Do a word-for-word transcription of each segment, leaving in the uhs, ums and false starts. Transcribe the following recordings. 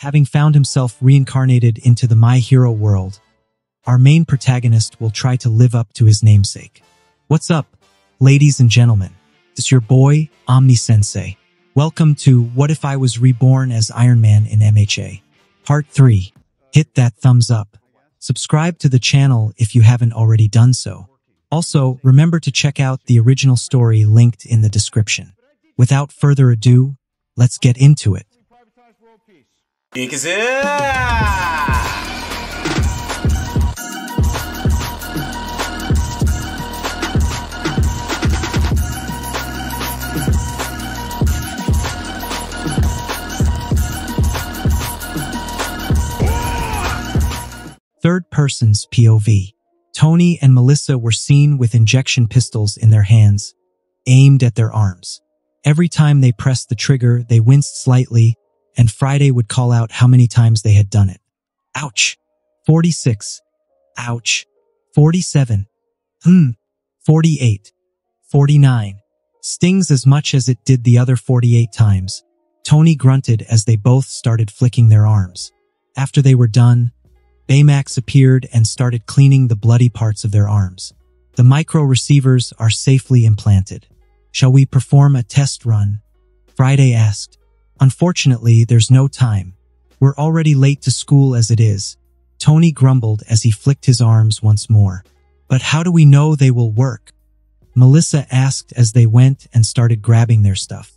Having found himself reincarnated into the My Hero world, our main protagonist will try to live up to his namesake. What's up, ladies and gentlemen? It's your boy, Omni-sensei. Welcome to What If I Was Reborn as Iron Man in M H A? Part three. Hit that thumbs up. Subscribe to the channel if you haven't already done so. Also, remember to check out the original story linked in the description. Without further ado, let's get into it. Third person's P O V. Tony and Melissa were seen with injection pistols in their hands, aimed at their arms. Every time they pressed the trigger, they winced slightly, and Friday would call out how many times they had done it. Ouch. forty-six. Ouch. forty-seven. Hmm. forty-eight. forty-nine. Stings as much as it did the other forty-eight times. Tony grunted as they both started flicking their arms. After they were done, Baymax appeared and started cleaning the bloody parts of their arms. The micro-receivers are safely implanted. Shall we perform a test run? Friday asked. Unfortunately, there's no time. We're already late to school as it is. Tony grumbled as he flicked his arms once more. But how do we know they will work? Melissa asked as they went and started grabbing their stuff.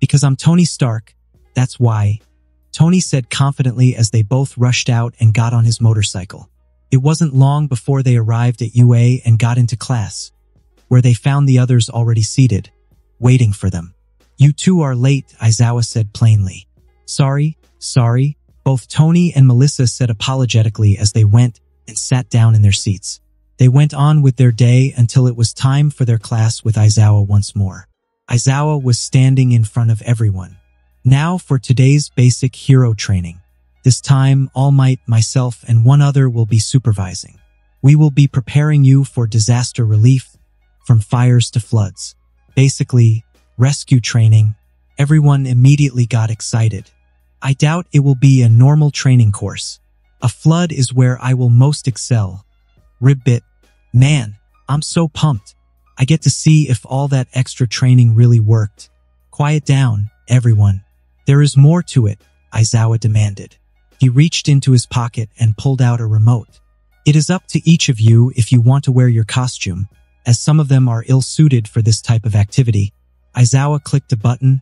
Because I'm Tony Stark, that's why, Tony said confidently as they both rushed out and got on his motorcycle. It wasn't long before they arrived at U A and got into class, where they found the others already seated, waiting for them. You two are late, Aizawa said plainly. Sorry, sorry, both Tony and Melissa said apologetically as they went and sat down in their seats. They went on with their day until it was time for their class with Aizawa once more. Aizawa was standing in front of everyone. Now for today's basic hero training. This time, All Might, myself, and one other will be supervising. We will be preparing you for disaster relief, from fires to floods. Basically, rescue training. Everyone immediately got excited. I doubt it will be a normal training course. A flood is where I will most excel. Ribbit. Man, I'm so pumped. I get to see if all that extra training really worked. Quiet down, everyone. There is more to it, Aizawa demanded. He reached into his pocket and pulled out a remote. It is up to each of you if you want to wear your costume, as some of them are ill-suited for this type of activity. Aizawa clicked a button,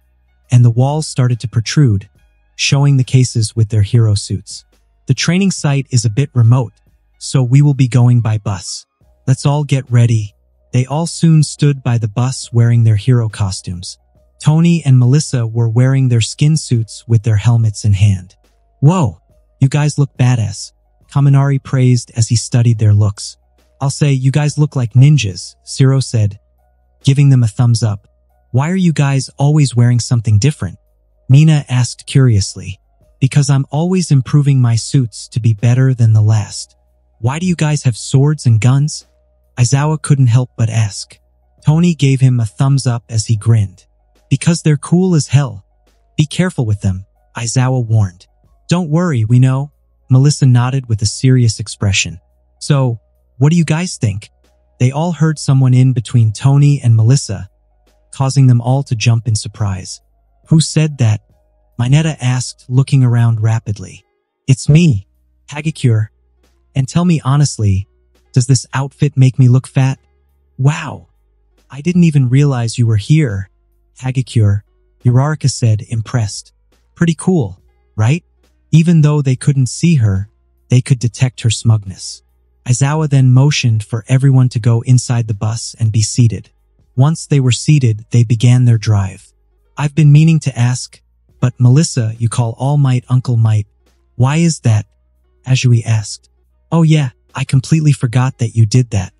and the walls started to protrude, showing the cases with their hero suits. The training site is a bit remote, so we will be going by bus. Let's all get ready. They all soon stood by the bus wearing their hero costumes. Tony and Melissa were wearing their skin suits with their helmets in hand. Whoa, you guys look badass, Kaminari praised as he studied their looks. I'll say you guys look like ninjas, Jiro said, giving them a thumbs up. Why are you guys always wearing something different? Mina asked curiously. Because I'm always improving my suits to be better than the last. Why do you guys have swords and guns? Aizawa couldn't help but ask. Tony gave him a thumbs up as he grinned. Because they're cool as hell. Be careful with them, Aizawa warned. Don't worry, we know. Melissa nodded with a serious expression. So, what do you guys think? They all heard someone in between Tony and Melissa, causing them all to jump in surprise. Who said that? Mineta asked, looking around rapidly. It's me, Hagakure. And tell me honestly, does this outfit make me look fat? Wow, I didn't even realize you were here, Hagakure, Uraraka said, impressed. Pretty cool, right? Even though they couldn't see her, they could detect her smugness. Aizawa then motioned for everyone to go inside the bus and be seated. Once they were seated, they began their drive. I've been meaning to ask, but Melissa, you call All Might Uncle Might. Why is that? Ajui asked. Oh yeah, I completely forgot that you did that.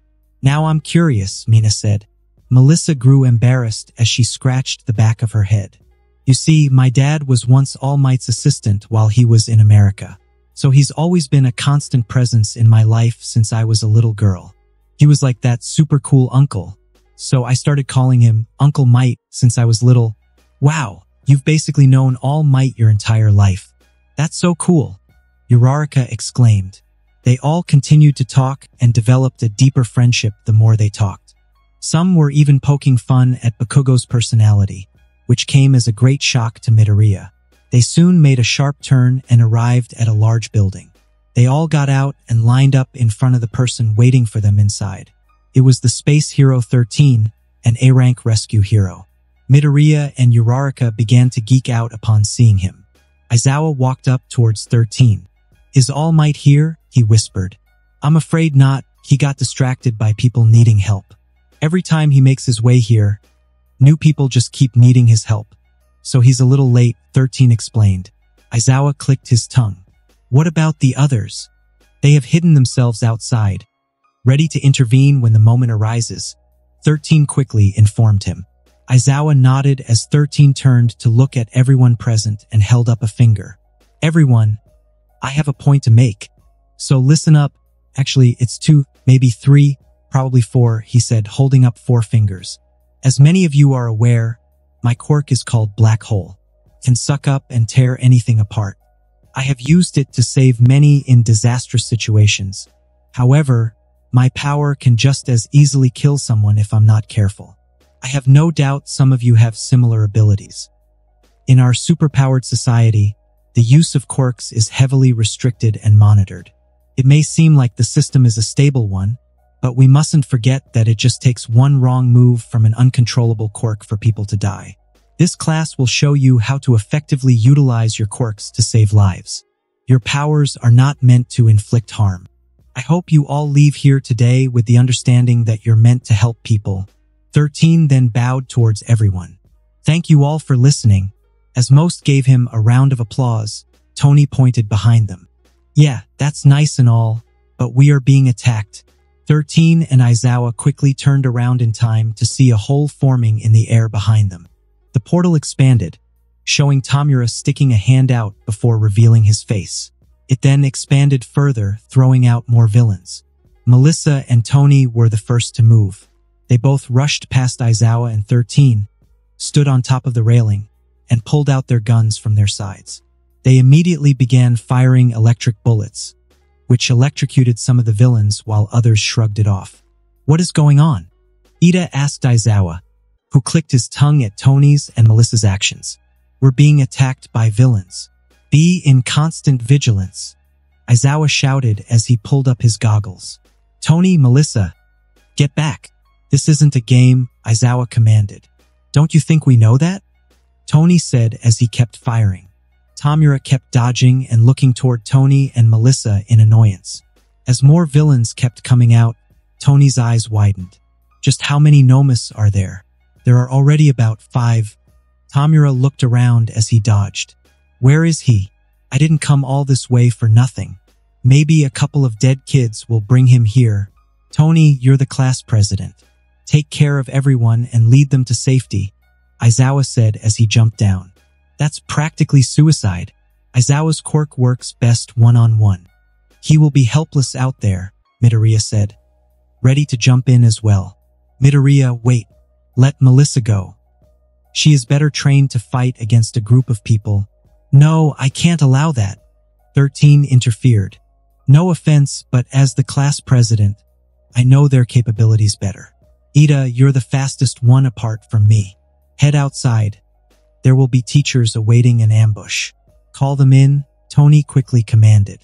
Now I'm curious, Mina said. Melissa grew embarrassed as she scratched the back of her head. You see, my dad was once All Might's assistant while he was in America. So he's always been a constant presence in my life since I was a little girl. He was like that super cool uncle. So I started calling him Uncle Might since I was little. Wow, you've basically known All Might your entire life. That's so cool, Uraraka exclaimed. They all continued to talk and developed a deeper friendship the more they talked. Some were even poking fun at Bakugo's personality, which came as a great shock to Midoriya. They soon made a sharp turn and arrived at a large building. They all got out and lined up in front of the person waiting for them inside. It was the Space Hero thirteen, an A rank rescue hero. Midoriya and Uraraka began to geek out upon seeing him. Aizawa walked up towards thirteen. "Is All Might here?" he whispered. "I'm afraid not. He got distracted by people needing help. Every time he makes his way here, new people just keep needing his help. So he's a little late," thirteen explained. Aizawa clicked his tongue. "What about the others? They have hidden themselves outside, ready to intervene when the moment arises," thirteen quickly informed him. Aizawa nodded as thirteen turned to look at everyone present and held up a finger. "Everyone, I have a point to make. So listen up. Actually, it's two, maybe three, probably four," he said, holding up four fingers. "As many of you are aware, my quirk is called Black Hole. It can suck up and tear anything apart. I have used it to save many in disastrous situations. However, my power can just as easily kill someone if I'm not careful. I have no doubt some of you have similar abilities. In our superpowered society, the use of quirks is heavily restricted and monitored. It may seem like the system is a stable one, but we mustn't forget that it just takes one wrong move from an uncontrollable quirk for people to die. This class will show you how to effectively utilize your quirks to save lives. Your powers are not meant to inflict harm. I hope you all leave here today with the understanding that you're meant to help people." thirteen then bowed towards everyone. "Thank you all for listening." As most gave him a round of applause, Tony pointed behind them. "Yeah, that's nice and all, but we are being attacked." thirteen and Aizawa quickly turned around in time to see a hole forming in the air behind them. The portal expanded, showing Tomura sticking a hand out before revealing his face. It then expanded further, throwing out more villains. Melissa and Tony were the first to move. They both rushed past Aizawa and thirteen, stood on top of the railing, and pulled out their guns from their sides. They immediately began firing electric bullets, which electrocuted some of the villains while others shrugged it off. "What is going on?" Ida asked Aizawa, who clicked his tongue at Tony's and Melissa's actions. "We're being attacked by villains. Be in constant vigilance," Aizawa shouted as he pulled up his goggles. "Tony, Melissa, get back. This isn't a game," Aizawa commanded. "Don't you think we know that?" Tony said as he kept firing. Tomura kept dodging and looking toward Tony and Melissa in annoyance. As more villains kept coming out, Tony's eyes widened. "Just how many Nomus are there?" "There are already about five." Tomura looked around as he dodged. "Where is he? I didn't come all this way for nothing. Maybe a couple of dead kids will bring him here." "Tony, you're the class president. Take care of everyone and lead them to safety," Aizawa said as he jumped down. "That's practically suicide. Aizawa's quirk works best one-on-one. He will be helpless out there," Midoriya said, ready to jump in as well. "Midoriya, wait. Let Melissa go. She is better trained to fight against a group of people." "No, I can't allow that," thirteen interfered. "No offense, but as the class president, I know their capabilities better. Ida, you're the fastest one apart from me. Head outside. There will be teachers awaiting an ambush. Call them in," Tony quickly commanded.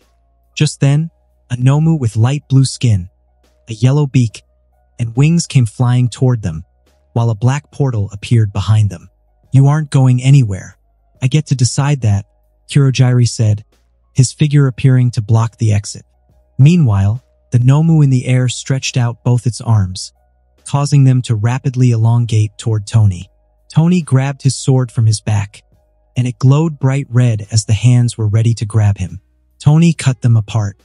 Just then, a Nomu with light blue skin, a yellow beak, and wings came flying toward them, while a black portal appeared behind them. "You aren't going anywhere. I get to decide that," Kurogiri said, his figure appearing to block the exit. Meanwhile, the Nomu in the air stretched out both its arms, causing them to rapidly elongate toward Tony. Tony grabbed his sword from his back, and it glowed bright red as the hands were ready to grab him. Tony cut them apart.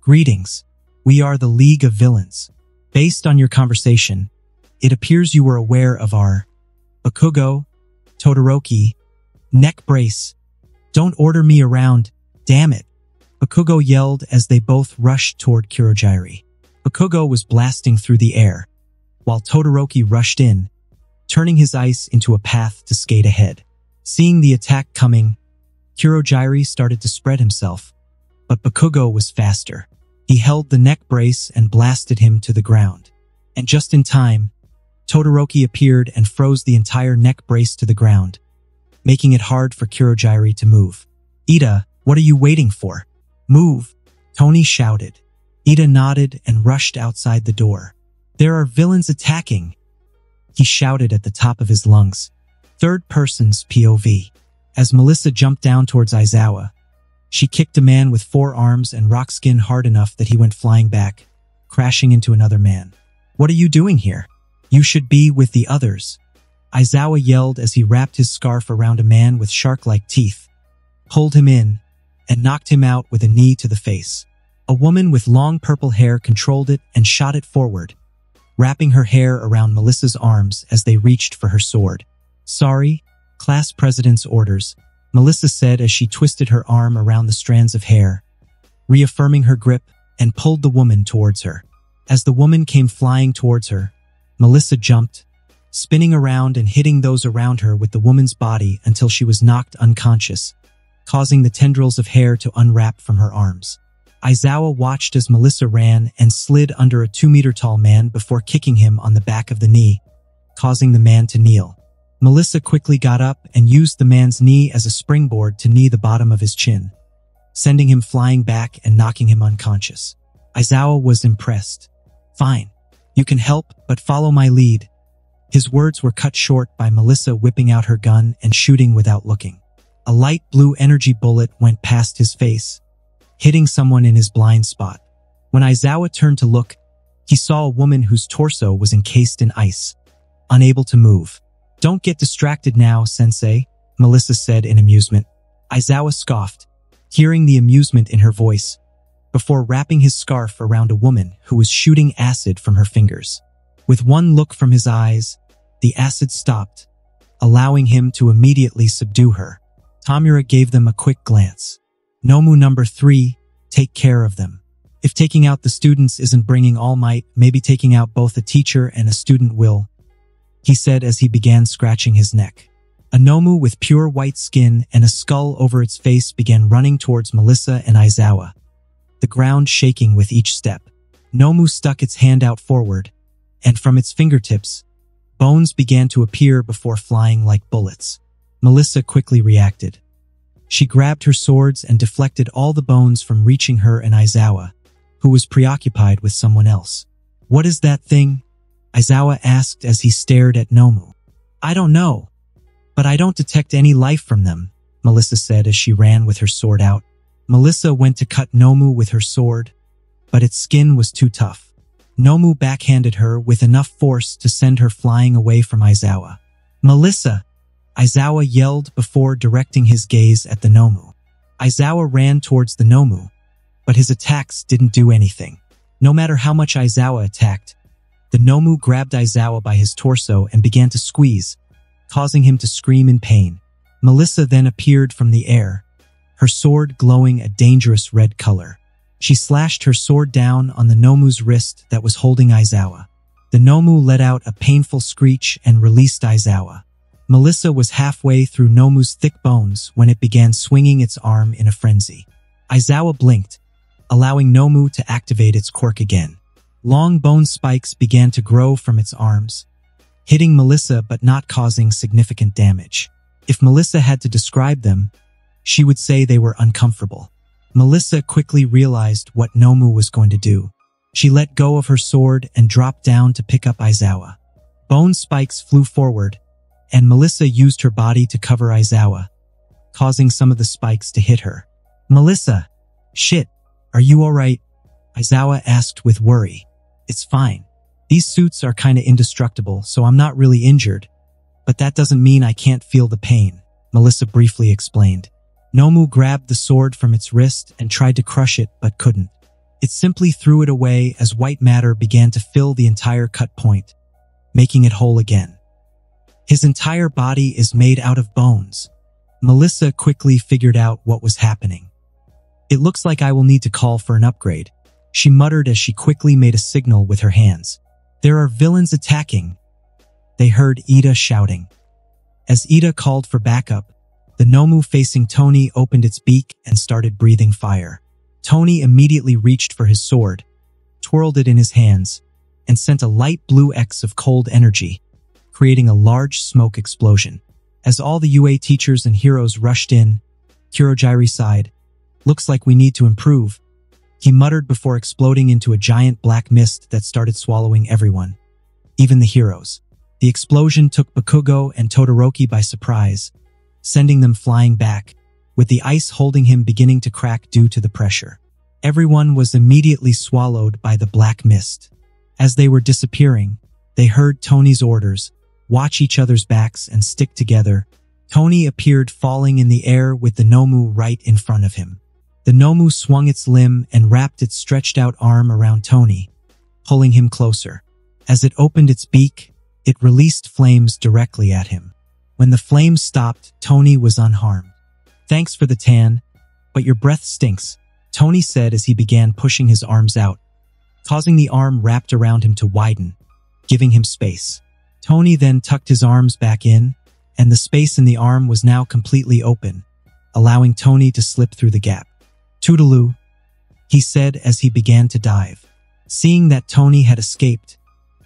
"Greetings. We are the League of Villains. Based on your conversation, it appears you were aware of our Bakugo, Todoroki, neck brace. Don't order me around, damn it," Bakugo yelled as they both rushed toward Kurogiri. Bakugo was blasting through the air, while Todoroki rushed in, turning his ice into a path to skate ahead. Seeing the attack coming, Kurogiri started to spread himself, but Bakugo was faster. He held the neck brace and blasted him to the ground. And just in time, Todoroki appeared and froze the entire neck brace to the ground, making it hard for Kurogiri to move. "Ida, what are you waiting for? Move!" Tony shouted. Ida nodded and rushed outside the door. "There are villains attacking!" he shouted at the top of his lungs. Third person's P O V. As Melissa jumped down towards Aizawa, she kicked a man with four arms and rock skin hard enough that he went flying back, crashing into another man. "What are you doing here? You should be with the others," Aizawa yelled as he wrapped his scarf around a man with shark-like teeth, pulled him in, and knocked him out with a knee to the face. A woman with long purple hair controlled it and shot it forward, wrapping her hair around Melissa's arms as they reached for her sword. "Sorry, class president's orders," Melissa said as she twisted her arm around the strands of hair, reaffirming her grip, and pulled the woman towards her. As the woman came flying towards her, Melissa jumped, spinning around and hitting those around her with the woman's body until she was knocked unconscious, causing the tendrils of hair to unwrap from her arms. Aizawa watched as Melissa ran and slid under a two-meter-tall man before kicking him on the back of the knee, causing the man to kneel. Melissa quickly got up and used the man's knee as a springboard to knee the bottom of his chin, sending him flying back and knocking him unconscious. Aizawa was impressed. "Fine. You can help, but follow my lead." His words were cut short by Melissa whipping out her gun and shooting without looking. A light blue energy bullet went past his face, hitting someone in his blind spot. When Aizawa turned to look, he saw a woman whose torso was encased in ice, unable to move. "Don't get distracted now, Sensei," Melissa said in amusement. Aizawa scoffed, hearing the amusement in her voice, before wrapping his scarf around a woman who was shooting acid from her fingers. With one look from his eyes, the acid stopped, allowing him to immediately subdue her. Tomura gave them a quick glance. "Nomu number three, take care of them. If taking out the students isn't bringing All Might, maybe taking out both a teacher and a student will," he said as he began scratching his neck. A Nomu with pure white skin and a skull over its face began running towards Melissa and Aizawa, the ground shaking with each step. Nomu stuck its hand out forward, and from its fingertips, bones began to appear before flying like bullets. Melissa quickly reacted. She grabbed her swords and deflected all the bones from reaching her and Aizawa, who was preoccupied with someone else. "What is that thing?" Aizawa asked as he stared at Nomu. "I don't know, but I don't detect any life from them," Melissa said as she ran with her sword out. Melissa went to cut Nomu with her sword, but its skin was too tough. Nomu backhanded her with enough force to send her flying away from Aizawa. "Melissa!" Aizawa yelled before directing his gaze at the Nomu. Aizawa ran towards the Nomu, but his attacks didn't do anything. No matter how much Aizawa attacked, the Nomu grabbed Aizawa by his torso and began to squeeze, causing him to scream in pain. Melissa then appeared from the air, her sword glowing a dangerous red color. She slashed her sword down on the Nomu's wrist that was holding Aizawa. The Nomu let out a painful screech and released Aizawa. Melissa was halfway through Nomu's thick bones when it began swinging its arm in a frenzy. Aizawa blinked, allowing Nomu to activate its quirk again. Long bone spikes began to grow from its arms, hitting Melissa but not causing significant damage. If Melissa had to describe them, she would say they were uncomfortable. Melissa quickly realized what Nomu was going to do. She let go of her sword and dropped down to pick up Aizawa. Bone spikes flew forward, and Melissa used her body to cover Aizawa, causing some of the spikes to hit her. "Melissa, shit, are you alright?" Aizawa asked with worry. "It's fine. These suits are kinda indestructible, so I'm not really injured, but that doesn't mean I can't feel the pain," Melissa briefly explained. Nomu grabbed the sword from its wrist and tried to crush it, but couldn't. It simply threw it away as white matter began to fill the entire cut point, making it whole again. "His entire body is made out of bones." Melissa quickly figured out what was happening. "It looks like I will need to call for an upgrade," she muttered as she quickly made a signal with her hands. "There are villains attacking," they heard Ida shouting. As Ida called for backup, The Nomu facing Tony opened its beak and started breathing fire. Tony immediately reached for his sword, twirled it in his hands, and sent a light blue X of cold energy, creating a large smoke explosion. As all the U A teachers and heroes rushed in, Kurogiri sighed. "Looks like we need to improve," he muttered before exploding into a giant black mist that started swallowing everyone, even the heroes. The explosion took Bakugo and Todoroki by surprise, sending them flying back, with the ice holding him beginning to crack due to the pressure. Everyone was immediately swallowed by the black mist. As they were disappearing, they heard Tony's orders, "Watch each other's backs and stick together." Tony appeared falling in the air with the Nomu right in front of him. The Nomu swung its limb and wrapped its stretched-out arm around Tony, pulling him closer. As it opened its beak, it released flames directly at him. When the flames stopped, Tony was unharmed. "Thanks for the tan, but your breath stinks," Tony said as he began pushing his arms out, causing the arm wrapped around him to widen, giving him space. Tony then tucked his arms back in, and the space in the arm was now completely open, allowing Tony to slip through the gap. "Toodaloo," he said as he began to dive. Seeing that Tony had escaped,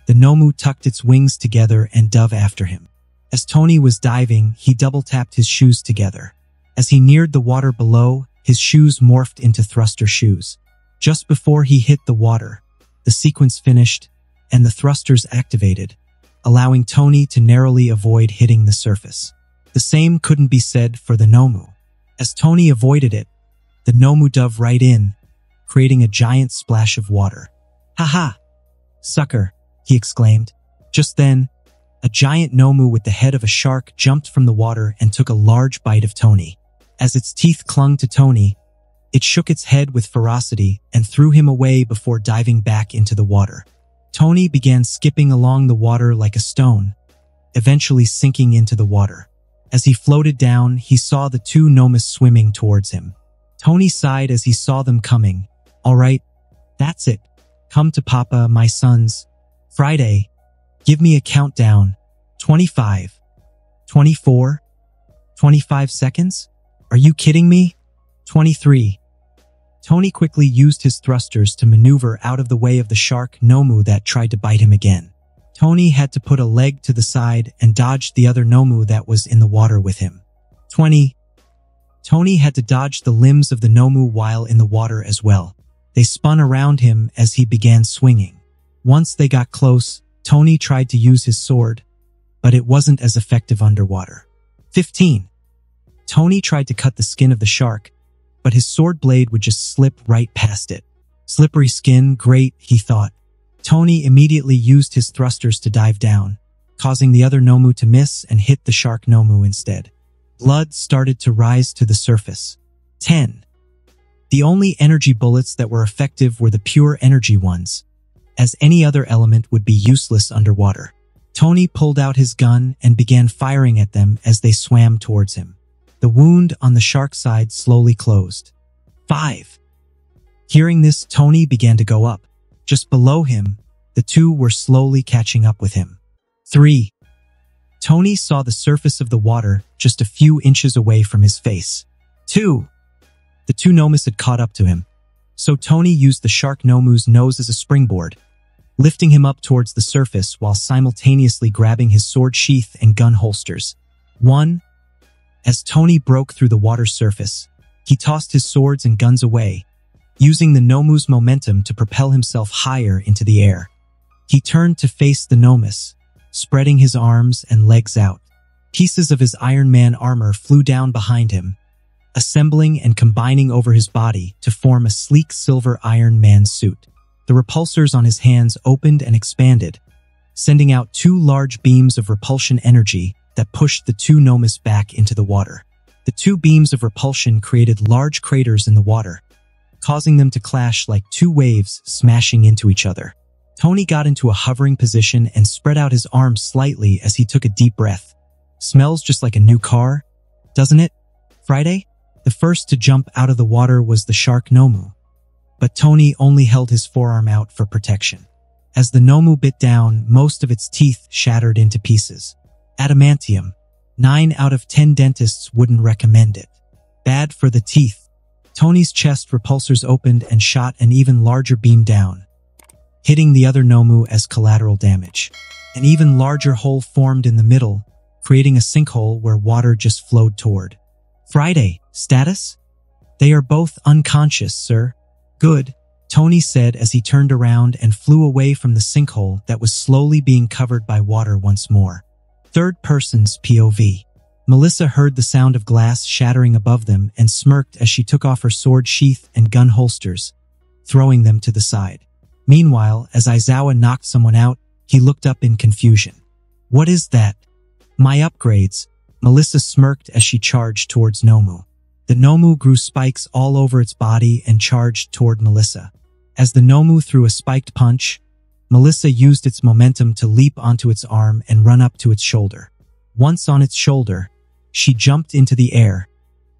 the Nomu tucked its wings together and dove after him. As Tony was diving, he double-tapped his shoes together. As he neared the water below, his shoes morphed into thruster shoes. Just before he hit the water, the sequence finished, and the thrusters activated, allowing Tony to narrowly avoid hitting the surface. The same couldn't be said for the Nomu. As Tony avoided it, the Nomu dove right in, creating a giant splash of water. "Haha! Sucker!" he exclaimed. Just then, a giant Nomu with the head of a shark jumped from the water and took a large bite of Tony. As its teeth clung to Tony, it shook its head with ferocity and threw him away before diving back into the water. Tony began skipping along the water like a stone, eventually sinking into the water. As he floated down, he saw the two Nomus swimming towards him. Tony sighed as he saw them coming. "All right, that's it. Come to Papa, my sons. Friday, give me a countdown. twenty-five. twenty-four. twenty-five seconds? Are you kidding me? twenty-three. Tony quickly used his thrusters to maneuver out of the way of the shark Nomu that tried to bite him again. Tony had to put a leg to the side and dodged the other Nomu that was in the water with him. twenty. Tony had to dodge the limbs of the Nomu while in the water as well. They spun around him as he began swinging. Once they got close, Tony tried to use his sword, but it wasn't as effective underwater. fifteen. Tony tried to cut the skin of the shark, but his sword blade would just slip right past it. "Slippery skin, great," he thought. Tony immediately used his thrusters to dive down, causing the other Nomu to miss and hit the shark Nomu instead. Blood started to rise to the surface. ten. The only energy bullets that were effective were the pure energy ones, as any other element would be useless underwater. Tony pulled out his gun and began firing at them as they swam towards him. The wound on the shark's side slowly closed. five. Hearing this, Tony began to go up. Just below him, the two were slowly catching up with him. three. Tony saw the surface of the water just a few inches away from his face. two. The two Nomus had caught up to him, so Tony used the shark Nomu's nose as a springboard, lifting him up towards the surface while simultaneously grabbing his sword sheath and gun holsters. one. As Tony broke through the water surface, he tossed his swords and guns away, using the Nomu's momentum to propel himself higher into the air. He turned to face the Nomus, spreading his arms and legs out. Pieces of his Iron Man armor flew down behind him, assembling and combining over his body to form a sleek silver Iron Man suit. The repulsors on his hands opened and expanded, sending out two large beams of repulsion energy that pushed the two Nomus back into the water. The two beams of repulsion created large craters in the water, causing them to clash like two waves smashing into each other. Tony got into a hovering position and spread out his arms slightly as he took a deep breath. "Smells just like a new car, doesn't it, Friday?" The first to jump out of the water was the shark Nomu, but Tony only held his forearm out for protection. As the Nomu bit down, most of its teeth shattered into pieces. Adamantium, nine out of ten dentists wouldn't recommend it. Bad for the teeth. Tony's chest repulsors opened and shot an even larger beam down, hitting the other Nomu as collateral damage. An even larger hole formed in the middle, creating a sinkhole where water just flowed toward. Friday, status? They are both unconscious, sir. Good, Tony said as he turned around and flew away from the sinkhole that was slowly being covered by water once more. Third person's P O V. Melissa heard the sound of glass shattering above them and smirked as she took off her sword sheath and gun holsters, throwing them to the side. Meanwhile, as Aizawa knocked someone out, he looked up in confusion. What is that? My upgrades, Melissa smirked as she charged towards Nomu. The Nomu grew spikes all over its body and charged toward Melissa. As the Nomu threw a spiked punch, Melissa used its momentum to leap onto its arm and run up to its shoulder. Once on its shoulder, she jumped into the air,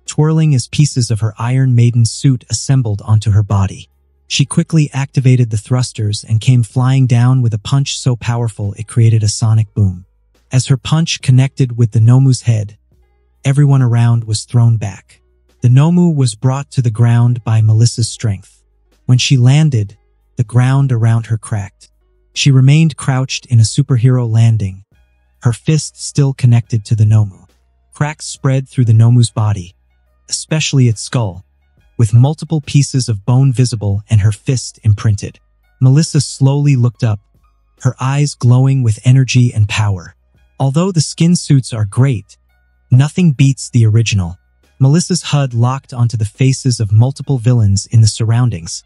twirling as pieces of her Iron Maiden suit assembled onto her body. She quickly activated the thrusters and came flying down with a punch so powerful it created a sonic boom. As her punch connected with the Nomu's head, everyone around was thrown back. The Nomu was brought to the ground by Melissa's strength. When she landed, the ground around her cracked. She remained crouched in a superhero landing, her fist still connected to the Nomu. Cracks spread through the Nomu's body, especially its skull, with multiple pieces of bone visible and her fist imprinted. Melissa slowly looked up, her eyes glowing with energy and power. Although the skin suits are great, nothing beats the original. Melissa's H U D locked onto the faces of multiple villains in the surroundings,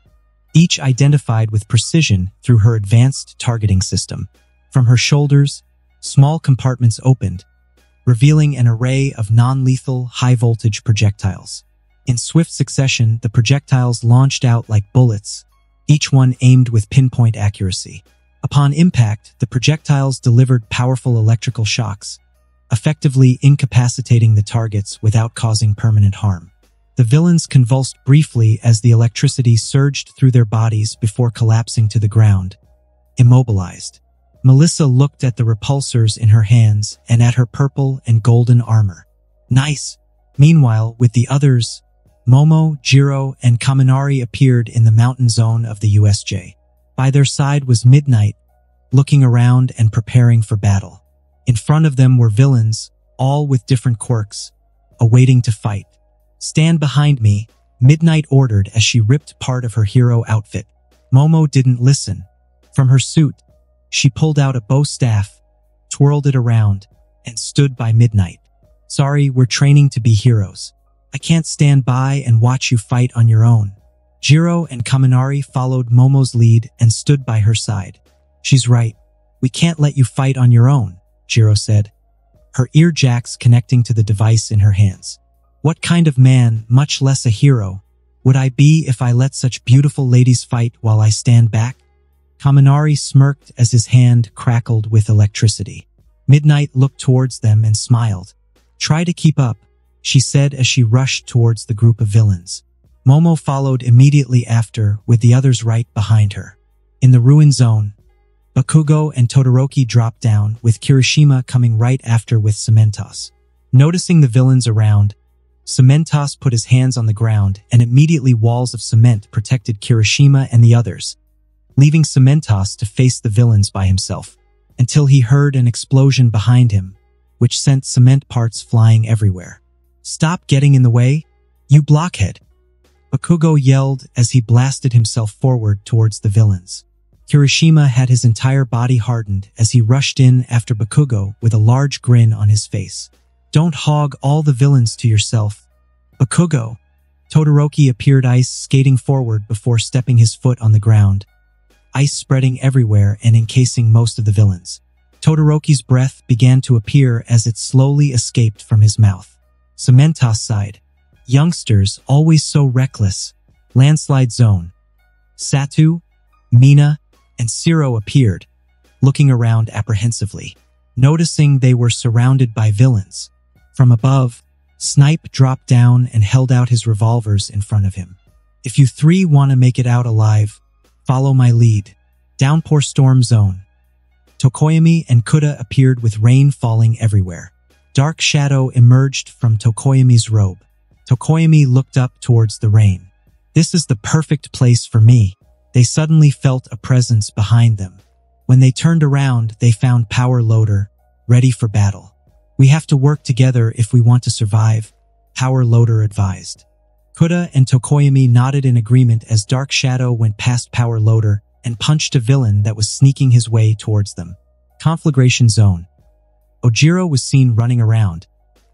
each identified with precision through her advanced targeting system. From her shoulders, small compartments opened, revealing an array of non-lethal, high-voltage projectiles. In swift succession, the projectiles launched out like bullets, each one aimed with pinpoint accuracy. Upon impact, the projectiles delivered powerful electrical shocks, effectively incapacitating the targets without causing permanent harm. The villains convulsed briefly as the electricity surged through their bodies before collapsing to the ground, immobilized. Melissa looked at the repulsors in her hands and at her purple and golden armor. Nice! Meanwhile, with the others, Momo, Jiro, and Kaminari appeared in the mountain zone of the U S J. By their side was Midnight, looking around and preparing for battle. In front of them were villains, all with different quirks, awaiting to fight. Stand behind me, Midnight ordered as she ripped part of her hero outfit. Momo didn't listen. From her suit, she pulled out a bow staff, twirled it around, and stood by Midnight. Sorry, we're training to be heroes. I can't stand by and watch you fight on your own. Jiro and Kaminari followed Momo's lead and stood by her side. She's right. We can't let you fight on your own, Jiro said, her ear jacks connecting to the device in her hands. What kind of man, much less a hero, would I be if I let such beautiful ladies fight while I stand back? Kaminari smirked as his hand crackled with electricity. Midnight looked towards them and smiled. Try to keep up, she said as she rushed towards the group of villains. Momo followed immediately after, with the others right behind her. In the ruin zone, Bakugo and Todoroki dropped down, with Kirishima coming right after with Cementos. Noticing the villains around, Cementos put his hands on the ground, and immediately walls of cement protected Kirishima and the others, leaving Cementos to face the villains by himself, until he heard an explosion behind him, which sent cement parts flying everywhere. Stop getting in the way, you blockhead! Bakugo yelled as he blasted himself forward towards the villains. Kirishima had his entire body hardened as he rushed in after Bakugo with a large grin on his face. Don't hog all the villains to yourself, Bakugo. Todoroki appeared ice skating forward before stepping his foot on the ground, ice spreading everywhere and encasing most of the villains. Todoroki's breath began to appear as it slowly escaped from his mouth. Cementos sighed. Youngsters, always so reckless. Landslide zone. Satu, Mina, and Ciro appeared, looking around apprehensively. Noticing they were surrounded by villains, from above, Snipe dropped down and held out his revolvers in front of him. If you three want to make it out alive, follow my lead. Downpour storm zone. Tokoyami and Kuda appeared with rain falling everywhere. dark shadow emerged from Tokoyami's robe. Tokoyami looked up towards the rain. This is the perfect place for me. They suddenly felt a presence behind them. When they turned around, they found Power Loader, ready for battle. We have to work together if we want to survive, Power Loader advised. Kuda and Tokoyami nodded in agreement as Dark Shadow went past Power Loader and punched a villain that was sneaking his way towards them. Conflagration Zone. Ojiro was seen running around,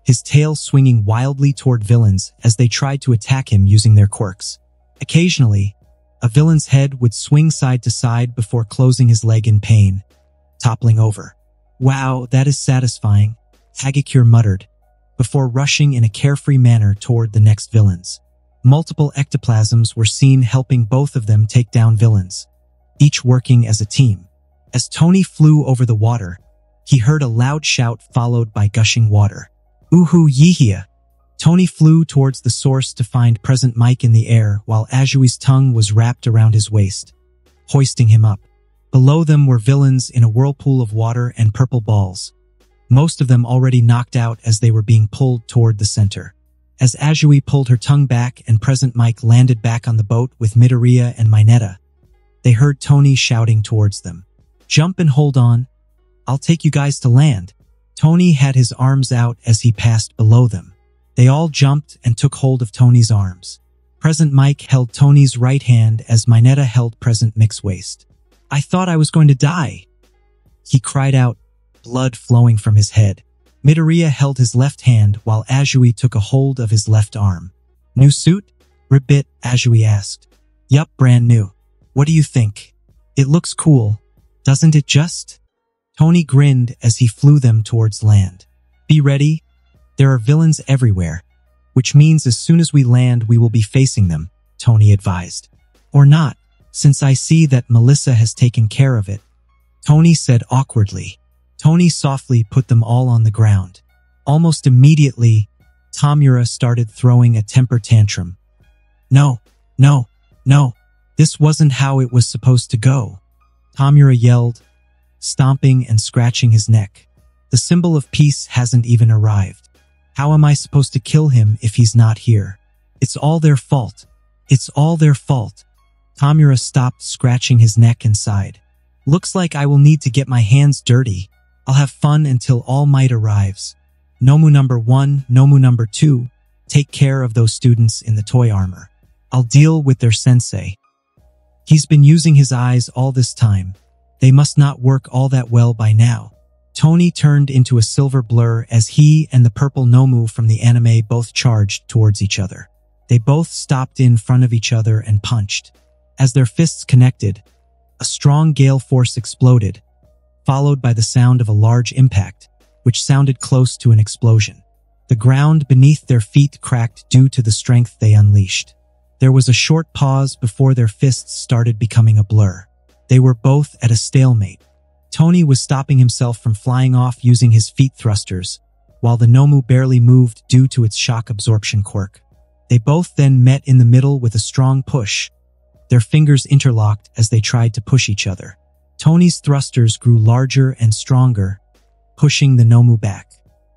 his tail swinging wildly toward villains as they tried to attack him using their quirks. Occasionally, a villain's head would swing side to side before closing his leg in pain, toppling over. Wow, that is satisfying, Hagakure muttered, before rushing in a carefree manner toward the next villains. Multiple ectoplasms were seen helping both of them take down villains, each working as a team. As Tony flew over the water, he heard a loud shout followed by gushing water. Uhu yihia! Tony flew towards the source to find Present Mic in the air while Azui's tongue was wrapped around his waist, hoisting him up. Below them were villains in a whirlpool of water and purple balls, most of them already knocked out as they were being pulled toward the center. As Azui pulled her tongue back and Present Mic landed back on the boat with Midoriya and Mineta, they heard Tony shouting towards them. Jump and hold on. I'll take you guys to land. Tony had his arms out as he passed below them. They all jumped and took hold of Tony's arms. Present Mic held Tony's right hand as Mineta held Present Mic's waist. I thought I was going to die, he cried out, blood flowing from his head. Midoriya held his left hand while Azui took a hold of his left arm. New suit? Ribbit, Azui asked. Yup, brand new. What do you think? It looks cool, doesn't it just? Tony grinned as he flew them towards land. Be ready. There are villains everywhere, which means as soon as we land we will be facing them, Tony advised. Or not, since I see that Melissa has taken care of it, Tony said awkwardly. Tony softly put them all on the ground. Almost immediately, Tomura started throwing a temper tantrum. No, no, no, this wasn't how it was supposed to go, Tomura yelled, stomping and scratching his neck. The symbol of peace hasn't even arrived. How am I supposed to kill him if he's not here? It's all their fault. It's all their fault. Tomura stopped scratching his neck and sighed. Looks like I will need to get my hands dirty. I'll have fun until All Might arrives. Nomu number one, Nomu number two, take care of those students in the toy armor. I'll deal with their sensei. He's been using his eyes all this time. They must not work all that well by now. Tony turned into a silver blur as he and the purple Nomu from the anime both charged towards each other. They both stopped in front of each other and punched. As their fists connected, a strong gale force exploded, followed by the sound of a large impact, which sounded close to an explosion. The ground beneath their feet cracked due to the strength they unleashed. There was a short pause before their fists started becoming a blur. They were both at a stalemate. Tony was stopping himself from flying off using his feet thrusters, while the Nomu barely moved due to its shock absorption quirk. They both then met in the middle with a strong push, their fingers interlocked as they tried to push each other. Tony's thrusters grew larger and stronger, pushing the Nomu back.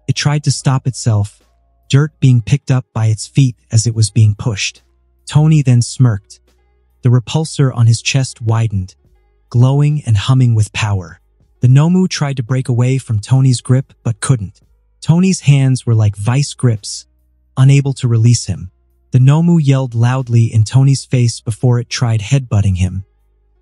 It tried to stop itself, dirt being picked up by its feet as it was being pushed. Tony then smirked. The repulsor on his chest widened, glowing and humming with power. The Nomu tried to break away from Tony's grip but couldn't. Tony's hands were like vice grips, unable to release him. The Nomu yelled loudly in Tony's face before it tried headbutting him,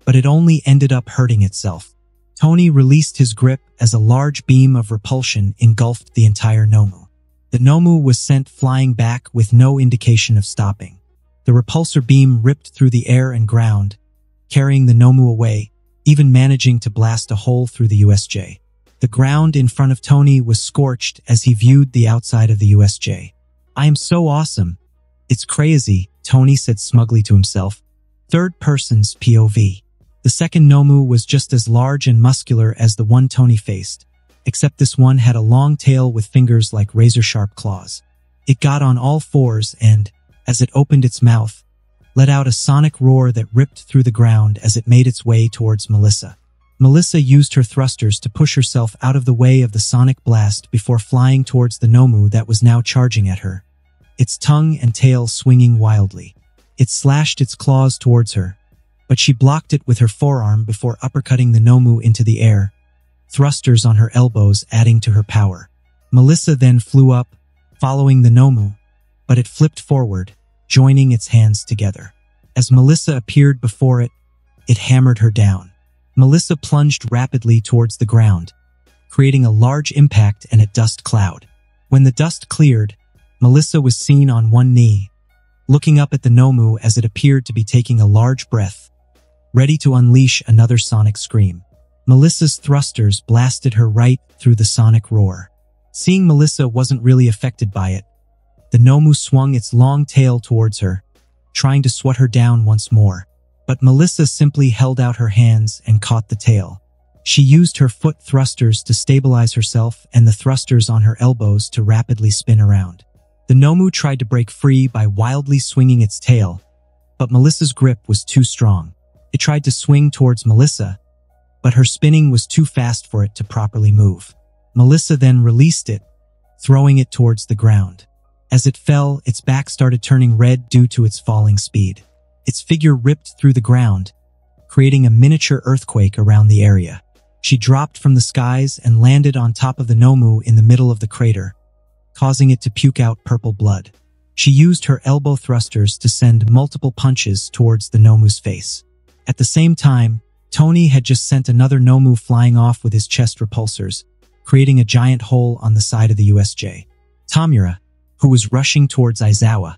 but it only ended up hurting itself. Tony released his grip as a large beam of repulsion engulfed the entire Nomu. The Nomu was sent flying back with no indication of stopping. The repulsor beam ripped through the air and ground, carrying the Nomu away, even managing to blast a hole through the U S J. The ground in front of Tony was scorched as he viewed the outside of the U S J. I am so awesome. It's crazy, Tony said smugly to himself. Third person's P O V. The second Nomu was just as large and muscular as the one Tony faced, except this one had a long tail with fingers like razor-sharp claws. It got on all fours and, as it opened its mouth, let out a sonic roar that ripped through the ground as it made its way towards Melissa. Melissa used her thrusters to push herself out of the way of the sonic blast before flying towards the Nomu that was now charging at her, its tongue and tail swinging wildly. It slashed its claws towards her, but she blocked it with her forearm before uppercutting the Nomu into the air, thrusters on her elbows adding to her power. Melissa then flew up, following the Nomu, but it flipped forward, joining its hands together. As Melissa appeared before it, it hammered her down. Melissa plunged rapidly towards the ground, creating a large impact and a dust cloud. When the dust cleared, Melissa was seen on one knee, looking up at the Nomu as it appeared to be taking a large breath, ready to unleash another sonic scream. Melissa's thrusters blasted her right through the sonic roar. Seeing Melissa wasn't really affected by it, the Nomu swung its long tail towards her, trying to swat her down once more. But Melissa simply held out her hands and caught the tail. She used her foot thrusters to stabilize herself and the thrusters on her elbows to rapidly spin around. The Nomu tried to break free by wildly swinging its tail, but Melissa's grip was too strong. It tried to swing towards Melissa, but her spinning was too fast for it to properly move. Melissa then released it, throwing it towards the ground. As it fell, its back started turning red due to its falling speed. Its figure ripped through the ground, creating a miniature earthquake around the area. She dropped from the skies and landed on top of the Nomu in the middle of the crater, causing it to puke out purple blood. She used her elbow thrusters to send multiple punches towards the Nomu's face. At the same time, Tony had just sent another Nomu flying off with his chest repulsors, creating a giant hole on the side of the U S J. Tomura, who was rushing towards Aizawa,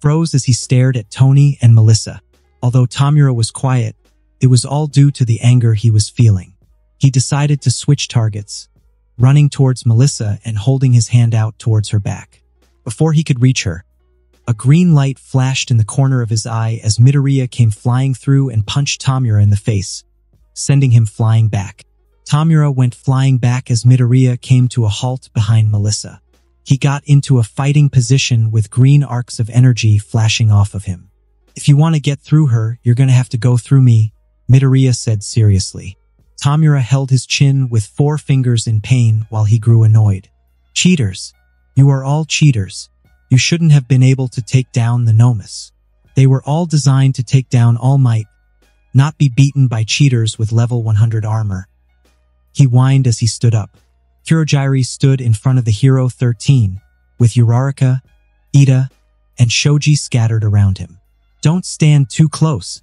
froze as he stared at Tony and Melissa. Although Tomura was quiet, it was all due to the anger he was feeling. He decided to switch targets, running towards Melissa and holding his hand out towards her back. Before he could reach her, a green light flashed in the corner of his eye as Midoriya came flying through and punched Tomura in the face, sending him flying back. Tomura went flying back as Midoriya came to a halt behind Melissa. He got into a fighting position with green arcs of energy flashing off of him. "If you want to get through her, you're going to have to go through me," Midoriya said seriously. Tomura held his chin with four fingers in pain while he grew annoyed. "Cheaters. You are all cheaters. You shouldn't have been able to take down the Nomus. They were all designed to take down All Might, not be beaten by cheaters with level one hundred armor," he whined as he stood up. Kurogiri stood in front of the hero Thirteen, with Uraraka, Ida, and Shoji scattered around him. "Don't stand too close,"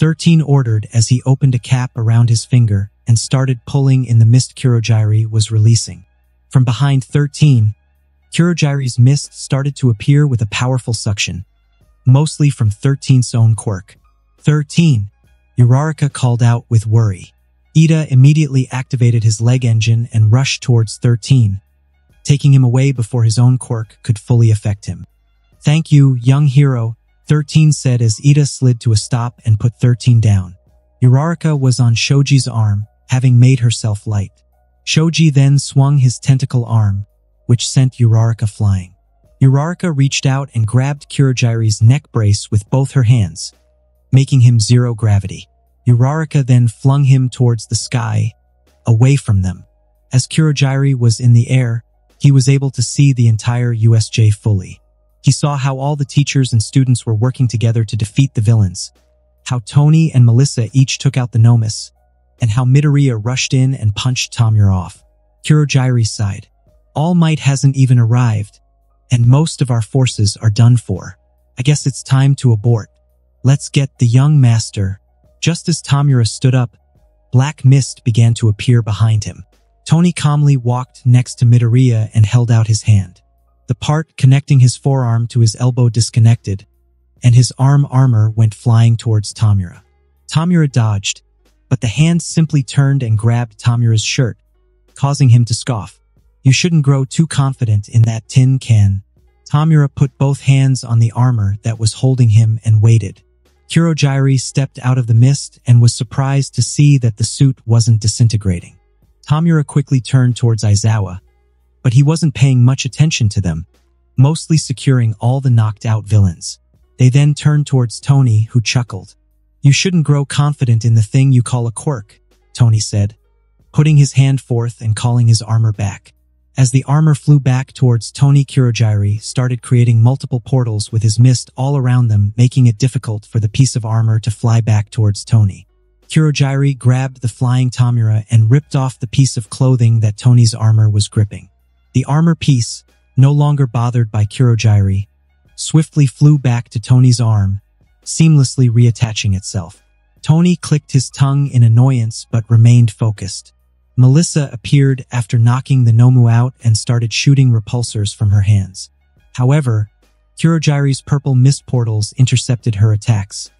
Thirteen ordered as he opened a cap around his finger and started pulling in the mist Kurogiri was releasing. From behind Thirteen, Kurogiri's mist started to appear with a powerful suction, mostly from Thirteen's own quirk. "Thirteen," Uraraka called out with worry. Ida immediately activated his leg engine and rushed towards Thirteen, taking him away before his own quirk could fully affect him. "Thank you, young hero," Thirteen said as Ida slid to a stop and put Thirteen down. Uraraka was on Shoji's arm, having made herself light. Shoji then swung his tentacle arm, which sent Uraraka flying. Uraraka reached out and grabbed Kurogiri's neck brace with both her hands, making him zero gravity. Uraraka then flung him towards the sky, away from them. As Kurogiri was in the air, he was able to see the entire U S J fully. He saw how all the teachers and students were working together to defeat the villains, how Tony and Melissa each took out the Nomus, and how Midoriya rushed in and punched Tomura off. Kurogiri sighed. "All Might hasn't even arrived, and most of our forces are done for. I guess it's time to abort. Let's get the young master." Just as Tomura stood up, black mist began to appear behind him. Tony calmly walked next to Midoriya and held out his hand. The part connecting his forearm to his elbow disconnected, and his arm armor went flying towards Tomura. Tomura dodged, but the hand simply turned and grabbed Tomura's shirt, causing him to scoff. "You shouldn't grow too confident in that tin can." Tomura put both hands on the armor that was holding him and waited. Kurogiri stepped out of the mist and was surprised to see that the suit wasn't disintegrating. Tomura quickly turned towards Aizawa, but he wasn't paying much attention to them, mostly securing all the knocked-out villains. They then turned towards Tony, who chuckled. "You shouldn't grow confident in the thing you call a quirk. Tony said, putting his hand forth and calling his armor back. As the armor flew back towards Tony, Kurogiri started creating multiple portals with his mist all around them, making it difficult for the piece of armor to fly back towards Tony. Kurogiri grabbed the flying Tomura and ripped off the piece of clothing that Tony's armor was gripping. The armor piece, no longer bothered by Kurogiri, swiftly flew back to Tony's arm, seamlessly reattaching itself. Tony clicked his tongue in annoyance but remained focused. Melissa appeared after knocking the Nomu out and started shooting repulsors from her hands. However, Kurogiri's purple mist portals intercepted her attacks,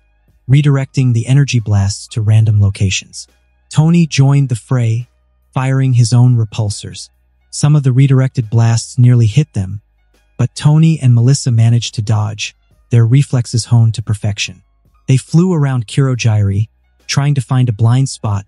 redirecting the energy blasts to random locations. Tony joined the fray, firing his own repulsors. Some of the redirected blasts nearly hit them, but Tony and Melissa managed to dodge, their reflexes honed to perfection. They flew around Kurogiri, trying to find a blind spot,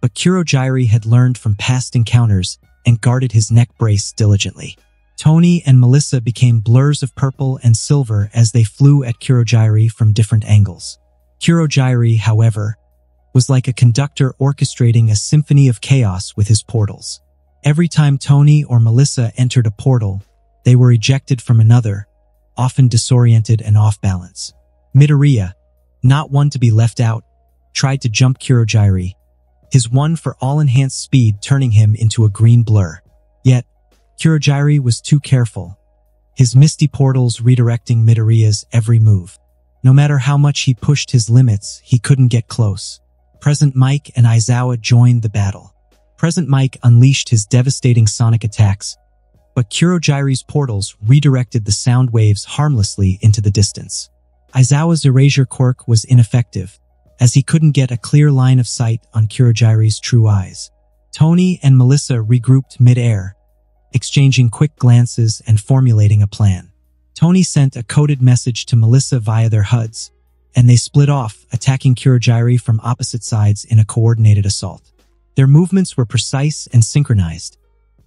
but Kurogiri had learned from past encounters and guarded his neck brace diligently. Tony and Melissa became blurs of purple and silver as they flew at Kurogiri from different angles. Kurogiri, however, was like a conductor orchestrating a symphony of chaos with his portals. Every time Tony or Melissa entered a portal, they were ejected from another, often disoriented and off-balance. Midoriya, not one to be left out, tried to jump Kurogiri, his one for all enhanced speed turning him into a green blur. Yet, Kurogiri was too careful, his misty portals redirecting Midoriya's every move. No matter how much he pushed his limits, he couldn't get close. Present Mic and Aizawa joined the battle. Present Mic unleashed his devastating sonic attacks, but Kurogiri's portals redirected the sound waves harmlessly into the distance. Aizawa's erasure quirk was ineffective, as he couldn't get a clear line of sight on Kurogiri's true eyes. Tony and Melissa regrouped mid-air, exchanging quick glances and formulating a plan. Tony sent a coded message to Melissa via their H U Ds, and they split off, attacking Kurogiri from opposite sides in a coordinated assault. Their movements were precise and synchronized,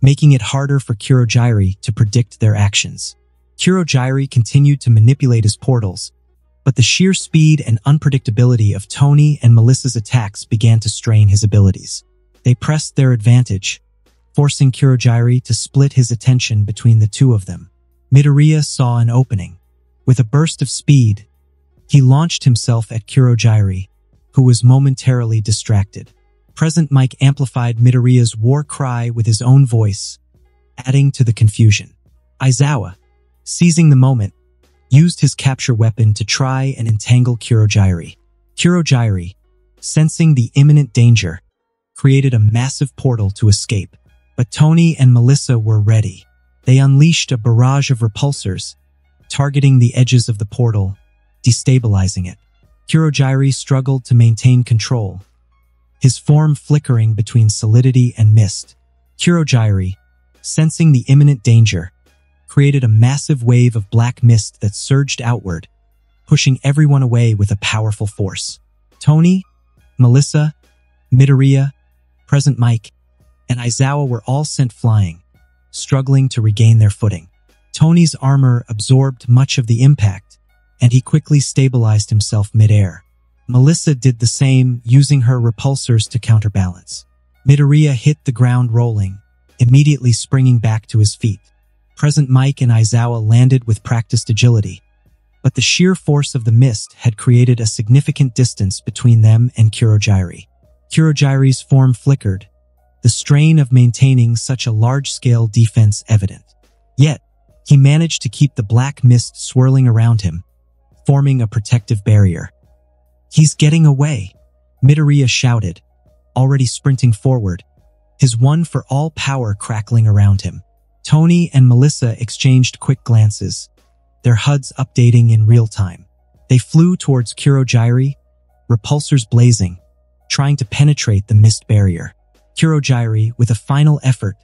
making it harder for Kurogiri to predict their actions. Kurogiri continued to manipulate his portals, but the sheer speed and unpredictability of Tony and Melissa's attacks began to strain his abilities. They pressed their advantage, forcing Kurogiri to split his attention between the two of them. Midoriya saw an opening. With a burst of speed, he launched himself at Kurogiri, who was momentarily distracted. Present Mic amplified Midoriya's war cry with his own voice, adding to the confusion. Aizawa, seizing the moment, used his capture weapon to try and entangle Kurogiri. Kurogiri, sensing the imminent danger, created a massive portal to escape. But Tony and Melissa were ready. They unleashed a barrage of repulsors, targeting the edges of the portal, destabilizing it. Kurogiri struggled to maintain control, his form flickering between solidity and mist. Kurogiri, sensing the imminent danger, created a massive wave of black mist that surged outward, pushing everyone away with a powerful force. Tony, Melissa, Midoriya, Present Mic, and Aizawa were all sent flying, struggling to regain their footing. Tony's armor absorbed much of the impact, and he quickly stabilized himself mid-air. Melissa did the same, using her repulsors to counterbalance. Midoriya hit the ground rolling, immediately springing back to his feet. Present Mic and Aizawa landed with practiced agility, but the sheer force of the mist had created a significant distance between them and Kurogiri. Kurogiri's form flickered, the strain of maintaining such a large-scale defense evident. Yet, he managed to keep the black mist swirling around him, forming a protective barrier. "He's getting away," Midoriya shouted, already sprinting forward, his one-for-all power crackling around him. Tony and Melissa exchanged quick glances, their H U Ds updating in real time. They flew towards Kurogiri, repulsors blazing, trying to penetrate the mist barrier. Kurogiri, with a final effort,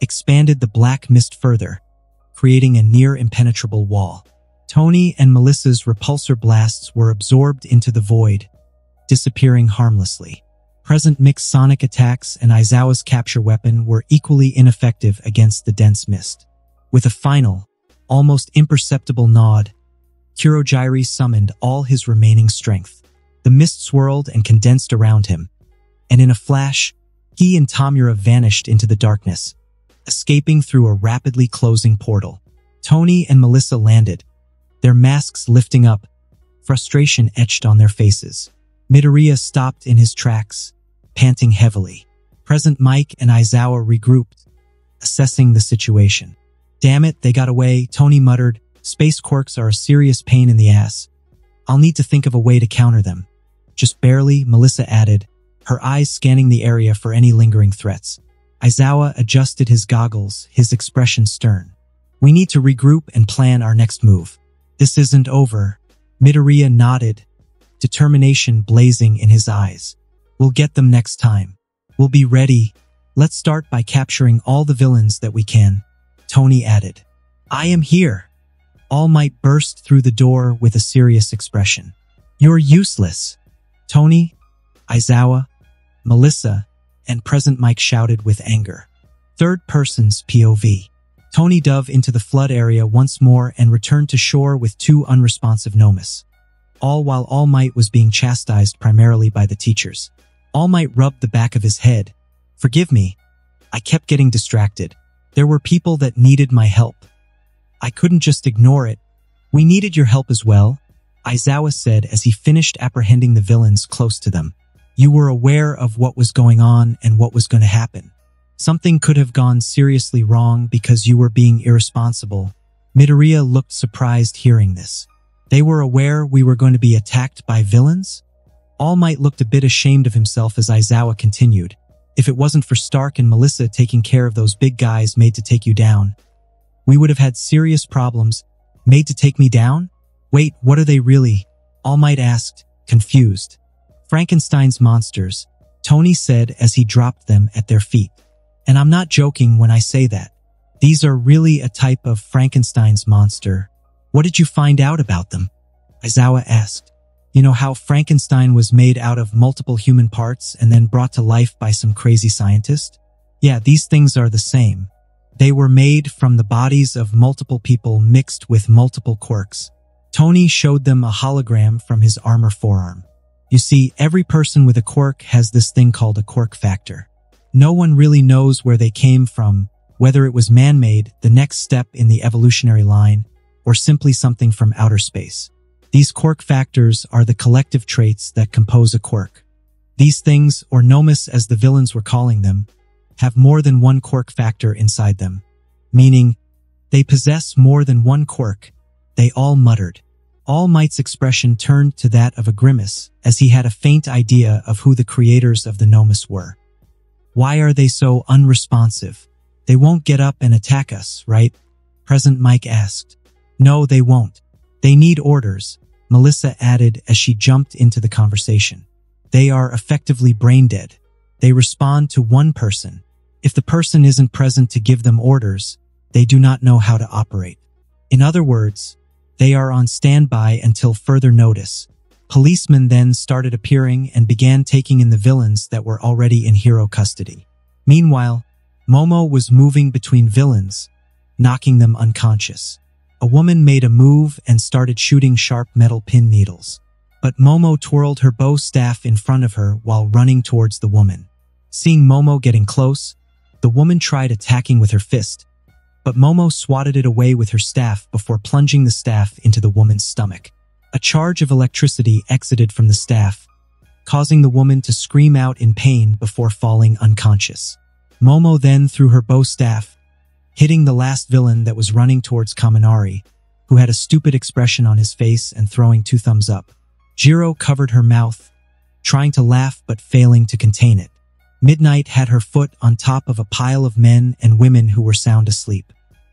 expanded the black mist further, creating a near-impenetrable wall. Tony and Melissa's repulsor blasts were absorbed into the void, disappearing harmlessly. Present Mic's sonic attacks and Aizawa's capture weapon were equally ineffective against the dense mist. With a final, almost imperceptible nod, Kurogiri summoned all his remaining strength. The mist swirled and condensed around him, and in a flash, he and Tomura vanished into the darkness, escaping through a rapidly closing portal. Tony and Melissa landed, their masks lifting up, frustration etched on their faces. Midoriya stopped in his tracks, panting heavily. Present Mic and Aizawa regrouped, assessing the situation. Damn it, they got away, Tony muttered. Space quirks are a serious pain in the ass. I'll need to think of a way to counter them. Just barely, Melissa added, her eyes scanning the area for any lingering threats. Aizawa adjusted his goggles, his expression stern. We need to regroup and plan our next move. This isn't over. Midoriya nodded, determination blazing in his eyes. We'll get them next time. We'll be ready. Let's start by capturing all the villains that we can, Tony added. I am here. All Might burst through the door with a serious expression. You're useless. Tony, Aizawa, Melissa, and Present Mic shouted with anger. Third person's P O V. Tony dove into the flood area once more and returned to shore with two unresponsive nomus, all while All Might was being chastised primarily by the teachers. All Might rubbed the back of his head. Forgive me. I kept getting distracted. There were people that needed my help. I couldn't just ignore it. We needed your help as well, Aizawa said as he finished apprehending the villains close to them. You were aware of what was going on and what was going to happen. Something could have gone seriously wrong because you were being irresponsible. Midoriya looked surprised hearing this. They were aware we were going to be attacked by villains? All Might looked a bit ashamed of himself as Aizawa continued. If it wasn't for Stark and Melissa taking care of those big guys made to take you down, we would have had serious problems. Made to take me down? Wait, what are they really? All Might asked, confused. Frankenstein's monsters, Tony said as he dropped them at their feet. And I'm not joking when I say that. These are really a type of Frankenstein's monster. What did you find out about them? Aizawa asked. You know how Frankenstein was made out of multiple human parts and then brought to life by some crazy scientist? Yeah, these things are the same. They were made from the bodies of multiple people mixed with multiple quirks. Tony showed them a hologram from his armor forearm. You see, every person with a quirk has this thing called a quirk factor. No one really knows where they came from, whether it was man-made, the next step in the evolutionary line, or simply something from outer space. These quirk factors are the collective traits that compose a quirk. These things, or nomus as the villains were calling them, have more than one quirk factor inside them, meaning they possess more than one quirk, they all muttered. All Might's expression turned to that of a grimace, as he had a faint idea of who the creators of the nomus were. Why are they so unresponsive? They won't get up and attack us, right? Present Mic asked. No, they won't. They need orders, Melissa added as she jumped into the conversation. They are effectively brain dead. They respond to one person. If the person isn't present to give them orders, they do not know how to operate. In other words, they are on standby until further notice. Policemen then started appearing and began taking in the villains that were already in hero custody. Meanwhile, Momo was moving between villains, knocking them unconscious. A woman made a move and started shooting sharp metal pin needles. But Momo twirled her bow staff in front of her while running towards the woman. Seeing Momo getting close, the woman tried attacking with her fist, but Momo swatted it away with her staff before plunging the staff into the woman's stomach. A charge of electricity exited from the staff, causing the woman to scream out in pain before falling unconscious. Momo then threw her bow staff, hitting the last villain that was running towards Kaminari, who had a stupid expression on his face and throwing two thumbs up. Jiro covered her mouth, trying to laugh but failing to contain it. Midnight had her foot on top of a pile of men and women who were sound asleep.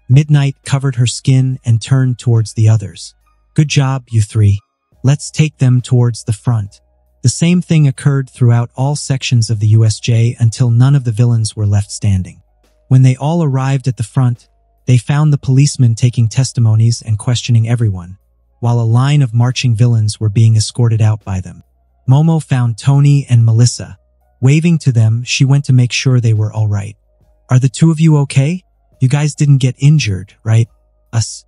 Midnight covered her skin and turned towards the others. Good job, you three. Let's take them towards the front. The same thing occurred throughout all sections of the U S J until none of the villains were left standing. When they all arrived at the front, they found the policemen taking testimonies and questioning everyone, while a line of marching villains were being escorted out by them. Momo found Tony and Melissa. Waving to them, she went to make sure they were all right. Are the two of you okay? You guys didn't get injured, right? Us?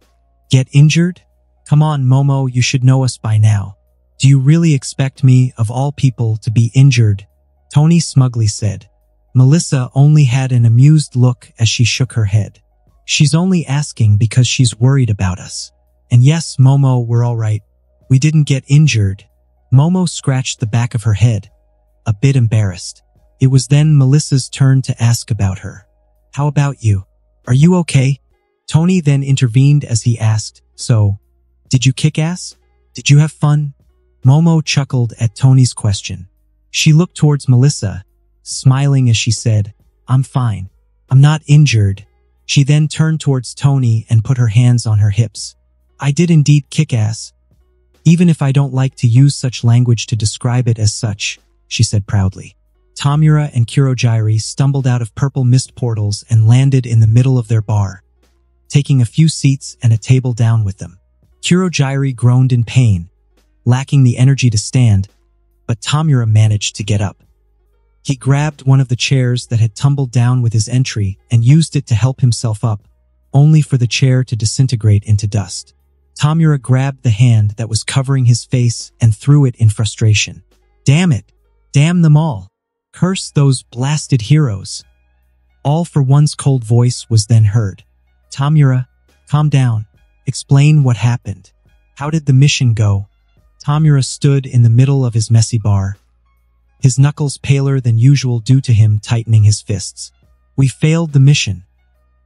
Get injured? Come on, Momo, you should know us by now. Do you really expect me, of all people, to be injured? Tony smugly said. Melissa only had an amused look as she shook her head. She's only asking because she's worried about us. And yes, Momo, we're all right. We didn't get injured. Momo scratched the back of her head, a bit embarrassed. It was then Melissa's turn to ask about her. How about you? Are you okay? Tony then intervened as he asked, so, did you kick ass? Did you have fun? Momo chuckled at Tony's question. She looked towards Melissa, smiling as she said, I'm fine. I'm not injured. She then turned towards Tony and put her hands on her hips. I did indeed kick ass. Even if I don't like to use such language to describe it as such, she said proudly. Tomura and Kurogiri stumbled out of purple mist portals and landed in the middle of their bar, taking a few seats and a table down with them. Kurogiri groaned in pain, lacking the energy to stand, but Tomura managed to get up. He grabbed one of the chairs that had tumbled down with his entry and used it to help himself up, only for the chair to disintegrate into dust. Tomura grabbed the hand that was covering his face and threw it in frustration. Damn it! Damn them all! Curse those blasted heroes! All for one's cold voice was then heard. Tomura, calm down. Explain what happened. How did the mission go? Tomura stood in the middle of his messy bar, his knuckles paler than usual due to him tightening his fists. We failed the mission,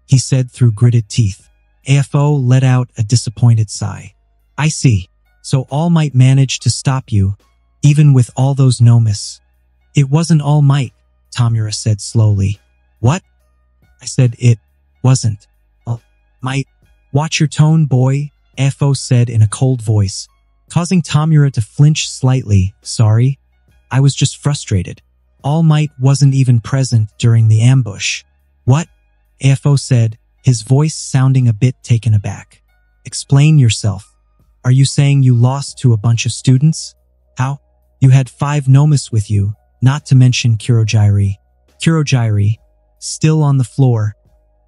he said through gritted teeth. A F O let out a disappointed sigh. I see. So All Might managed to stop you, even with all those nomus. It wasn't All Might, Tomura said slowly. What? I said it wasn't All Might. Watch your tone, boy, A F O said in a cold voice, causing Tomura to flinch slightly. Sorry, I was just frustrated. All Might wasn't even present during the ambush. What? A F O said, his voice sounding a bit taken aback. Explain yourself. Are you saying you lost to a bunch of students? How? You had five nomus with you, not to mention Kurogiri. Kurogiri, still on the floor,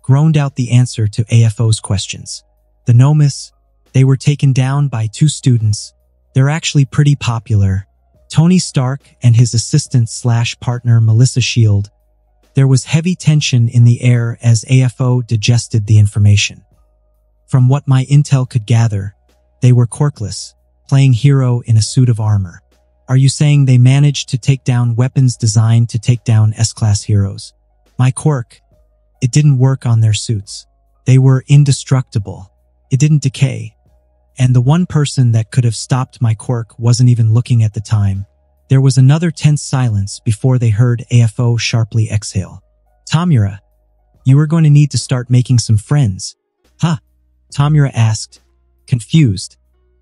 groaned out the answer to A F O's questions. The nomus, they were taken down by two students. They're actually pretty popular. Tony Stark and his assistant slash partner Melissa Shield. There was heavy tension in the air as A F O digested the information. From what my intel could gather, they were corkless, playing hero in a suit of armor. Are you saying they managed to take down weapons designed to take down S-class heroes? My quirk, it didn't work on their suits. They were indestructible. It didn't decay. And the one person that could have stopped my quirk wasn't even looking at the time. There was another tense silence before they heard A F O sharply exhale. Tomura, you are going to need to start making some friends. Huh? Tomura asked, confused,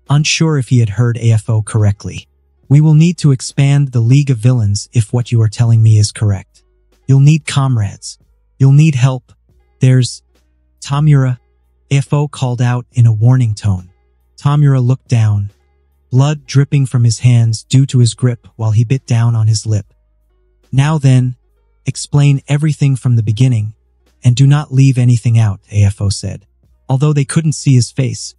unsure if he had heard A F O correctly. We will need to expand the League of Villains if what you are telling me is correct. You'll need comrades. You'll need help. There's... Tomura, A F O called out in a warning tone. Tomura looked down, blood dripping from his hands due to his grip while he bit down on his lip. Now then, explain everything from the beginning, and do not leave anything out, A F O said. Although they couldn't see his face,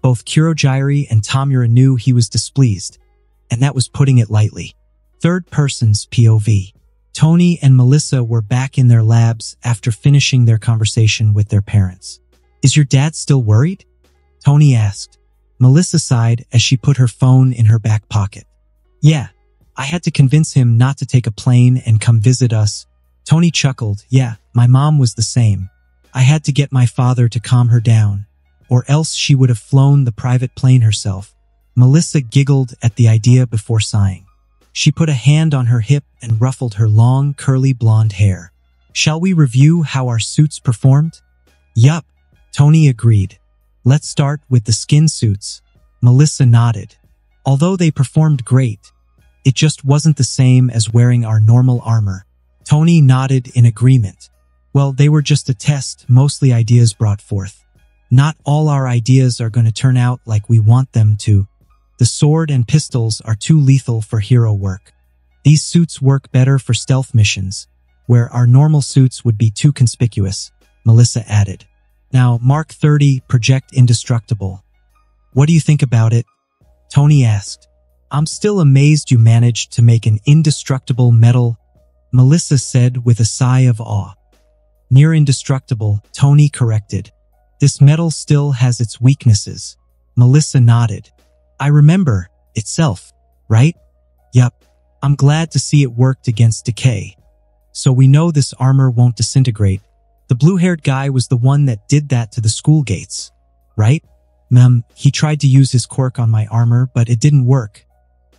both Kurogiri and Tomura knew he was displeased, and that was putting it lightly. Third person's P O V. Tony and Melissa were back in their labs after finishing their conversation with their parents. Is your dad still worried? Tony asked. Melissa sighed as she put her phone in her back pocket. Yeah, I had to convince him not to take a plane and come visit us. Tony chuckled. Yeah, my mom was the same. I had to get my father to calm her down, or else she would have flown the private plane herself. Melissa giggled at the idea before sighing. She put a hand on her hip and ruffled her long, curly blonde hair. Shall we review how our suits performed? Yup, Tony agreed. Let's start with the skin suits. Melissa nodded. Although they performed great, it just wasn't the same as wearing our normal armor. Tony nodded in agreement. Well, they were just a test, mostly ideas brought forth. Not all our ideas are going to turn out like we want them to. The sword and pistols are too lethal for hero work. These suits work better for stealth missions, where our normal suits would be too conspicuous, Melissa added. Now, Mark thirty, Project Indestructible. What do you think about it? Tony asked. I'm still amazed you managed to make an indestructible metal Melissa said with a sigh of awe. Near indestructible, Tony corrected. This metal still has its weaknesses. Melissa nodded. I remember, itself, right? Yup. I'm glad to see it worked against decay. So we know this armor won't disintegrate. The blue-haired guy was the one that did that to the school gates, right? Mem, he tried to use his quirk on my armor, but it didn't work.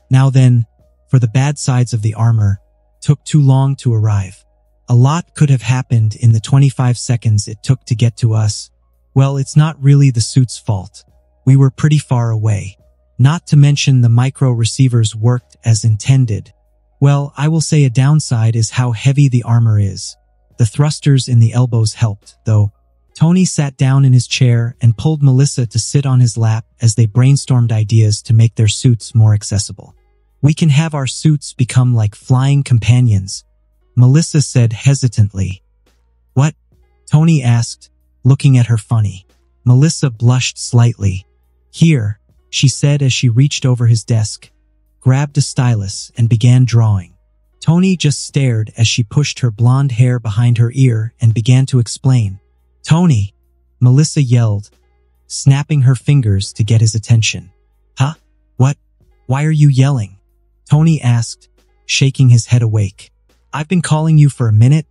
Now then, for the bad sides of the armor, took too long to arrive. A lot could have happened in the twenty-five seconds it took to get to us. Well, it's not really the suit's fault. We were pretty far away. Not to mention the micro-receivers worked as intended. Well, I will say a downside is how heavy the armor is. The thrusters in the elbows helped, though. Tony sat down in his chair and pulled Melissa to sit on his lap as they brainstormed ideas to make their suits more accessible. We can have our suits become like flying companions, Melissa said hesitantly. What? Tony asked, looking at her funny. Melissa blushed slightly. Here, she said as she reached over his desk, grabbed a stylus and began drawing. Tony just stared as she pushed her blonde hair behind her ear and began to explain. Tony! Melissa yelled, snapping her fingers to get his attention. Huh? What? Why are you yelling? Tony asked, shaking his head awake. I've been calling you for a minute,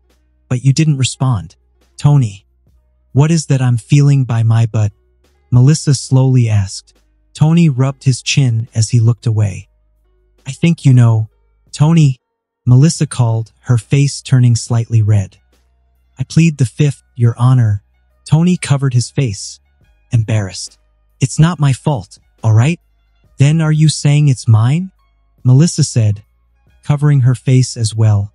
but you didn't respond. Tony, what is that I'm feeling by my butt? Melissa slowly asked. Tony rubbed his chin as he looked away. I think you know, Tony, Melissa called, her face turning slightly red. I plead the fifth, Your Honor. Tony covered his face, embarrassed. It's not my fault, all right? Then are you saying it's mine? Melissa said, covering her face as well,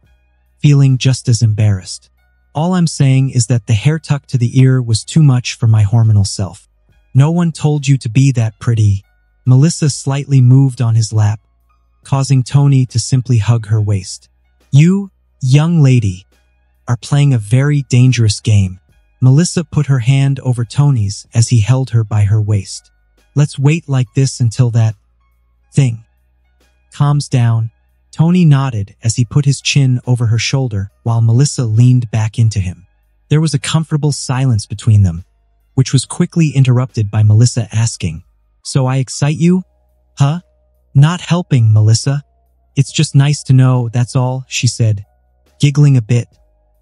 feeling just as embarrassed. All I'm saying is that the hair tuck to the ear was too much for my hormonal self. No one told you to be that pretty. Melissa slightly moved on his lap, causing Tony to simply hug her waist. You, young lady, are playing a very dangerous game. Melissa put her hand over Tony's as he held her by her waist. Let's wait like this until that thing calms down. Tony nodded as he put his chin over her shoulder while Melissa leaned back into him. There was a comfortable silence between them, which was quickly interrupted by Melissa asking, So I excite you? Huh? Not helping, Melissa. It's just nice to know, that's all, she said, giggling a bit,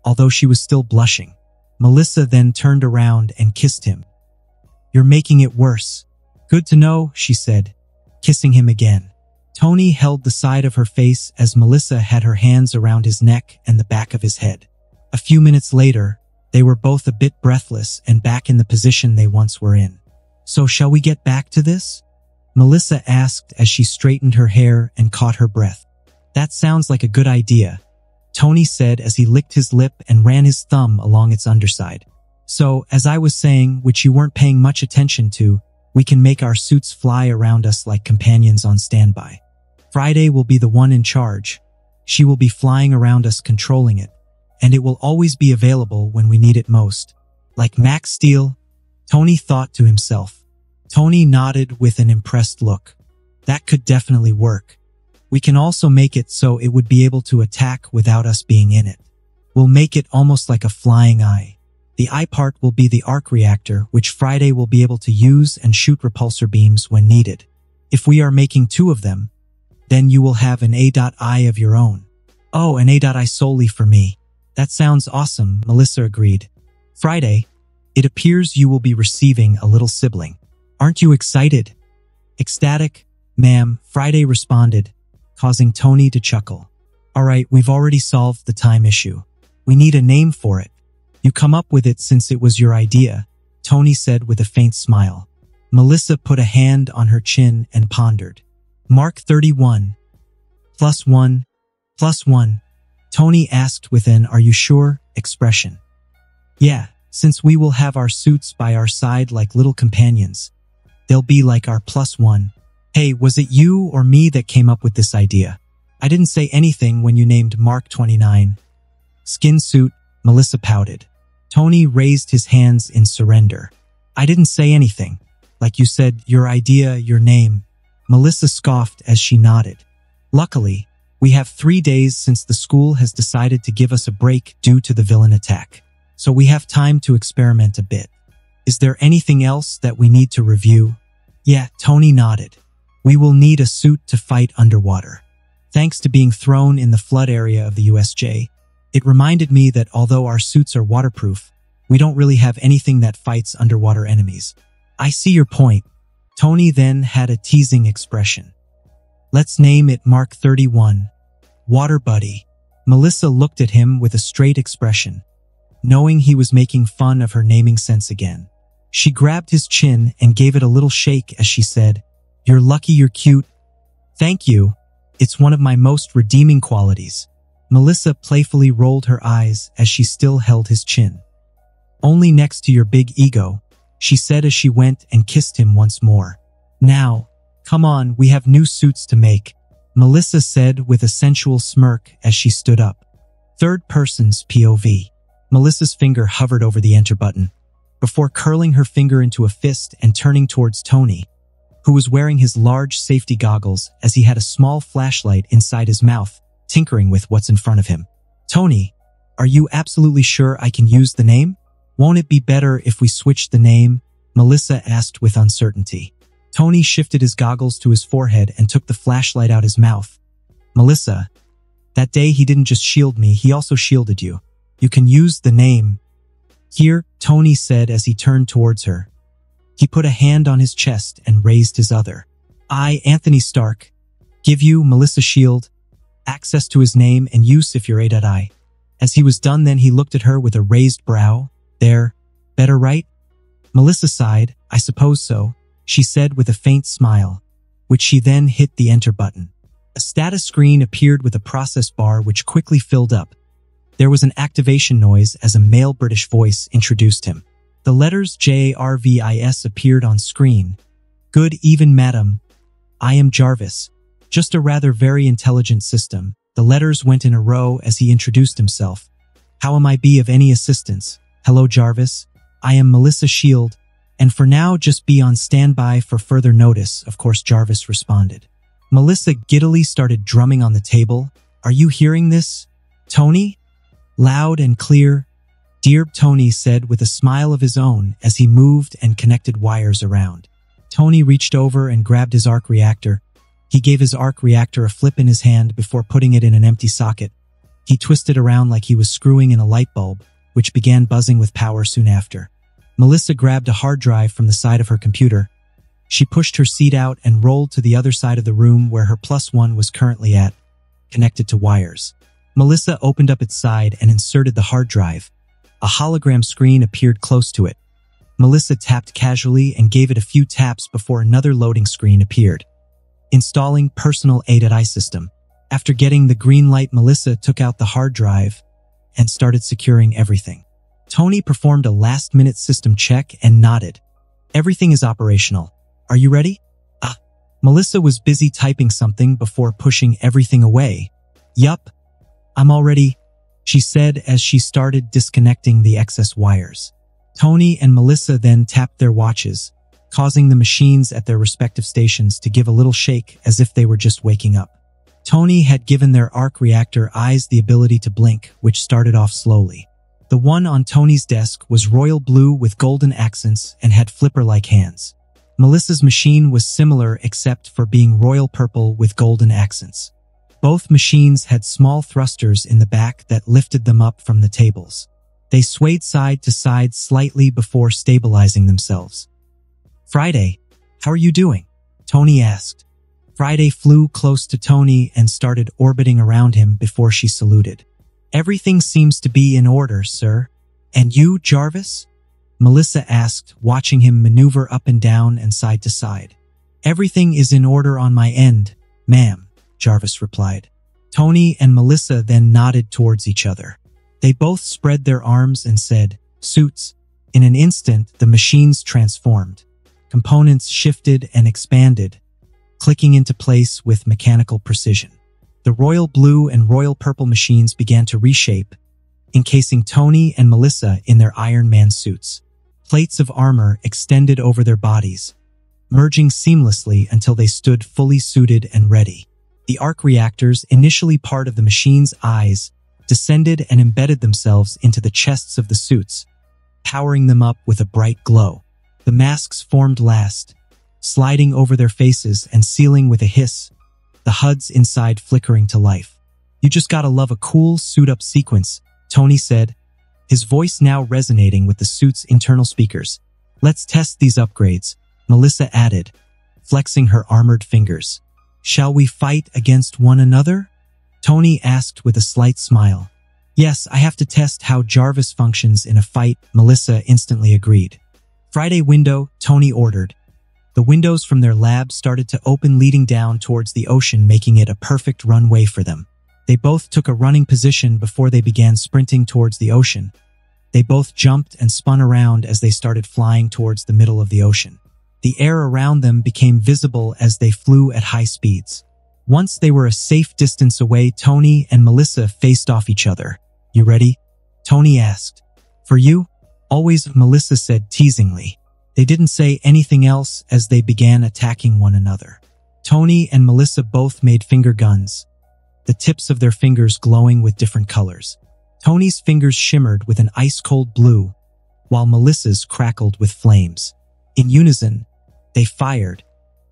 although she was still blushing. Melissa then turned around and kissed him. You're making it worse. Good to know, she said, kissing him again. Tony held the side of her face as Melissa had her hands around his neck and the back of his head. A few minutes later, they were both a bit breathless and back in the position they once were in. So shall we get back to this? Melissa asked as she straightened her hair and caught her breath. That sounds like a good idea, Tony said as he licked his lip and ran his thumb along its underside. So, as I was saying, which you weren't paying much attention to, we can make our suits fly around us like companions on standby. Friday will be the one in charge. She will be flying around us controlling it, and it will always be available when we need it most. Like Max Steel, Tony thought to himself. Tony nodded with an impressed look. That could definitely work. We can also make it so it would be able to attack without us being in it. We'll make it almost like a flying eye. The eye part will be the arc reactor, which Friday will be able to use and shoot repulsor beams when needed. If we are making two of them, then you will have an A I of your own. Oh, an A I solely for me. That sounds awesome, Melissa agreed. Friday, it appears you will be receiving a little sibling. Aren't you excited? Ecstatic, ma'am, Friday responded, causing Tony to chuckle. Alright, we've already solved the time issue. We need a name for it. You come up with it since it was your idea, Tony said with a faint smile. Melissa put a hand on her chin and pondered. Mark thirty-one. Plus one. Plus one. Tony asked with an "Are you sure?" expression. Yeah, since we will have our suits by our side like little companions. They'll be like our plus one. Hey, was it you or me that came up with this idea? I didn't say anything when you named Mark twenty-nine. Skin suit, Melissa pouted. Tony raised his hands in surrender. I didn't say anything. Like you said, your idea, your name. Melissa scoffed as she nodded. Luckily, We have three days since the school has decided to give us a break due to the villain attack, so we have time to experiment a bit. Is there anything else that we need to review? Yeah, Tony nodded. We will need a suit to fight underwater. Thanks to being thrown in the flood area of the U S J, it reminded me that although our suits are waterproof, we don't really have anything that fights underwater enemies. I see your point. Tony then had a teasing expression. Let's name it Mark thirty-one. Water buddy. Melissa looked at him with a straight expression, knowing he was making fun of her naming sense again. She grabbed his chin and gave it a little shake as she said, "You're lucky you're cute." "Thank you. It's one of my most redeeming qualities." Melissa playfully rolled her eyes as she still held his chin. "Only next to your big ego," she said as she went and kissed him once more. "Now, come on, we have new suits to make," Melissa said with a sensual smirk as she stood up. Third person's P O V. Melissa's finger hovered over the enter button, before curling her finger into a fist and turning towards Tony, who was wearing his large safety goggles as he had a small flashlight inside his mouth, tinkering with what's in front of him. "Tony, are you absolutely sure I can use the name? Won't it be better if we switch the name?" Melissa asked with uncertainty. Tony shifted his goggles to his forehead and took the flashlight out his mouth. "Melissa, that day he didn't just shield me, he also shielded you. You can use the name." "Here," Tony said as he turned towards her. He put a hand on his chest and raised his other. "I, Anthony Stark, give you, Melissa Shield, access to his name and use if you're A I." As he was done then he looked at her with a raised brow. "There, better right?" Melissa sighed. "I suppose so," she said with a faint smile, which she then hit the enter button. A status screen appeared with a process bar which quickly filled up. There was an activation noise as a male British voice introduced him. The letters J R V I S appeared on screen. "Good even, madam. I am Jarvis." Just a rather very intelligent system. The letters went in a row as he introduced himself. "How am I be of any assistance?" "Hello, Jarvis. I am Melissa Shield. And for now, just be on standby for further notice," of course Jarvis responded. Melissa giddily started drumming on the table. "Are you hearing this, Tony?" "Loud and clear, dear," Tony said with a smile of his own as he moved and connected wires around. Tony reached over and grabbed his arc reactor. He gave his arc reactor a flip in his hand before putting it in an empty socket. He twisted around like he was screwing in a light bulb, which began buzzing with power soon after. Melissa grabbed a hard drive from the side of her computer. She pushed her seat out and rolled to the other side of the room where her plus one was currently at, connected to wires. Melissa opened up its side and inserted the hard drive. A hologram screen appeared close to it. Melissa tapped casually and gave it a few taps before another loading screen appeared. Installing personal A I system. After getting the green light, Melissa took out the hard drive and started securing everything. Tony performed a last-minute system check and nodded. "Everything is operational. Are you ready?" Ah. Melissa was busy typing something before pushing everything away. "Yup, I'm all ready," she said as she started disconnecting the excess wires. Tony and Melissa then tapped their watches, causing the machines at their respective stations to give a little shake as if they were just waking up. Tony had given their arc reactor eyes the ability to blink, which started off slowly. The one on Tony's desk was royal blue with golden accents and had flipper-like hands. Melissa's machine was similar except for being royal purple with golden accents. Both machines had small thrusters in the back that lifted them up from the tables. They swayed side to side slightly before stabilizing themselves. "Friday, how are you doing?" Tony asked. Friday flew close to Tony and started orbiting around him before she saluted. "Everything seems to be in order, sir. And you, Jarvis?" Melissa asked, watching him maneuver up and down and side to side. "Everything is in order on my end, ma'am," Jarvis replied. Tony and Melissa then nodded towards each other. They both spread their arms and said, "Suits." In an instant, the machines transformed. Components shifted and expanded, clicking into place with mechanical precision. The royal blue and royal purple machines began to reshape, encasing Tony and Melissa in their Iron Man suits. Plates of armor extended over their bodies, merging seamlessly until they stood fully suited and ready. The arc reactors, initially part of the machine's eyes, descended and embedded themselves into the chests of the suits, powering them up with a bright glow. The masks formed last, sliding over their faces and sealing with a hiss, the H U Ds inside flickering to life. "You just gotta love a cool suit-up sequence," Tony said, his voice now resonating with the suit's internal speakers. "Let's test these upgrades," Melissa added, flexing her armored fingers. "Shall we fight against one another?" Tony asked with a slight smile. "Yes, I have to test how Jarvis functions in a fight," Melissa instantly agreed. "Friday window," Tony ordered. The windows from their lab started to open, leading down towards the ocean, making it a perfect runway for them. They both took a running position before they began sprinting towards the ocean. They both jumped and spun around as they started flying towards the middle of the ocean. The air around them became visible as they flew at high speeds. Once they were a safe distance away, Tony and Melissa faced off each other. "You ready?" Tony asked. "For you? Always," Melissa said teasingly. They didn't say anything else as they began attacking one another. Tony and Melissa both made finger guns, the tips of their fingers glowing with different colors. Tony's fingers shimmered with an ice-cold blue, while Melissa's crackled with flames. In unison, they fired,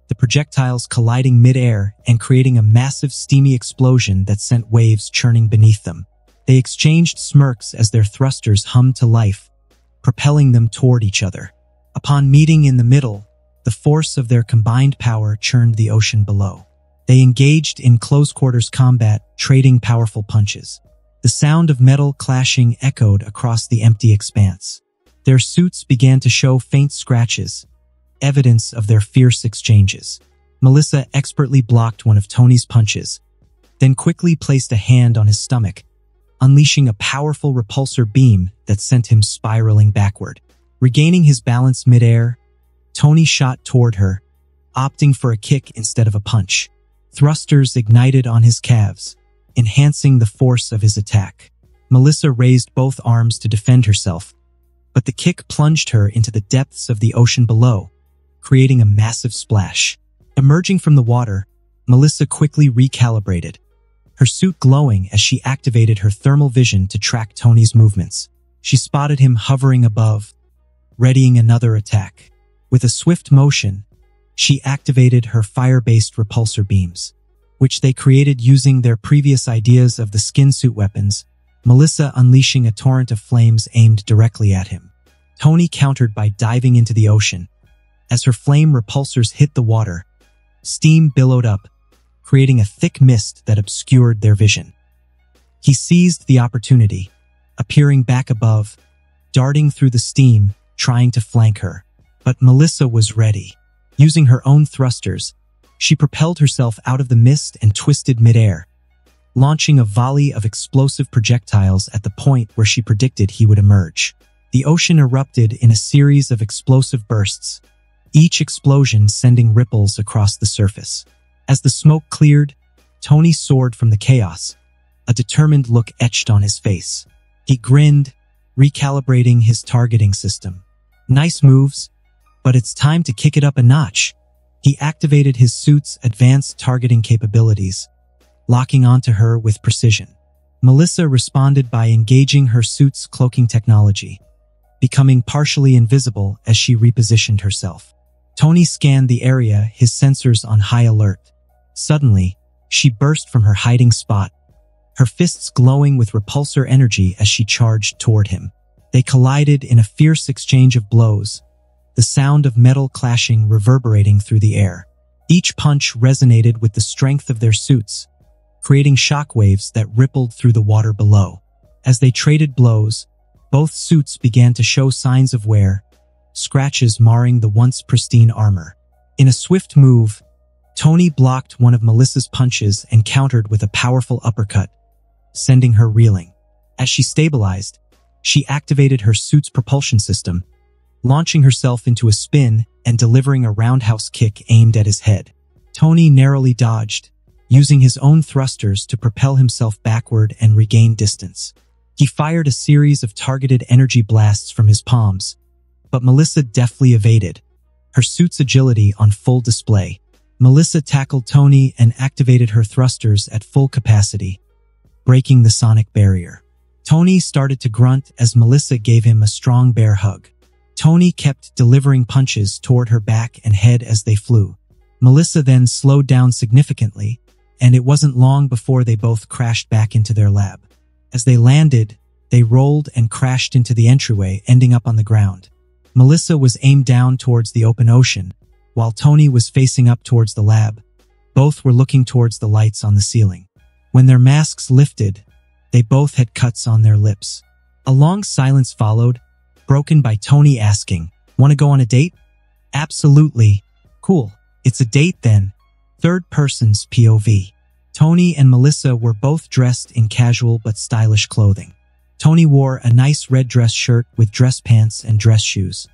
the projectiles colliding mid-air and creating a massive steamy explosion that sent waves churning beneath them. They exchanged smirks as their thrusters hummed to life, propelling them toward each other. Upon meeting in the middle, the force of their combined power churned the ocean below. They engaged in close-quarters combat, trading powerful punches. The sound of metal clashing echoed across the empty expanse. Their suits began to show faint scratches, evidence of their fierce exchanges. Melissa expertly blocked one of Tony's punches, then quickly placed a hand on his stomach, unleashing a powerful repulsor beam that sent him spiraling backward. Regaining his balance midair, Tony shot toward her, opting for a kick instead of a punch. Thrusters ignited on his calves, enhancing the force of his attack. Melissa raised both arms to defend herself, but the kick plunged her into the depths of the ocean below, creating a massive splash. Emerging from the water, Melissa quickly recalibrated, her suit glowing as she activated her thermal vision to track Tony's movements. She spotted him hovering above, readying another attack. With a swift motion, she activated her fire-based repulsor beams, which they created using their previous ideas of the skin suit weapons, Melissa unleashing a torrent of flames aimed directly at him. Tony countered by diving into the ocean. As her flame repulsors hit the water, steam billowed up, creating a thick mist that obscured their vision. He seized the opportunity, appearing back above, darting through the steam, trying to flank her. But Melissa was ready. Using her own thrusters, she propelled herself out of the mist and twisted midair, launching a volley of explosive projectiles at the point where she predicted he would emerge. The ocean erupted in a series of explosive bursts, each explosion sending ripples across the surface. As the smoke cleared, Tony soared from the chaos, a determined look etched on his face. He grinned, recalibrating his targeting system. "Nice moves, but it's time to kick it up a notch." He activated his suit's advanced targeting capabilities, locking onto her with precision. Melissa responded by engaging her suit's cloaking technology, becoming partially invisible as she repositioned herself. Tony scanned the area, his sensors on high alert. Suddenly, she burst from her hiding spot, her fists glowing with repulsor energy as she charged toward him. They collided in a fierce exchange of blows, the sound of metal clashing reverberating through the air. Each punch resonated with the strength of their suits, creating shockwaves that rippled through the water below. As they traded blows, both suits began to show signs of wear, scratches marring the once pristine armor. In a swift move, Tony blocked one of Melissa's punches and countered with a powerful uppercut, sending her reeling. As she stabilized, she activated her suit's propulsion system, launching herself into a spin and delivering a roundhouse kick aimed at his head. Tony narrowly dodged, using his own thrusters to propel himself backward and regain distance. He fired a series of targeted energy blasts from his palms, but Melissa deftly evaded, her suit's agility on full display. Melissa tackled Tony and activated her thrusters at full capacity, breaking the sonic barrier. Tony started to grunt as Melissa gave him a strong bear hug. Tony kept delivering punches toward her back and head as they flew. Melissa then slowed down significantly, and it wasn't long before they both crashed back into their lab. As they landed, they rolled and crashed into the entryway, ending up on the ground. Melissa was aimed down towards the open ocean, while Tony was facing up towards the lab. Both were looking towards the lights on the ceiling. When their masks lifted, they both had cuts on their lips. A long silence followed, broken by Tony asking, "Want to go on a date?" "Absolutely." "Cool. It's a date then." Third person's P O V. Tony and Melissa were both dressed in casual but stylish clothing. Tony wore a nice red dress shirt with dress pants and dress shoes.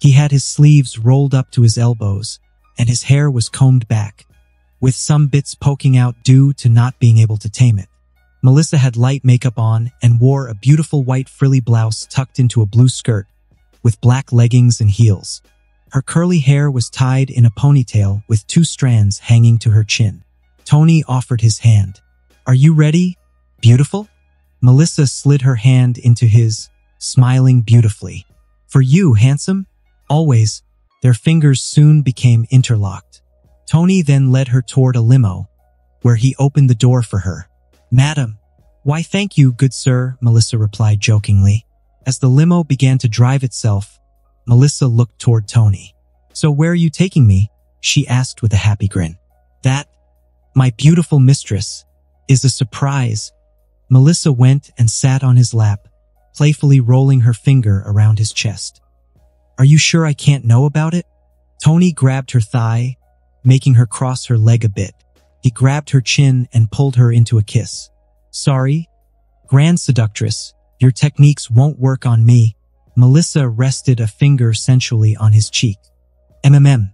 He had his sleeves rolled up to his elbows, and his hair was combed back, with some bits poking out due to not being able to tame it. Melissa had light makeup on and wore a beautiful white frilly blouse tucked into a blue skirt, with black leggings and heels. Her curly hair was tied in a ponytail with two strands hanging to her chin. Tony offered his hand. "Are you ready, beautiful?" Melissa slid her hand into his, smiling beautifully. "For you, handsome." "Always." Their fingers soon became interlocked. Tony then led her toward a limo, where he opened the door for her. "Madam." "Why thank you, good sir," Melissa replied jokingly. As the limo began to drive itself, Melissa looked toward Tony. "So where are you taking me?" she asked with a happy grin. "That, my beautiful mistress, is a surprise." Melissa went and sat on his lap, playfully rolling her finger around his chest. "Are you sure I can't know about it?" Tony grabbed her thigh, making her cross her leg a bit. He grabbed her chin and pulled her into a kiss. "Sorry, grand seductress, your techniques won't work on me." Melissa rested a finger sensually on his cheek. Mm,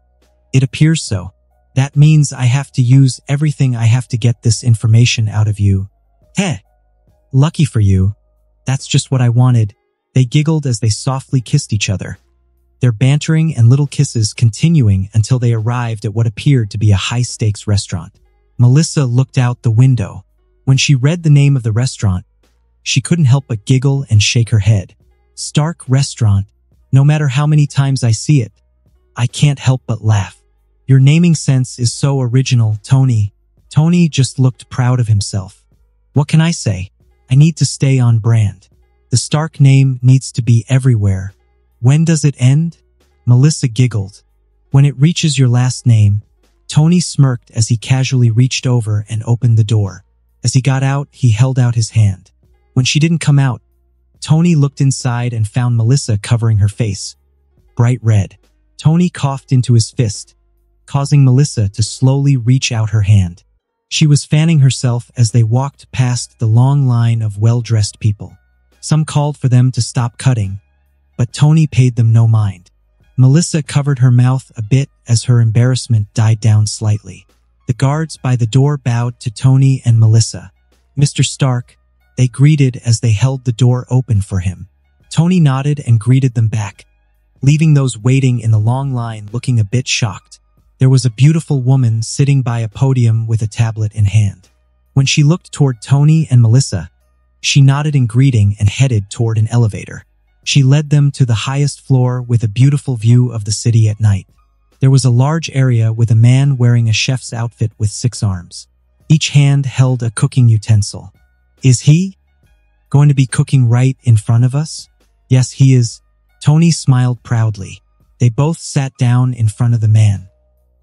"It appears so. That means I have to use everything I have to get this information out of you." "Heh, lucky for you. That's just what I wanted." They giggled as they softly kissed each other, their bantering and little kisses continuing until they arrived at what appeared to be a high-stakes restaurant. Melissa looked out the window. When she read the name of the restaurant, she couldn't help but giggle and shake her head. "Stark Restaurant. No matter how many times I see it, I can't help but laugh. Your naming sense is so original, Tony." Tony just looked proud of himself. "What can I say? I need to stay on brand. The Stark name needs to be everywhere." "When does it end?" Melissa giggled. "When it reaches your last name." Tony smirked as he casually reached over and opened the door. As he got out, he held out his hand. When she didn't come out, Tony looked inside and found Melissa covering her face, bright red. Tony coughed into his fist, causing Melissa to slowly reach out her hand. She was fanning herself as they walked past the long line of well-dressed people. Some called for them to stop cutting, but Tony paid them no mind. Melissa covered her mouth a bit as her embarrassment died down slightly. The guards by the door bowed to Tony and Melissa. "Mister Stark," they greeted as they held the door open for him. Tony nodded and greeted them back, leaving those waiting in the long line looking a bit shocked. There was a beautiful woman sitting by a podium with a tablet in hand. When she looked toward Tony and Melissa, she nodded in greeting and headed toward an elevator. She led them to the highest floor with a beautiful view of the city at night. There was a large area with a man wearing a chef's outfit with six arms. Each hand held a cooking utensil. "Is he going to be cooking right in front of us?" "Yes, he is." Tony smiled proudly. They both sat down in front of the man.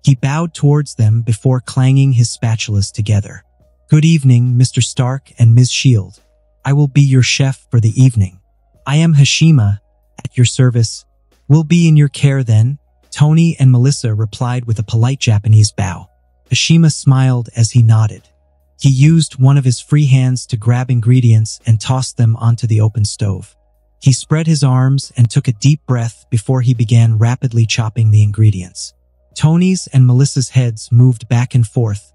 He bowed towards them before clanging his spatulas together. "Good evening, Mister Stark and Miz Shield. I will be your chef for the evening. I am Hashima, at your service. We'll be in your care then." Tony and Melissa replied with a polite Japanese bow. Hashima smiled as he nodded. He used one of his free hands to grab ingredients and tossed them onto the open stove. He spread his arms and took a deep breath before he began rapidly chopping the ingredients. Tony's and Melissa's heads moved back and forth,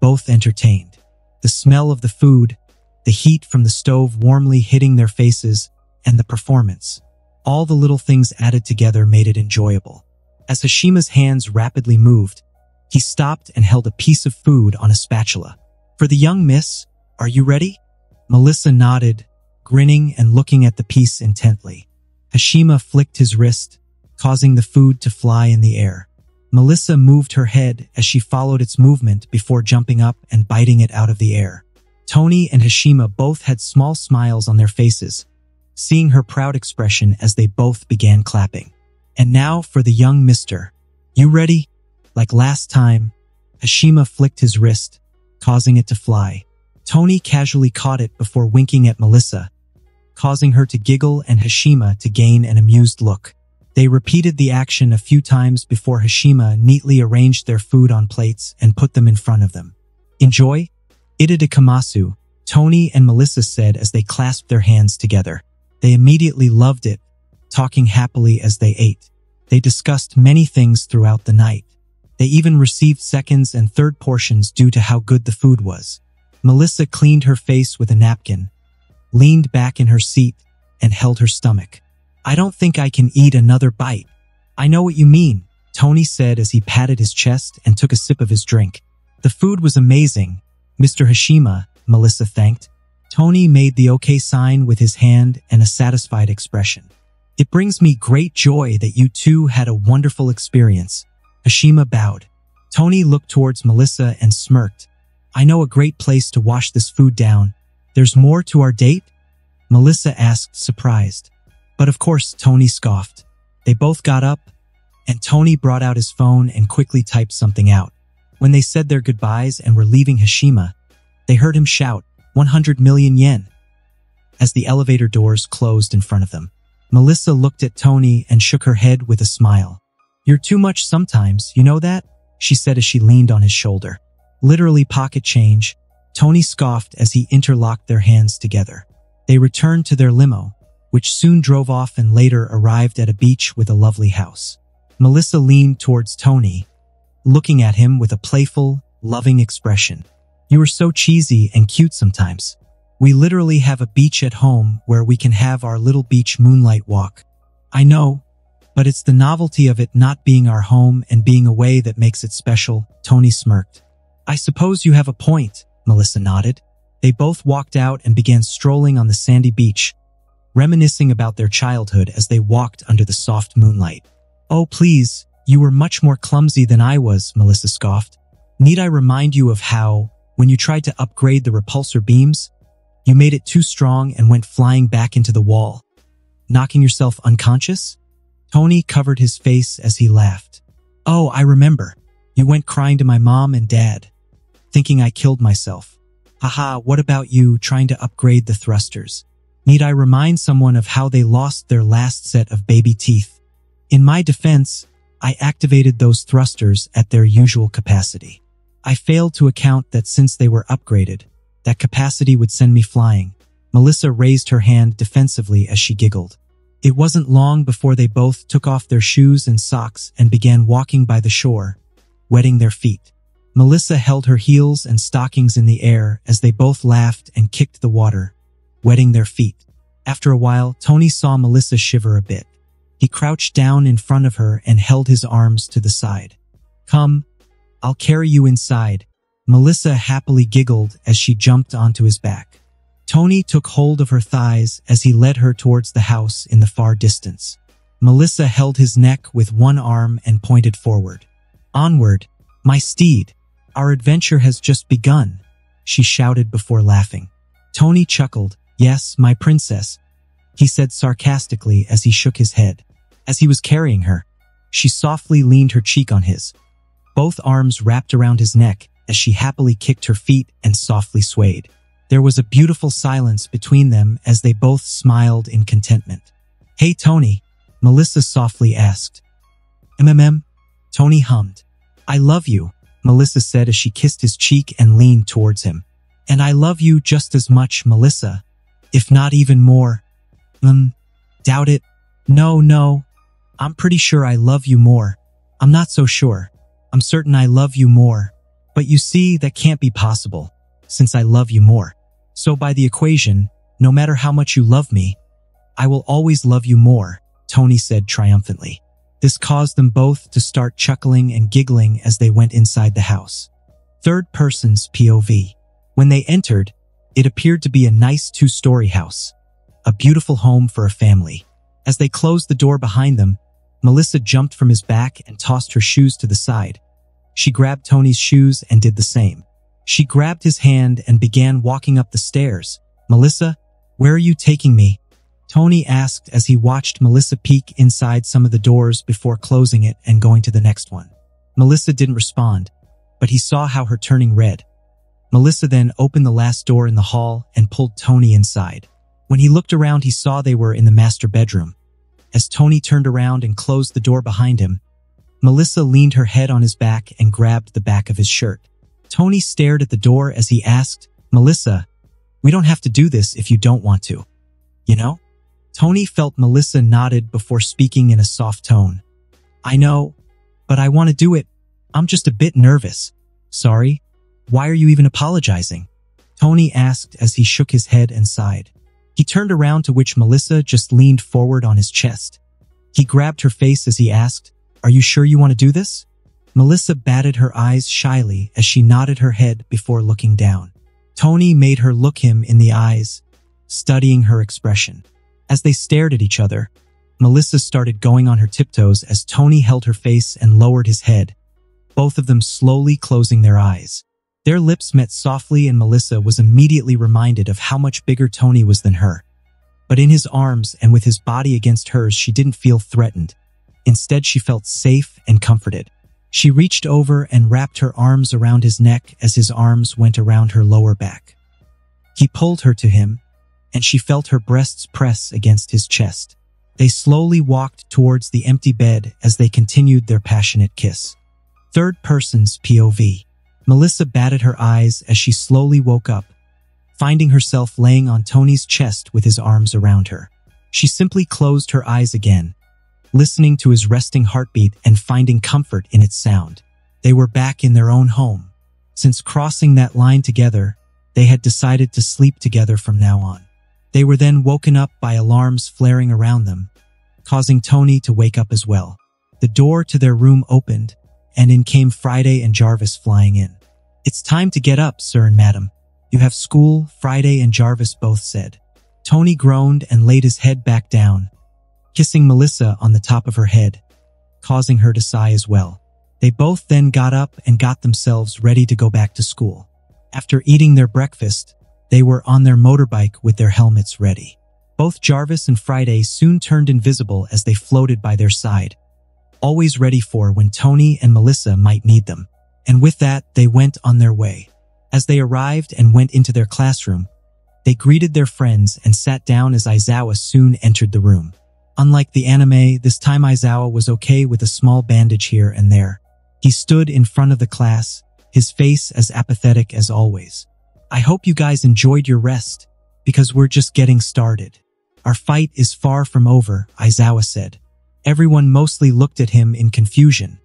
both entertained. The smell of the food, the heat from the stove warmly hitting their faces, and the performance. All the little things added together made it enjoyable. As Hashima's hands rapidly moved, He stopped and held a piece of food on a spatula. "For the young miss, are you ready?" Melissa nodded, grinning and looking at the piece intently. Hashima flicked his wrist, causing the food to fly in the air. Melissa moved her head as she followed its movement before jumping up and biting it out of the air. Tony and Hashima both had small smiles on their faces, seeing her proud expression as they both began clapping. "And now for the young mister. You ready?" Like last time, Hashima flicked his wrist, causing it to fly. Tony casually caught it before winking at Melissa, causing her to giggle and Hashima to gain an amused look. They repeated the action a few times before Hashima neatly arranged their food on plates and put them in front of them. "Enjoy, itadakamasu," Tony and Melissa said as they clasped their hands together. They immediately loved it, talking happily as they ate. They discussed many things throughout the night. They even received seconds and third portions due to how good the food was. Melissa cleaned her face with a napkin, leaned back in her seat, and held her stomach. "I don't think I can eat another bite." "I know what you mean," Tony said as he patted his chest and took a sip of his drink. "The food was amazing, Mister Hashima," Melissa thanked. Tony made the okay sign with his hand and a satisfied expression. "It brings me great joy that you two had a wonderful experience." Hashima bowed. Tony looked towards Melissa and smirked. "I know a great place to wash this food down. There's more to our date?" Melissa asked, surprised. But of course, Tony scoffed. They both got up, and Tony brought out his phone and quickly typed something out. When they said their goodbyes and were leaving Hashima, they heard him shout, one hundred million yen, as the elevator doors closed in front of them. Melissa looked at Tony and shook her head with a smile. "You're too much sometimes, you know that?" she said as she leaned on his shoulder. Literally pocket change, Tony scoffed as he interlocked their hands together. They returned to their limo, which soon drove off and later arrived at a beach with a lovely house. Melissa leaned towards Tony, looking at him with a playful, loving expression. "You are so cheesy and cute sometimes. We literally have a beach at home where we can have our little beach moonlight walk." "I know, but it's the novelty of it not being our home and being away that makes it special," Tony smirked. "I suppose you have a point," Melissa nodded. They both walked out and began strolling on the sandy beach, reminiscing about their childhood as they walked under the soft moonlight. "Oh please, you were much more clumsy than I was," Melissa scoffed. "Need I remind you of how, when you tried to upgrade the repulsor beams, you made it too strong and went flying back into the wall, knocking yourself unconscious?" Tony covered his face as he laughed. "Oh, I remember. You went crying to my mom and dad, thinking I killed myself. Haha, what about you trying to upgrade the thrusters? Need I remind someone of how they lost their last set of baby teeth? In my defense, I activated those thrusters at their usual capacity. I failed to account that since they were upgraded, that capacity would send me flying." Melissa raised her hand defensively as she giggled. It wasn't long before they both took off their shoes and socks and began walking by the shore, wetting their feet. Melissa held her heels and stockings in the air as they both laughed and kicked the water, wetting their feet. After a while, Tony saw Melissa shiver a bit. He crouched down in front of her and held his arms to the side. "Come, I'll carry you inside." Melissa happily giggled as she jumped onto his back. Tony took hold of her thighs as he led her towards the house in the far distance. Melissa held his neck with one arm and pointed forward. "Onward, my steed. Our adventure has just begun," she shouted before laughing. Tony chuckled. "Yes, my princess," he said sarcastically as he shook his head. As he was carrying her, she softly leaned her cheek on his, both arms wrapped around his neck, as she happily kicked her feet and softly swayed. There was a beautiful silence between them as they both smiled in contentment. "Hey Tony," Melissa softly asked. "Mm-mm," Tony hummed. "I love you," Melissa said as she kissed his cheek and leaned towards him. "And I love you just as much, Melissa, if not even more." Mm, doubt it. No, no, I'm pretty sure I love you more. I'm not so sure. I'm certain I love you more. But you see, that can't be possible, since I love you more. So by the equation, no matter how much you love me, I will always love you more," Tony said triumphantly. This caused them both to start chuckling and giggling as they went inside the house. Third person's P O V. When they entered, it appeared to be a nice two-story house, a beautiful home for a family. As they closed the door behind them, Melissa jumped from his back and tossed her shoes to the side. She grabbed Tony's shoes and did the same. She grabbed his hand and began walking up the stairs. "Melissa, where are you taking me?" Tony asked as he watched Melissa peek inside some of the doors before closing it and going to the next one. Melissa didn't respond, but he saw how her turning red. Melissa then opened the last door in the hall and pulled Tony inside. When he looked around, he saw they were in the master bedroom. As Tony turned around and closed the door behind him, Melissa leaned her head on his back and grabbed the back of his shirt. Tony stared at the door as he asked, "Melissa, we don't have to do this if you don't want to, you know?" Tony felt Melissa nodded before speaking in a soft tone. "I know, but I want to do it. I'm just a bit nervous." "Sorry? Why are you even apologizing?" Tony asked as he shook his head and sighed. He turned around, to which Melissa just leaned forward on his chest. He grabbed her face as he asked, "Are you sure you want to do this?" Melissa batted her eyes shyly as she nodded her head before looking down. Tony made her look him in the eyes, studying her expression. As they stared at each other, Melissa started going on her tiptoes as Tony held her face and lowered his head, both of them slowly closing their eyes. Their lips met softly and Melissa was immediately reminded of how much bigger Tony was than her. But in his arms and with his body against hers, she didn't feel threatened. Instead, she felt safe and comforted. She reached over and wrapped her arms around his neck as his arms went around her lower back. He pulled her to him, and she felt her breasts press against his chest. They slowly walked towards the empty bed as they continued their passionate kiss. Third person's P O V. Melissa batted her eyes as she slowly woke up, finding herself laying on Tony's chest with his arms around her. She simply closed her eyes again, listening to his resting heartbeat and finding comfort in its sound. They were back in their own home. Since crossing that line together, they had decided to sleep together from now on. They were then woken up by alarms flaring around them, causing Tony to wake up as well. The door to their room opened, and in came Friday and Jarvis flying in. "It's time to get up, sir and madam. You have school," Friday and Jarvis both said. Tony groaned and laid his head back down, kissing Melissa on the top of her head, causing her to sigh as well. They both then got up and got themselves ready to go back to school. After eating their breakfast, they were on their motorbike with their helmets ready. Both Jarvis and Friday soon turned invisible as they floated by their side, always ready for when Tony and Melissa might need them. And with that, they went on their way. As they arrived and went into their classroom, they greeted their friends and sat down as Aizawa soon entered the room. Unlike the anime, this time Aizawa was okay with a small bandage here and there. He stood in front of the class, his face as apathetic as always. "I hope you guys enjoyed your rest, because we're just getting started. Our fight is far from over," Aizawa said. Everyone mostly looked at him in confusion,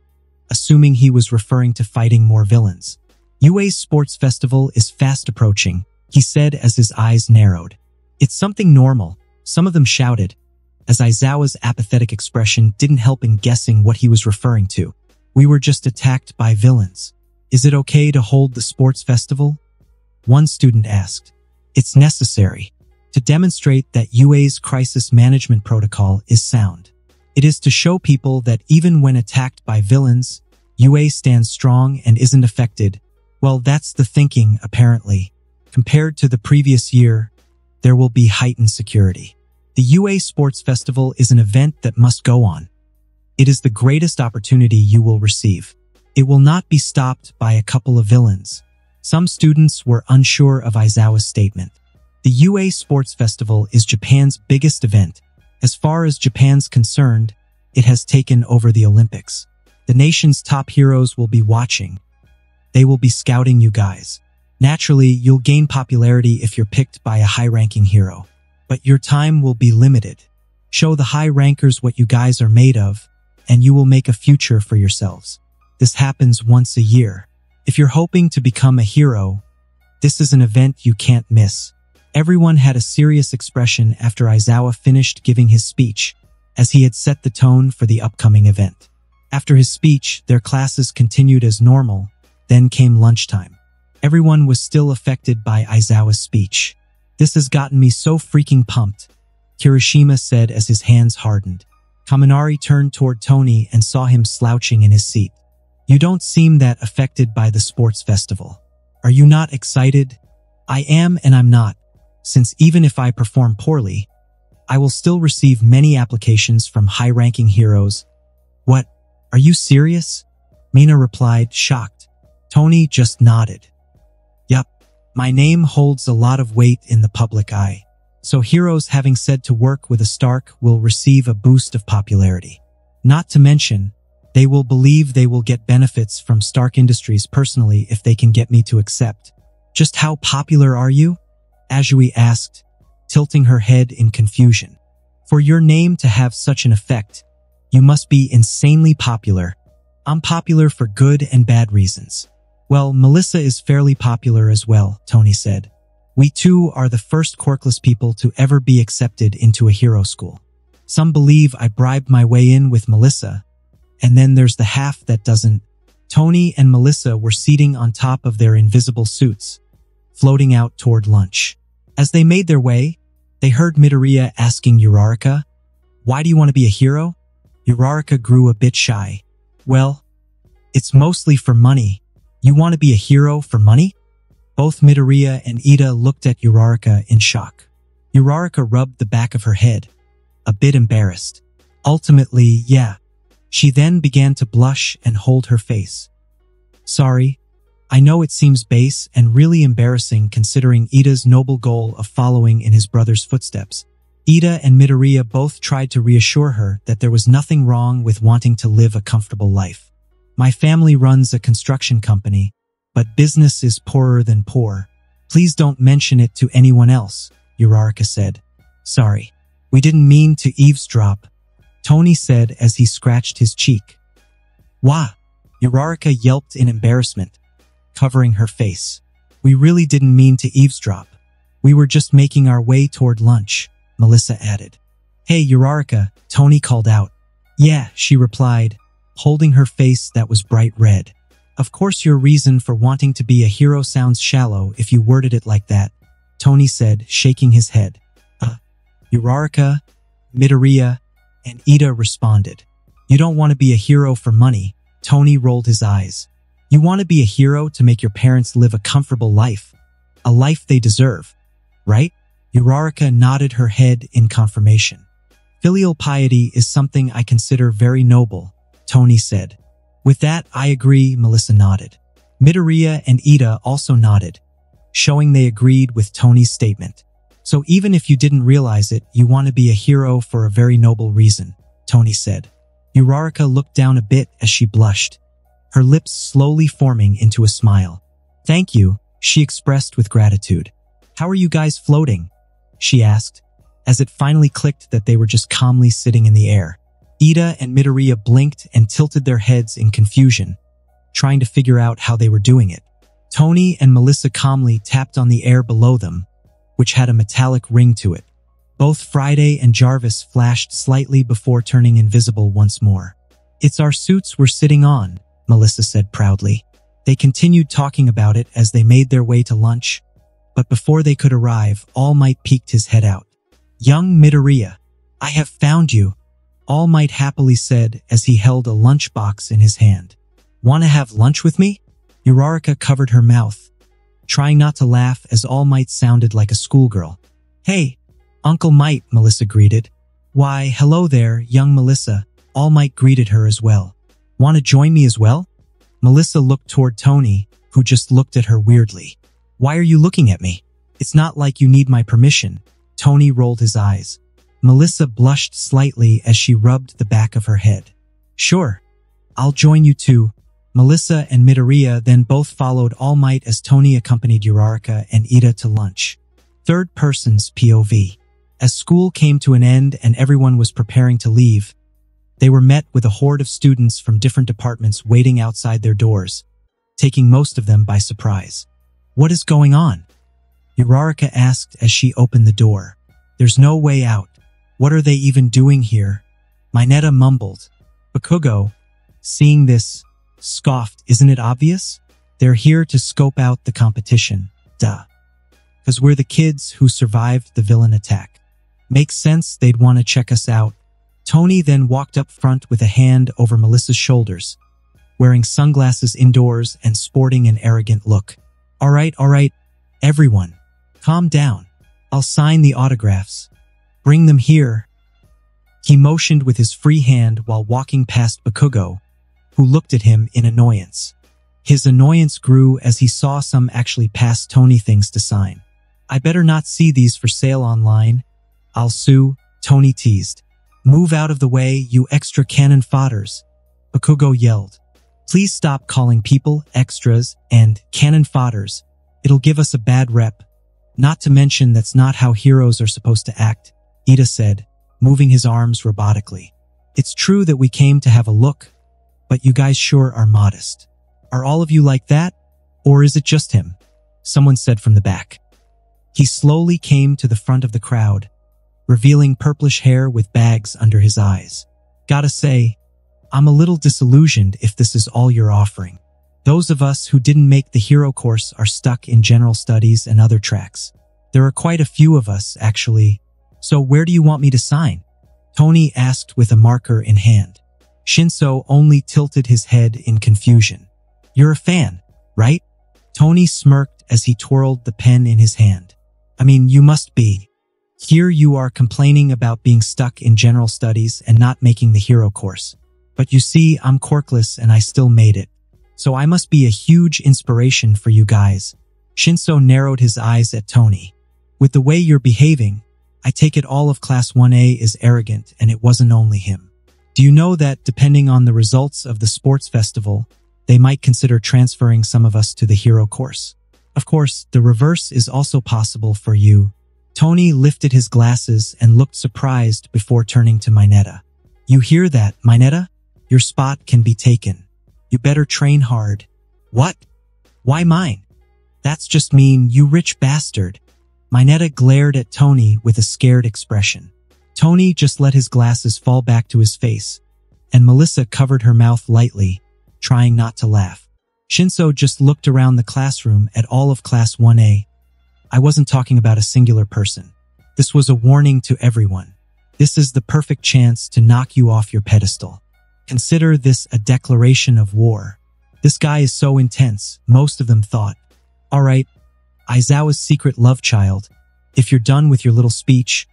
assuming he was referring to fighting more villains. "U A's sports festival is fast approaching," he said as his eyes narrowed. "It's something normal," some of them shouted, as Aizawa's apathetic expression didn't help in guessing what he was referring to. "We were just attacked by villains. Is it okay to hold the sports festival?" one student asked. "It's necessary to demonstrate that U A's crisis management protocol is sound. It is to show people that even when attacked by villains, U A stands strong and isn't affected." Well, that's the thinking, apparently. Compared to the previous year, there will be heightened security. The U A Sports Festival is an event that must go on. It is the greatest opportunity you will receive. It will not be stopped by a couple of villains. Some students were unsure of Aizawa's statement. The U A Sports Festival is Japan's biggest event. As far as Japan's concerned, it has taken over the Olympics. The nation's top heroes will be watching. They will be scouting you guys. Naturally, you'll gain popularity if you're picked by a high-ranking hero. But your time will be limited. Show the high rankers what you guys are made of, and you will make a future for yourselves. This happens once a year. If you're hoping to become a hero, this is an event you can't miss. Everyone had a serious expression after Aizawa finished giving his speech, as he had set the tone for the upcoming event. After his speech, their classes continued as normal, then came lunchtime. Everyone was still affected by Aizawa's speech. "This has gotten me so freaking pumped," Kirishima said as his hands hardened. Kaminari turned toward Tony and saw him slouching in his seat. "You don't seem that affected by the sports festival. Are you not excited?" "I am and I'm not, since even if I perform poorly, I will still receive many applications from high-ranking heroes." "What? Are you serious?" Mina replied, shocked. Tony just nodded. "Yup, my name holds a lot of weight in the public eye. So heroes having said to work with a Stark will receive a boost of popularity. Not to mention, they will believe they will get benefits from Stark Industries personally if they can get me to accept." "Just how popular are you?" Ajui asked, tilting her head in confusion. "For your name to have such an effect, you must be insanely popular." "I'm popular for good and bad reasons." "Well, Melissa is fairly popular as well," Tony said. "We too are the first quirkless people to ever be accepted into a hero school. Some believe I bribed my way in with Melissa, and then there's the half that doesn't." Tony and Melissa were seating on top of their invisible suits, floating out toward lunch. As they made their way, they heard Midoriya asking Uraraka, "Why do you want to be a hero?" Uraraka grew a bit shy. "Well, it's mostly for money." "You want to be a hero for money?" Both Midoriya and Ida looked at Uraraka in shock. Uraraka rubbed the back of her head, a bit embarrassed. "Ultimately, yeah." She then began to blush and hold her face. "Sorry, I know it seems base and really embarrassing considering Ida's noble goal of following in his brother's footsteps." Ida and Midoriya both tried to reassure her that there was nothing wrong with wanting to live a comfortable life. "My family runs a construction company, but business is poorer than poor. Please don't mention it to anyone else," Uraraka said. "Sorry, we didn't mean to eavesdrop," Tony said as he scratched his cheek. "Wah!" Uraraka yelped in embarrassment, covering her face. "We really didn't mean to eavesdrop. We were just making our way toward lunch," Melissa added. "Hey, Uraraka," Tony called out. "Yeah," she replied, holding her face that was bright red. "Of course your reason for wanting to be a hero sounds shallow if you worded it like that," Tony said, shaking his head. Uh, Uraraka, Midoriya, and Ida responded. "You don't want to be a hero for money," Tony rolled his eyes. "You want to be a hero to make your parents live a comfortable life, a life they deserve, right?" Uraraka nodded her head in confirmation. "Filial piety is something I consider very noble," Tony said. "With that, I agree," Melissa nodded. Midoriya and Ida also nodded, showing they agreed with Tony's statement. "So even if you didn't realize it, you want to be a hero for a very noble reason," Tony said. Uraraka looked down a bit as she blushed, her lips slowly forming into a smile. "Thank you," she expressed with gratitude. "How are you guys floating?" she asked, as it finally clicked that they were just calmly sitting in the air. Ida and Midoriya blinked and tilted their heads in confusion, trying to figure out how they were doing it. Tony and Melissa calmly tapped on the air below them, which had a metallic ring to it. Both Friday and Jarvis flashed slightly before turning invisible once more. "It's our suits we're sitting on," Melissa said proudly. They continued talking about it as they made their way to lunch, but before they could arrive, All Might peeked his head out. "Young Midoriya, I have found you," All Might happily said as he held a lunchbox in his hand. "Wanna have lunch with me?" Uraraka covered her mouth, trying not to laugh as All Might sounded like a schoolgirl. "Hey, Uncle Might," Melissa greeted. "Why, hello there, young Melissa," All Might greeted her as well. "Wanna join me as well?" Melissa looked toward Tony, who just looked at her weirdly. "Why are you looking at me? It's not like you need my permission," Tony rolled his eyes. Melissa blushed slightly as she rubbed the back of her head. "Sure, I'll join you too." Melissa and Midoriya then both followed All Might as Tony accompanied Uraraka and Ida to lunch. Third person's P O V. As school came to an end and everyone was preparing to leave, they were met with a horde of students from different departments waiting outside their doors, taking most of them by surprise. "What is going on?" Uraraka asked as she opened the door. "There's no way out. What are they even doing here?" Mineta mumbled. Bakugo, seeing this, scoffed, "Isn't it obvious? They're here to scope out the competition, duh. Because we're the kids who survived the villain attack. Makes sense they'd want to check us out." Tony then walked up front with a hand over Melissa's shoulders, wearing sunglasses indoors and sporting an arrogant look. Alright, alright, everyone, calm down. I'll sign the autographs. Bring them here." He motioned with his free hand while walking past Bakugo, who looked at him in annoyance. His annoyance grew as he saw some actually pass Tony things to sign. "I better not see these for sale online. I'll sue," Tony teased. "Move out of the way, you extra cannon fodders," Bakugo yelled. "Please stop calling people extras and cannon fodders. It'll give us a bad rep. Not to mention that's not how heroes are supposed to act," Ida said, moving his arms robotically. "It's true that we came to have a look, but you guys sure are modest. Are all of you like that, or is it just him?" someone said from the back. He slowly came to the front of the crowd, revealing purplish hair with bags under his eyes. "Gotta say, I'm a little disillusioned if this is all you're offering. Those of us who didn't make the hero course are stuck in general studies and other tracks. There are quite a few of us, actually. So where do you want me to sign?" Tony asked with a marker in hand. Shinso only tilted his head in confusion. "You're a fan, right?" Tony smirked as he twirled the pen in his hand. "I mean, you must be. Here you are complaining about being stuck in general studies and not making the hero course. But you see, I'm corkless and I still made it. So I must be a huge inspiration for you guys." Shinso narrowed his eyes at Tony. "With the way you're behaving, I take it all of Class one A is arrogant, and it wasn't only him. Do you know that, depending on the results of the sports festival, they might consider transferring some of us to the hero course? Of course, the reverse is also possible for you." Tony lifted his glasses and looked surprised before turning to Mineta. "You hear that, Mineta? Your spot can be taken. You better train hard." "What? Why mine? That's just mean, you rich bastard." Mineta glared at Tony with a scared expression. Tony just let his glasses fall back to his face, and Melissa covered her mouth lightly, trying not to laugh. Shinso just looked around the classroom at all of Class one A. "I wasn't talking about a singular person. This was a warning to everyone. This is the perfect chance to knock you off your pedestal. Consider this a declaration of war. This guy is so intense," most of them thought. "Alright, Aizawa's secret love child, if you're done with your little speech,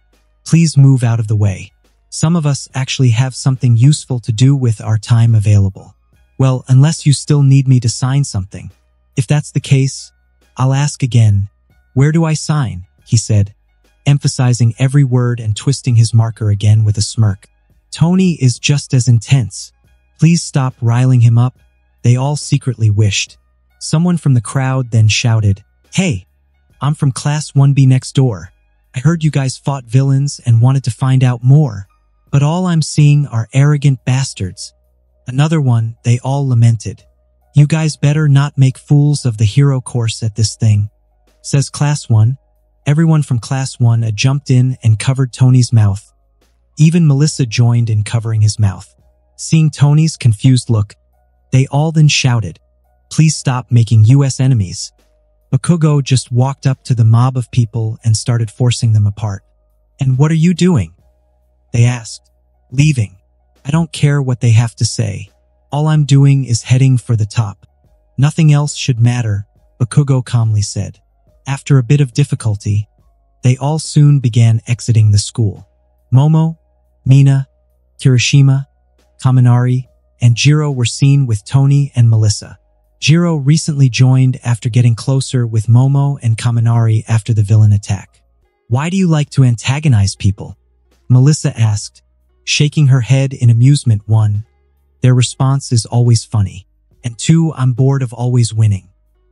please move out of the way. Some of us actually have something useful to do with our time available. Well, unless you still need me to sign something. If that's the case, I'll ask again. Where do I sign?" he said, emphasizing every word and twisting his marker again with a smirk. "Tony is just as intense. Please stop riling him up," they all secretly wished. Someone from the crowd then shouted, "Hey, I'm from Class one B next door. I heard you guys fought villains and wanted to find out more, but all I'm seeing are arrogant bastards." Another one, they all lamented. "You guys better not make fools of the hero course at this thing," says Class one. Everyone from Class one jumped in and covered Tony's mouth. Even Melissa joined in covering his mouth. Seeing Tony's confused look, they all then shouted, "Please stop making us enemies." Bakugo just walked up to the mob of people and started forcing them apart. "And what are you doing?" they asked. "Leaving. I don't care what they have to say. All I'm doing is heading for the top. Nothing else should matter," Bakugo calmly said. After a bit of difficulty, they all soon began exiting the school. Momo, Mina, Kirishima, Kaminari, and Jiro were seen with Tony and Melissa. Jiro recently joined after getting closer with Momo and Kaminari after the villain attack. "Why do you like to antagonize people?" Melissa asked, shaking her head in amusement. One, their response is always funny. And two, I'm bored of always winning.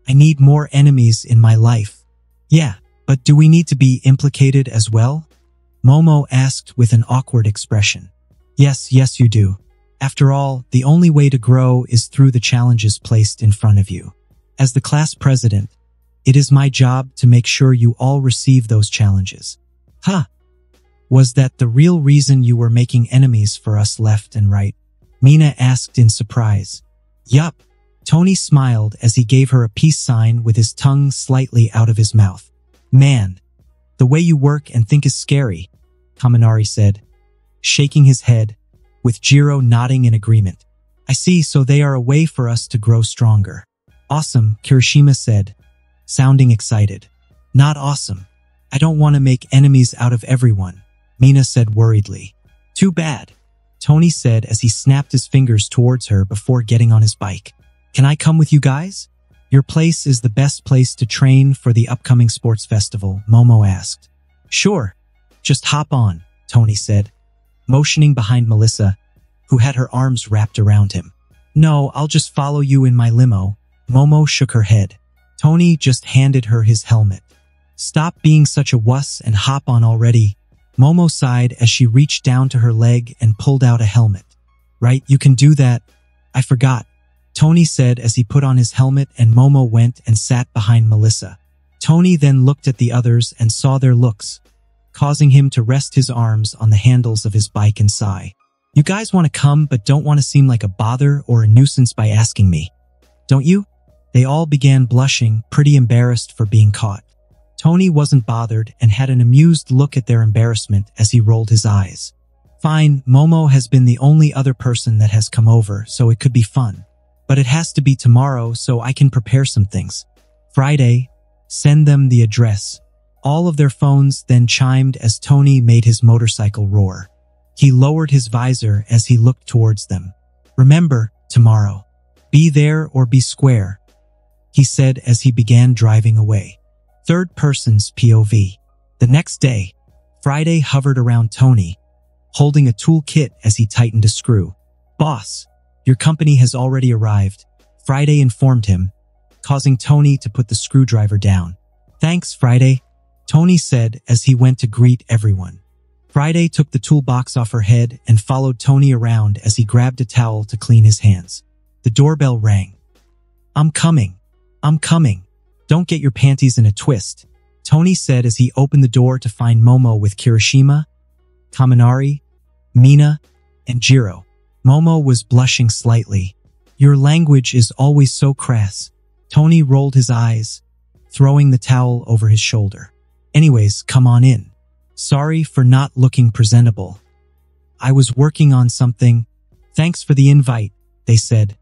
I need more enemies in my life. "Yeah, but do we need to be implicated as well?" Momo asked with an awkward expression. Yes, yes you do. After all, the only way to grow is through the challenges placed in front of you. As the class president, it is my job to make sure you all receive those challenges. Huh. was that the real reason you were making enemies for us left and right? Mina asked in surprise. Yup. Tony smiled as he gave her a peace sign with his tongue slightly out of his mouth. Man, the way you work and think is scary, Kaminari said, shaking his head, with Jiro nodding in agreement. I see, so they are a way for us to grow stronger. Awesome, Kirishima said, sounding excited. Not awesome. I don't want to make enemies out of everyone, Mina said worriedly. Too bad, Tony said as he snapped his fingers towards her before getting on his bike. Can I come with you guys? Your place is the best place to train for the upcoming sports festival, Momo asked. Sure, just hop on, Tony said, motioning behind Melissa, who had her arms wrapped around him. No, I'll just follow you in my limo, Momo shook her head. Tony just handed her his helmet. Stop being such a wuss and hop on already, Momo sighed as she reached down to her leg and pulled out a helmet. Right, you can do that. I forgot, Tony said as he put on his helmet and Momo went and sat behind Melissa. Tony then looked at the others and saw their looks, causing him to rest his arms on the handles of his bike and sigh. You guys want to come but don't want to seem like a bother or a nuisance by asking me, don't you? They all began blushing, pretty embarrassed for being caught. Tony wasn't bothered and had an amused look at their embarrassment as he rolled his eyes. Fine, Momo has been the only other person that has come over, so it could be fun. But it has to be tomorrow so I can prepare some things. Friday, send them the address. All of their phones then chimed as Tony made his motorcycle roar. He lowered his visor as he looked towards them. Remember, tomorrow. Be there or be square, he said as he began driving away. Third person's P O V. The next day, Friday hovered around Tony, holding a toolkit as he tightened a screw. Boss, your company has already arrived, Friday informed him, causing Tony to put the screwdriver down. Thanks, Friday, Tony said as he went to greet everyone. Friday took the toolbox off her head and followed Tony around as he grabbed a towel to clean his hands. The doorbell rang. I'm coming. I'm coming. Don't get your panties in a twist, Tony said as he opened the door to find Momo with Kirishima, Kaminari, Mina, and Jiro. Momo was blushing slightly. Your language is always so crass. Tony rolled his eyes, throwing the towel over his shoulder. Anyways, come on in. Sorry for not looking presentable. I was working on something. Thanks for the invite, they said,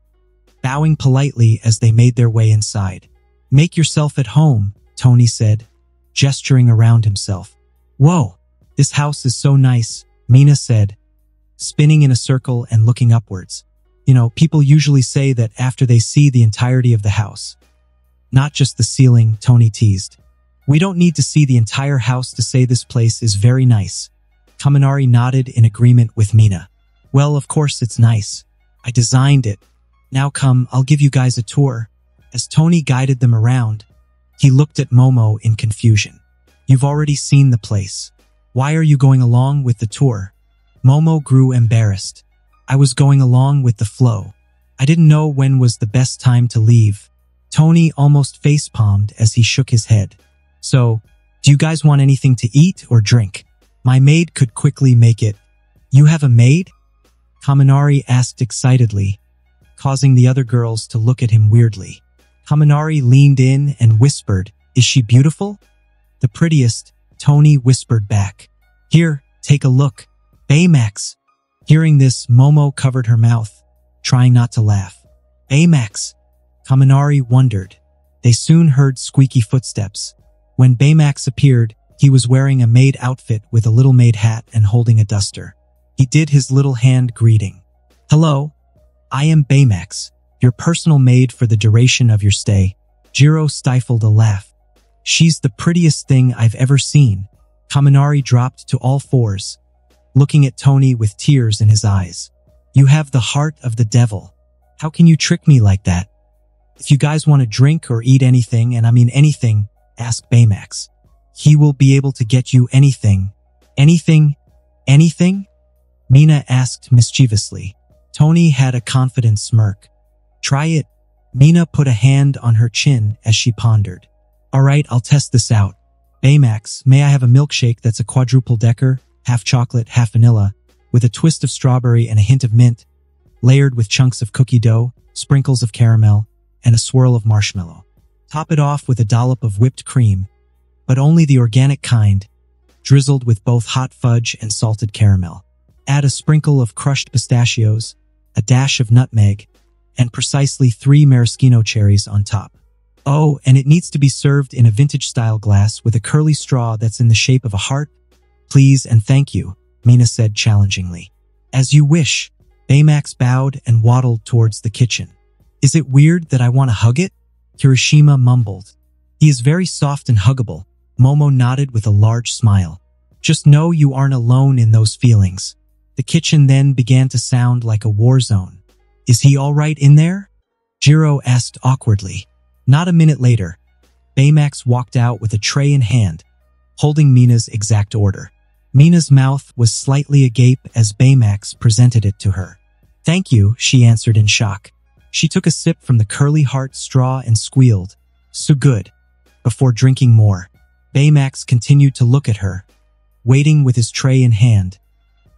bowing politely as they made their way inside. Make yourself at home, Tony said, gesturing around himself. Whoa, this house is so nice, Mina said, spinning in a circle and looking upwards. You know, people usually say that after they see the entirety of the house. Not just the ceiling, Tony teased. We don't need to see the entire house to say this place is very nice. Kaminari nodded in agreement with Mina. Well, of course it's nice. I designed it. Now come, I'll give you guys a tour. As Tony guided them around, he looked at Momo in confusion. You've already seen the place. Why are you going along with the tour? Momo grew embarrassed. I was going along with the flow. I didn't know when was the best time to leave. Tony almost facepalmed as he shook his head. So, do you guys want anything to eat or drink? My maid could quickly make it. You have a maid? Kaminari asked excitedly, causing the other girls to look at him weirdly. Kaminari leaned in and whispered, Is she beautiful? The prettiest, Tony whispered back. Here, take a look. Baymax. Hearing this, Momo covered her mouth, trying not to laugh. Baymax. Kaminari wondered. They soon heard squeaky footsteps. When Baymax appeared, he was wearing a maid outfit with a little maid hat and holding a duster. He did his little hand greeting. Hello, I am Baymax, your personal maid for the duration of your stay. Jiro stifled a laugh. She's the prettiest thing I've ever seen. Kaminari dropped to all fours, looking at Tony with tears in his eyes. You have the heart of the devil. How can you trick me like that? If you guys want to drink or eat anything, and I mean anything, ask Baymax. He will be able to get you anything. Anything? Anything? Mina asked mischievously. Tony had a confident smirk. Try it. Mina put a hand on her chin as she pondered. All right, I'll test this out. Baymax, may I have a milkshake that's a quadruple decker? half chocolate, half vanilla, with a twist of strawberry and a hint of mint, layered with chunks of cookie dough, sprinkles of caramel, and a swirl of marshmallow. Top it off with a dollop of whipped cream, but only the organic kind, drizzled with both hot fudge and salted caramel. Add a sprinkle of crushed pistachios, a dash of nutmeg, and precisely three maraschino cherries on top. Oh, and it needs to be served in a vintage-style glass with a curly straw that's in the shape of a heart. Please and thank you, Mina said challengingly. As you wish, Baymax bowed and waddled towards the kitchen. Is it weird that I want to hug it? Kirishima mumbled. He is very soft and huggable. Momo nodded with a large smile. Just know you aren't alone in those feelings. The kitchen then began to sound like a war zone. Is he all right in there? Jiro asked awkwardly. Not a minute later, Baymax walked out with a tray in hand, holding Mina's exact order. Mina's mouth was slightly agape as Baymax presented it to her. Thank you, she answered in shock. She took a sip from the curly heart straw and squealed, so good, before drinking more. Baymax continued to look at her, waiting with his tray in hand,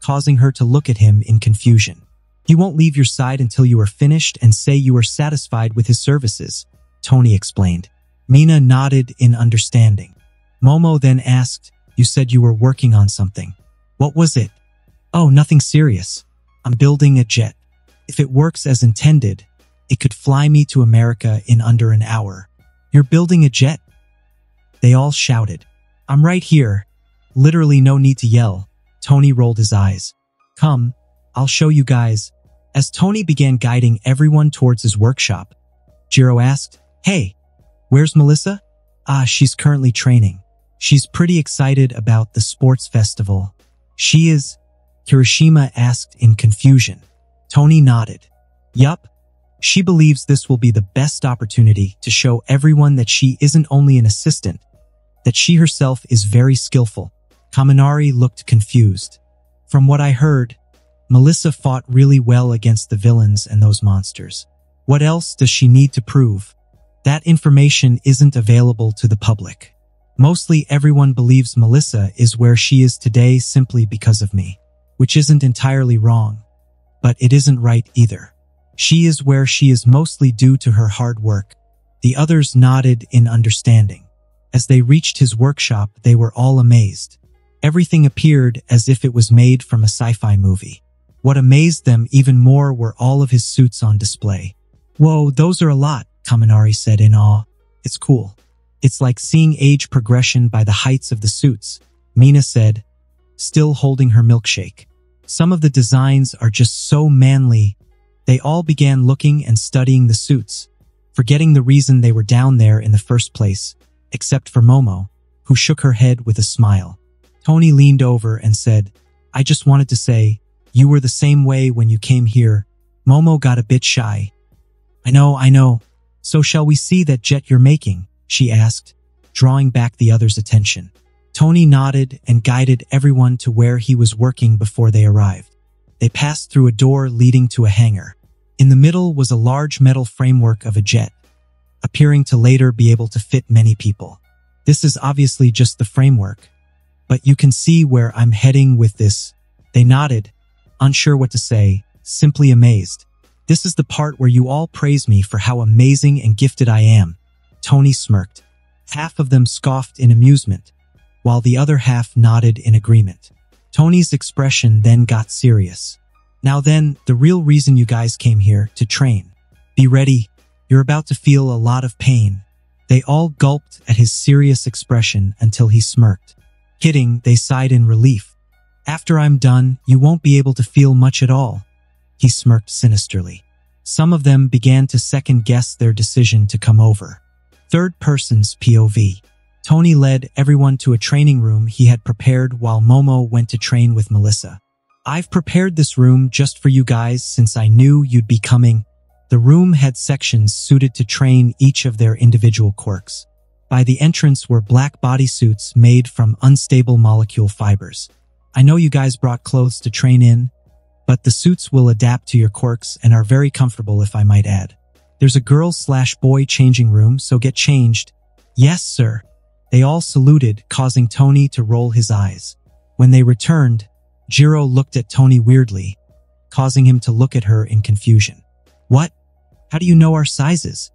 causing her to look at him in confusion. You won't leave your side until you are finished and say you are satisfied with his services, Tony explained. Mina nodded in understanding. Momo then asked, you said you were working on something. What was it? Oh, nothing serious. I'm building a jet. If it works as intended, it could fly me to America in under an hour. You're building a jet? They all shouted. I'm right here. Literally no need to yell. Tony rolled his eyes. Come, I'll show you guys. As Tony began guiding everyone towards his workshop, Jiro asked, hey, where's Melissa? Ah, she's currently training. She's pretty excited about the sports festival. She is? Kirishima asked in confusion. Tony nodded. Yup. She believes this will be the best opportunity to show everyone that she isn't only an assistant, that she herself is very skillful. Kaminari looked confused. From what I heard, Melissa fought really well against the villains and those monsters. What else does she need to prove? That information isn't available to the public. Mostly everyone believes Melissa is where she is today simply because of me, which isn't entirely wrong, but it isn't right either. She is where she is mostly due to her hard work. The others nodded in understanding. As they reached his workshop, they were all amazed. Everything appeared as if it was made from a sci-fi movie. What amazed them even more were all of his suits on display. Whoa, those are a lot, Kaminari said in awe. It's cool. It's like seeing age progression by the heights of the suits, Mina said, still holding her milkshake. Some of the designs are just so manly. They all began looking and studying the suits, forgetting the reason they were down there in the first place, except for Momo, who shook her head with a smile. Tony leaned over and said, I just wanted to say, you were the same way when you came here. Momo got a bit shy. I know, I know. So shall we see that jet you're making? She asked, drawing back the others' attention. Tony nodded and guided everyone to where he was working before they arrived. They passed through a door leading to a hangar. In the middle was a large metal framework of a jet, appearing to later be able to fit many people. This is obviously just the framework, but you can see where I'm heading with this. They nodded, unsure what to say, simply amazed. This is the part where you all praise me for how amazing and gifted I am. Tony smirked. Half of them scoffed in amusement, while the other half nodded in agreement. Tony's expression then got serious. Now then, the real reason you guys came here, to train. Be ready. You're about to feel a lot of pain. They all gulped at his serious expression until he smirked. Kidding, they sighed in relief. After I'm done, you won't be able to feel much at all. He smirked sinisterly. Some of them began to second-guess their decision to come over. Third person's P O V. Tony led everyone to a training room he had prepared while Momo went to train with Melissa. I've prepared this room just for you guys since I knew you'd be coming. The room had sections suited to train each of their individual quirks. By the entrance were black bodysuits made from unstable molecule fibers. I know you guys brought clothes to train in, but the suits will adapt to your quirks and are very comfortable if I might add. There's a girl slash boy changing room, so get changed. Yes, sir. They all saluted, causing Tony to roll his eyes. When they returned, Jiro looked at Tony weirdly, causing him to look at her in confusion. What? How do you know our sizes?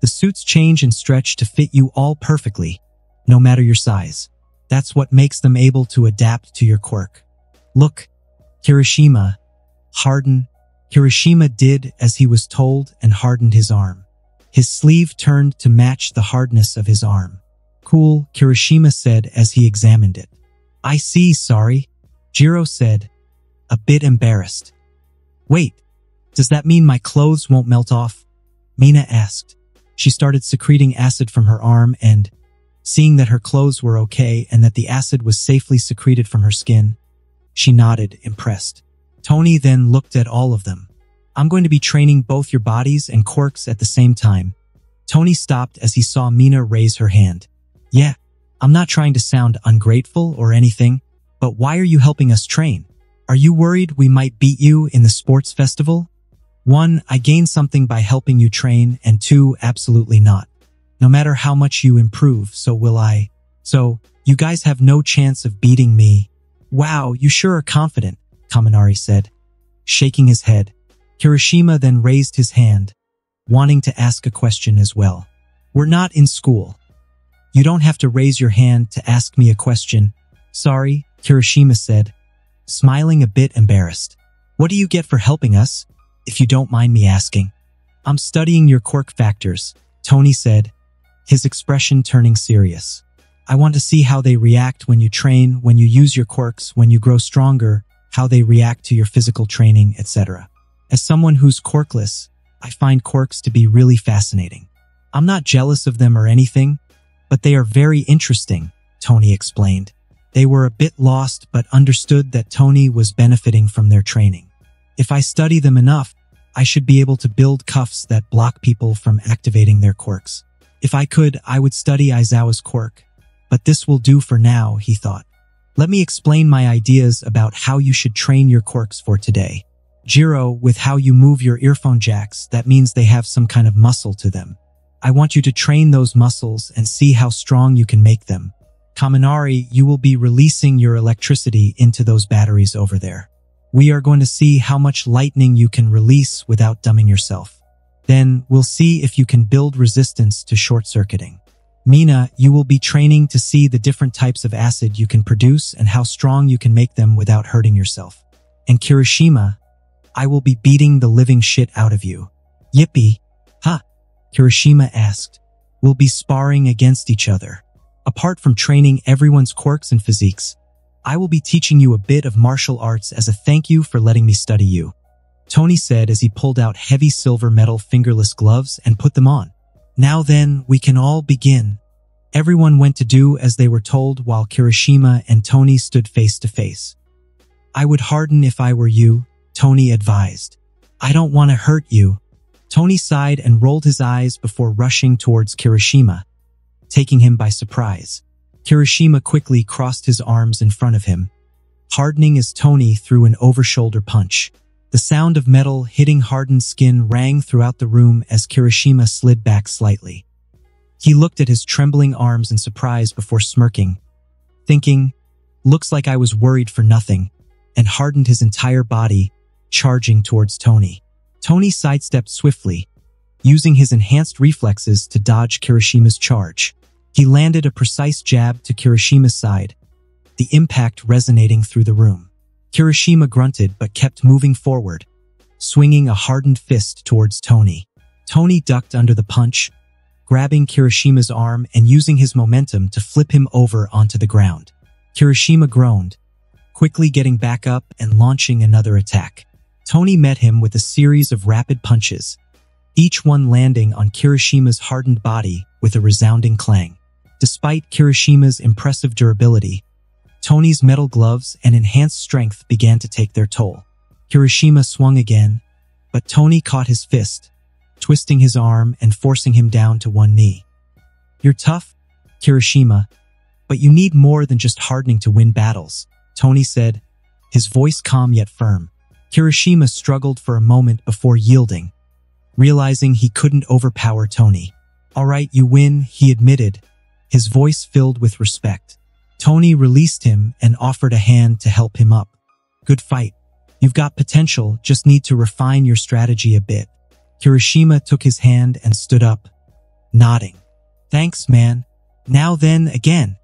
The suits change and stretch to fit you all perfectly, no matter your size. That's what makes them able to adapt to your quirk. Look, Kirishima, harden. Kirishima did as he was told and hardened his arm. His sleeve turned to match the hardness of his arm. Cool, Kirishima said as he examined it. I see, sorry, Jiro said, a bit embarrassed. Wait, does that mean my clothes won't melt off? Mina asked. She started secreting acid from her arm and, seeing that her clothes were okay and that the acid was safely secreted from her skin, she nodded, impressed. Tony then looked at all of them. I'm going to be training both your bodies and quirks at the same time. Tony stopped as he saw Mina raise her hand. Yeah, I'm not trying to sound ungrateful or anything, but why are you helping us train? Are you worried we might beat you in the sports festival? One, I gain something by helping you train, and two, absolutely not. No matter how much you improve, so will I. So, you guys have no chance of beating me. Wow, you sure are confident, Kaminari said, shaking his head. Kirishima then raised his hand, wanting to ask a question as well. We're not in school. You don't have to raise your hand to ask me a question. Sorry, Kirishima said, smiling a bit embarrassed. What do you get for helping us, if you don't mind me asking? I'm studying your quirk factors, Tony said, his expression turning serious. I want to see how they react when you train, when you use your quirks, when you grow stronger, how they react to your physical training, et cetera. As someone who's quirkless, I find quirks to be really fascinating. I'm not jealous of them or anything, but they are very interesting, Tony explained. They were a bit lost but understood that Tony was benefiting from their training. If I study them enough, I should be able to build cuffs that block people from activating their quirks. If I could, I would study Aizawa's quirk, but this will do for now, he thought. Let me explain my ideas about how you should train your quirks for today. Jiro, with how you move your earphone jacks, that means they have some kind of muscle to them. I want you to train those muscles and see how strong you can make them. Kaminari, you will be releasing your electricity into those batteries over there. We are going to see how much lightning you can release without dumbing yourself. Then, we'll see if you can build resistance to short-circuiting. Mina, you will be training to see the different types of acid you can produce and how strong you can make them without hurting yourself. And Kirishima, I will be beating the living shit out of you. Yippee. Huh? Kirishima asked. We'll be sparring against each other. Apart from training everyone's quirks and physiques, I will be teaching you a bit of martial arts as a thank you for letting me study you, Tony said as he pulled out heavy silver metal fingerless gloves and put them on. Now then, we can all begin. Everyone went to do as they were told while Kirishima and Tony stood face to face. I would harden if I were you, Tony advised. I don't want to hurt you. Tony sighed and rolled his eyes before rushing towards Kirishima, taking him by surprise. Kirishima quickly crossed his arms in front of him, hardening as Tony threw an over-shoulder punch. The sound of metal hitting hardened skin rang throughout the room as Kirishima slid back slightly. He looked at his trembling arms in surprise before smirking, thinking, looks like I was worried for nothing, and hardened his entire body, charging towards Tony. Tony sidestepped swiftly, using his enhanced reflexes to dodge Kirishima's charge. He landed a precise jab to Kirishima's side, the impact resonating through the room. Kirishima grunted but kept moving forward, swinging a hardened fist towards Tony. Tony ducked under the punch, grabbing Kirishima's arm and using his momentum to flip him over onto the ground. Kirishima groaned, quickly getting back up and launching another attack. Tony met him with a series of rapid punches, each one landing on Kirishima's hardened body with a resounding clang. Despite Kirishima's impressive durability, Tony's metal gloves and enhanced strength began to take their toll. Kirishima swung again, but Tony caught his fist, twisting his arm and forcing him down to one knee. You're tough, Kirishima, but you need more than just hardening to win battles, Tony said, his voice calm yet firm. Kirishima struggled for a moment before yielding, realizing he couldn't overpower Tony. All right, you win, he admitted, his voice filled with respect. Tony released him and offered a hand to help him up. Good fight. You've got potential, just need to refine your strategy a bit. Kirishima took his hand and stood up, nodding. Thanks, man. Now then again,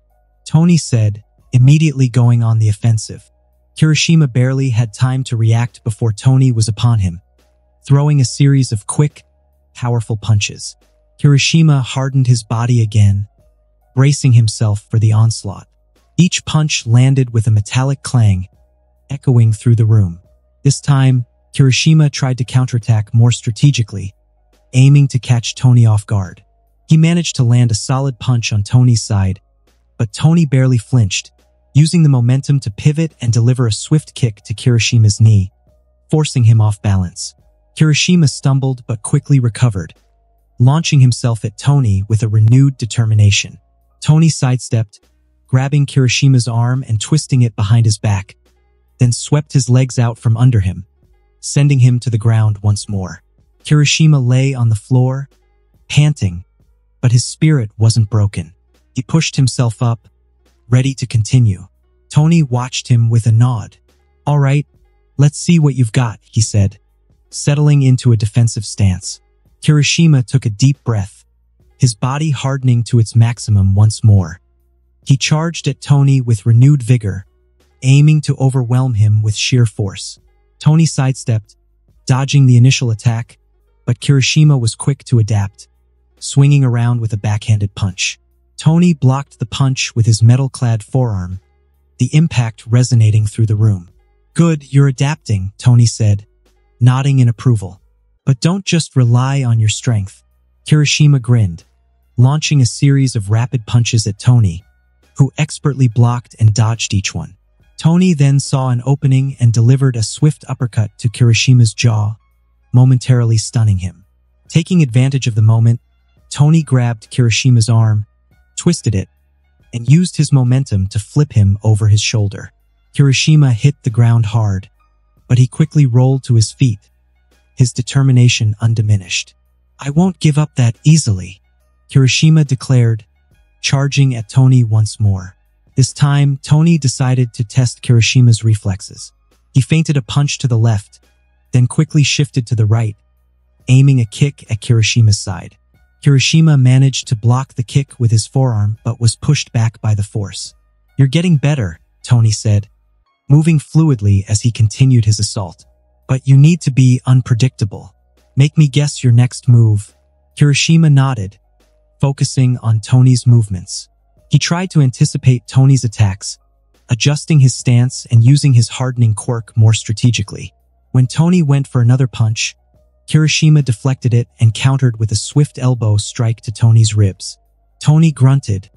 Tony said, immediately going on the offensive. Kirishima barely had time to react before Tony was upon him, throwing a series of quick, powerful punches. Kirishima hardened his body again, bracing himself for the onslaught. Each punch landed with a metallic clang, echoing through the room. This time, Kirishima tried to counterattack more strategically, aiming to catch Tony off guard. He managed to land a solid punch on Tony's side, but Tony barely flinched, using the momentum to pivot and deliver a swift kick to Kirishima's knee, forcing him off balance. Kirishima stumbled but quickly recovered, launching himself at Tony with a renewed determination. Tony sidestepped, grabbing Kirishima's arm and twisting it behind his back, then swept his legs out from under him, sending him to the ground once more. Kirishima lay on the floor, panting, but his spirit wasn't broken. He pushed himself up, ready to continue. Tony watched him with a nod. All right, let's see what you've got, he said, settling into a defensive stance. Kirishima took a deep breath, his body hardening to its maximum once more. He charged at Tony with renewed vigor, aiming to overwhelm him with sheer force. Tony sidestepped, dodging the initial attack, but Kirishima was quick to adapt, swinging around with a backhanded punch. Tony blocked the punch with his metal-clad forearm, the impact resonating through the room. Good, you're adapting, Tony said, nodding in approval. But don't just rely on your strength. Kirishima grinned, launching a series of rapid punches at Tony, who expertly blocked and dodged each one. Tony then saw an opening and delivered a swift uppercut to Kirishima's jaw, momentarily stunning him. Taking advantage of the moment, Tony grabbed Kirishima's arm, twisted it, and used his momentum to flip him over his shoulder. Kirishima hit the ground hard, but he quickly rolled to his feet, his determination undiminished. I won't give up that easily, Kirishima declared, charging at Tony once more. This time, Tony decided to test Kirishima's reflexes. He feinted a punch to the left, then quickly shifted to the right, aiming a kick at Kirishima's side. Kirishima managed to block the kick with his forearm but was pushed back by the force. You're getting better, Tony said, moving fluidly as he continued his assault. But you need to be unpredictable. Make me guess your next move. Kirishima nodded, focusing on Tony's movements. He tried to anticipate Tony's attacks, adjusting his stance and using his hardening quirk more strategically. When Tony went for another punch, Kirishima deflected it and countered with a swift elbow strike to Tony's ribs. Tony grunted,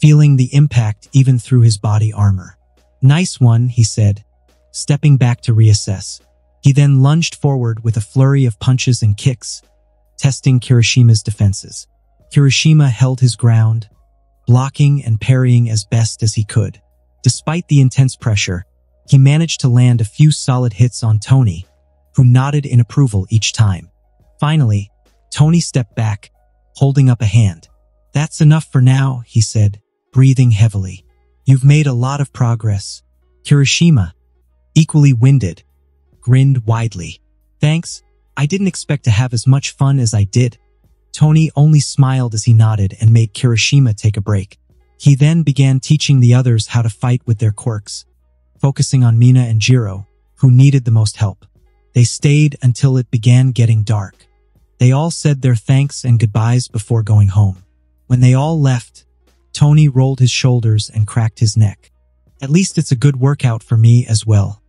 feeling the impact even through his body armor. Nice one, he said, stepping back to reassess. He then lunged forward with a flurry of punches and kicks, testing Kirishima's defenses. Kirishima held his ground, blocking and parrying as best as he could. Despite the intense pressure, he managed to land a few solid hits on Tony, who nodded in approval each time. Finally, Tony stepped back, holding up a hand. That's enough for now, he said, breathing heavily. You've made a lot of progress. Kirishima, equally winded, grinned widely. Thanks, I didn't expect to have as much fun as I did. Tony only smiled as he nodded and made Kirishima take a break. He then began teaching the others how to fight with their quirks, focusing on Mina and Jiro, who needed the most help. They stayed until it began getting dark. They all said their thanks and goodbyes before going home. When they all left, Tony rolled his shoulders and cracked his neck. At least it's a good workout for me as well.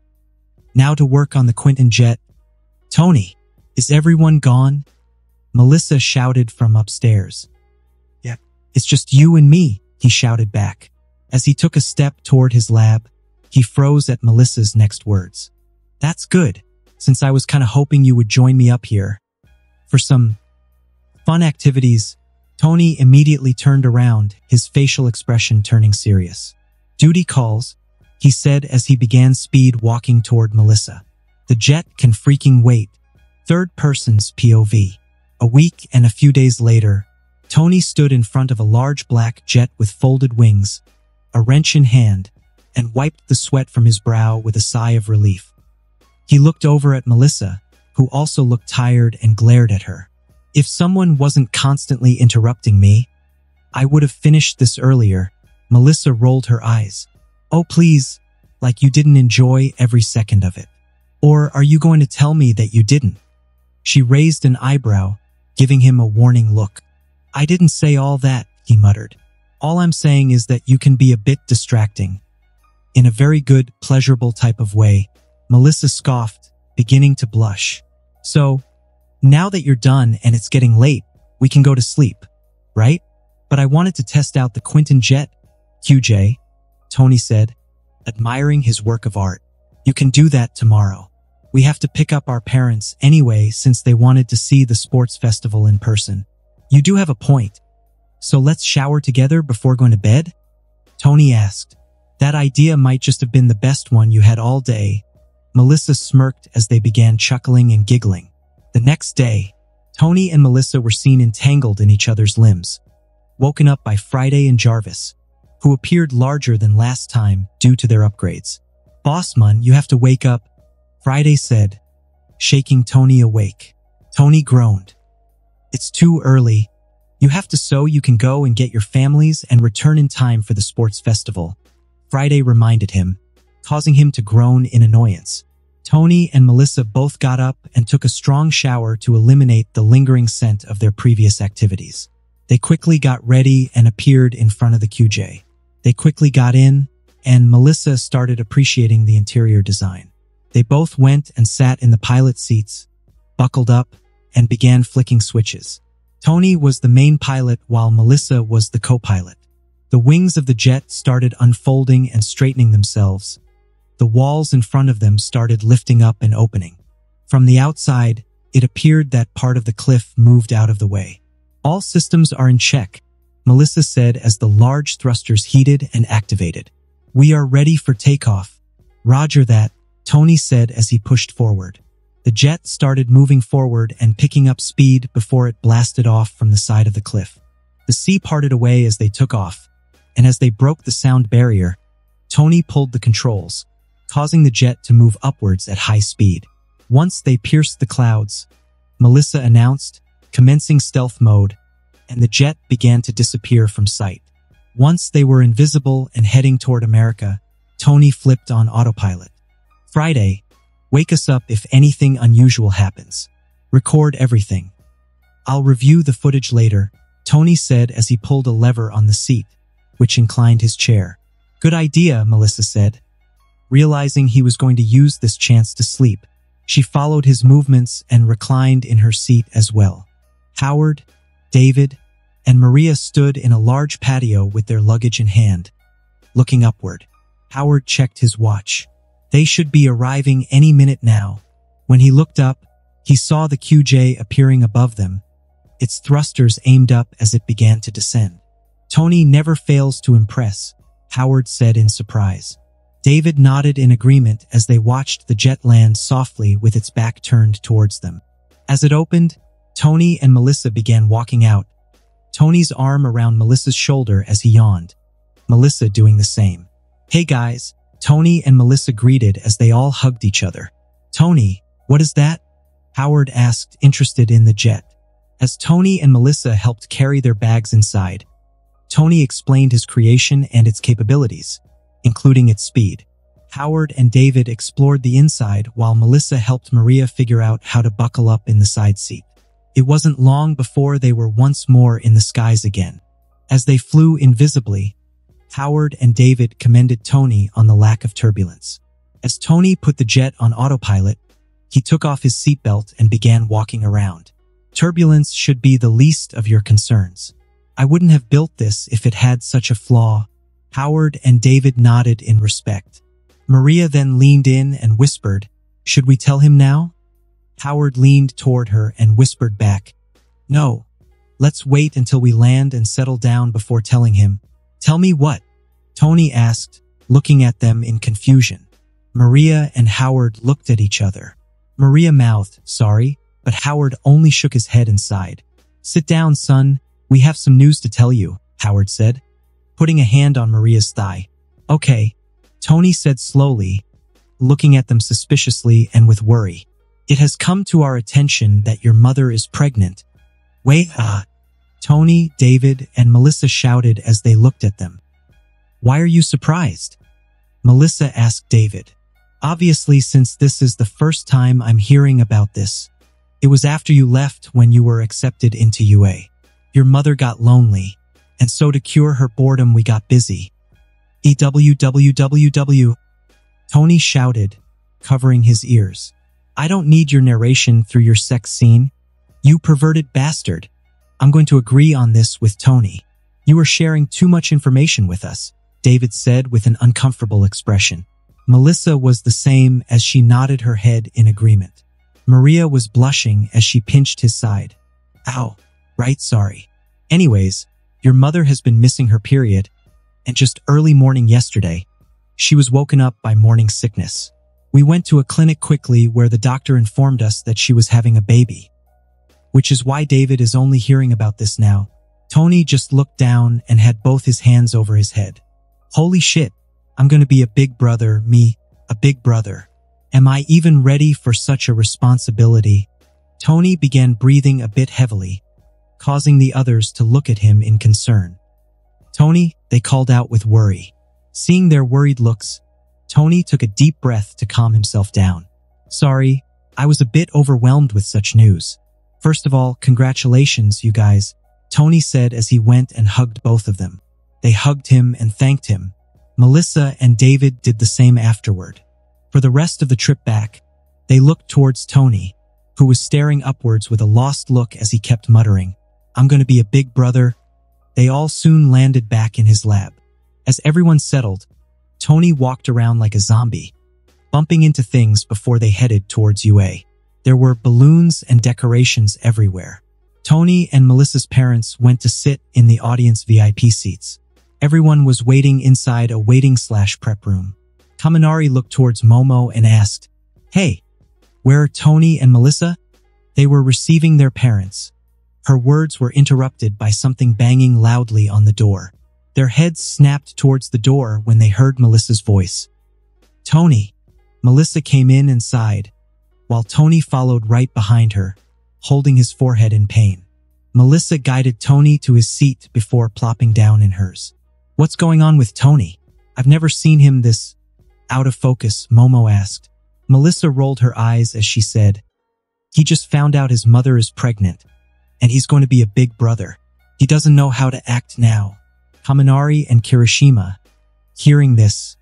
Now to work on the Quinton jet. Tony, is everyone gone? Melissa shouted from upstairs. Yep. It's just you and me, he shouted back. As he took a step toward his lab, he froze at Melissa's next words. That's good. Since I was kind of hoping you would join me up here for some fun activities. Tony immediately turned around, his facial expression turning serious. Duty calls, he said as he began speed walking toward Melissa. The jet can freaking wait. Third person's P O V. A week and a few days later, Tony stood in front of a large black jet with folded wings, a wrench in hand, and wiped the sweat from his brow with a sigh of relief. He looked over at Melissa, who also looked tired and glared at her. If someone wasn't constantly interrupting me, I would have finished this earlier. Melissa rolled her eyes. Oh please, like you didn't enjoy every second of it. Or are you going to tell me that you didn't? She raised an eyebrow, giving him a warning look. I didn't say all that, he muttered. All I'm saying is that you can be a bit distracting. In a very good, pleasurable type of way, Melissa scoffed, beginning to blush. So, now that you're done and it's getting late, we can go to sleep, right? But I wanted to test out the Quintet, Q J, Tony said, admiring his work of art. You can do that tomorrow. We have to pick up our parents anyway since they wanted to see the sports festival in person. You do have a point. So let's shower together before going to bed? Tony asked. That idea might just have been the best one you had all day. Melissa smirked as they began chuckling and giggling. The next day, Tony and Melissa were seen entangled in each other's limbs, woken up by Friday and Jarvis, who appeared larger than last time due to their upgrades. Bossman, you have to wake up, Friday said, shaking Tony awake. Tony groaned. It's too early. You have to so you can go and get your families and return in time for the sports festival, Friday reminded him, causing him to groan in annoyance. Tony and Melissa both got up and took a strong shower to eliminate the lingering scent of their previous activities. They quickly got ready and appeared in front of the Q J. They quickly got in, and Melissa started appreciating the interior design. They both went and sat in the pilot seats, buckled up, and began flicking switches. Tony was the main pilot while Melissa was the co-pilot. The wings of the jet started unfolding and straightening themselves. The walls in front of them started lifting up and opening. From the outside, it appeared that part of the cliff moved out of the way. All systems are in check, Melissa said as the large thrusters heated and activated. We are ready for takeoff. Roger that, Tony said as he pushed forward. The jet started moving forward and picking up speed before it blasted off from the side of the cliff. The sea parted away as they took off, and as they broke the sound barrier, Tony pulled the controls, causing the jet to move upwards at high speed. Once they pierced the clouds, Melissa announced, commencing stealth mode, and the jet began to disappear from sight. Once they were invisible and heading toward America, Tony flipped on autopilot. Friday, wake us up if anything unusual happens. Record everything. I'll review the footage later, Tony said as he pulled a lever on the seat, which inclined his chair. Good idea, Melissa said. Realizing he was going to use this chance to sleep, she followed his movements and reclined in her seat as well. Howard, David, and Maria stood in a large patio with their luggage in hand, looking upward. Howard checked his watch. They should be arriving any minute now. When he looked up, he saw the Q J appearing above them, its thrusters aimed up as it began to descend. Tony never fails to impress, Howard said in surprise. David nodded in agreement as they watched the jet land softly with its back turned towards them. As it opened, Tony and Melissa began walking out, Tony's arm around Melissa's shoulder as he yawned, Melissa doing the same. Hey guys, Tony and Melissa greeted as they all hugged each other. Tony, what is that? Howard asked, interested in the jet. As Tony and Melissa helped carry their bags inside, Tony explained his creation and its capabilities, including its speed. Howard and David explored the inside while Melissa helped Maria figure out how to buckle up in the side seat. It wasn't long before they were once more in the skies again. As they flew invisibly, Howard and David commended Tony on the lack of turbulence. As Tony put the jet on autopilot, he took off his seatbelt and began walking around. Turbulence should be the least of your concerns. I wouldn't have built this if it had such a flaw. Howard and David nodded in respect. Maria then leaned in and whispered, "Should we tell him now?" Howard leaned toward her and whispered back, "No, let's wait until we land and settle down before telling him." "Tell me what?" Tony asked, looking at them in confusion. Maria and Howard looked at each other. Maria mouthed, "Sorry," but Howard only shook his head and sighed. "Sit down, son. We have some news to tell you," Howard said. putting a hand on Maria's thigh. "Okay," Tony said slowly, looking at them suspiciously and with worry. "It has come to our attention that your mother is pregnant." "Wait, ah. Uh, Tony, David, and Melissa shouted as they looked at them. "Why are you surprised?" Melissa asked David. "Obviously, since this is the first time I'm hearing about this. It was after you left when you were accepted into U A. Your mother got lonely, and so to cure her boredom we got busy." E W W W W Tony shouted, covering his ears. "I don't need your narration through your sex scene, you perverted bastard. I'm going to agree on this with Tony. You are sharing too much information with us," David said with an uncomfortable expression. Melissa was the same as she nodded her head in agreement. Maria was blushing as she pinched his side. "Ow, right, sorry. Anyways, your mother has been missing her period, and just early morning yesterday, she was woken up by morning sickness. We went to a clinic quickly where the doctor informed us that she was having a baby, which is why David is only hearing about this now." Tony just looked down and had both his hands over his head. "Holy shit, I'm gonna be a big brother, me, a big brother. Am I even ready for such a responsibility?" Tony began breathing a bit heavily, causing the others to look at him in concern. "Tony," they called out with worry. Seeing their worried looks, Tony took a deep breath to calm himself down. "Sorry, I was a bit overwhelmed with such news. First of all, congratulations, you guys," Tony said as he went and hugged both of them. They hugged him and thanked him. Melissa and David did the same afterward. For the rest of the trip back, they looked towards Tony, who was staring upwards with a lost look as he kept muttering, "I'm gonna be a big brother." They all soon landed back in his lab. As everyone settled, Tony walked around like a zombie, bumping into things before they headed towards U A. There were balloons and decorations everywhere. Tony and Melissa's parents went to sit in the audience V I P seats. Everyone was waiting inside a waiting slash prep room. Kaminari looked towards Momo and asked, "Hey, where are Tony and Melissa?" They were receiving their parents. Her words were interrupted by something banging loudly on the door. Their heads snapped towards the door when they heard Melissa's voice. "Tony!" Melissa came in and sighed, while Tony followed right behind her, holding his forehead in pain. Melissa guided Tony to his seat before plopping down in hers. "What's going on with Tony? I've never seen him this out of focus," Momo asked. Melissa rolled her eyes as she said, "He just found out his mother is pregnant, and he's going to be a big brother. He doesn't know how to act now." Kaminari and Kirishima, hearing this,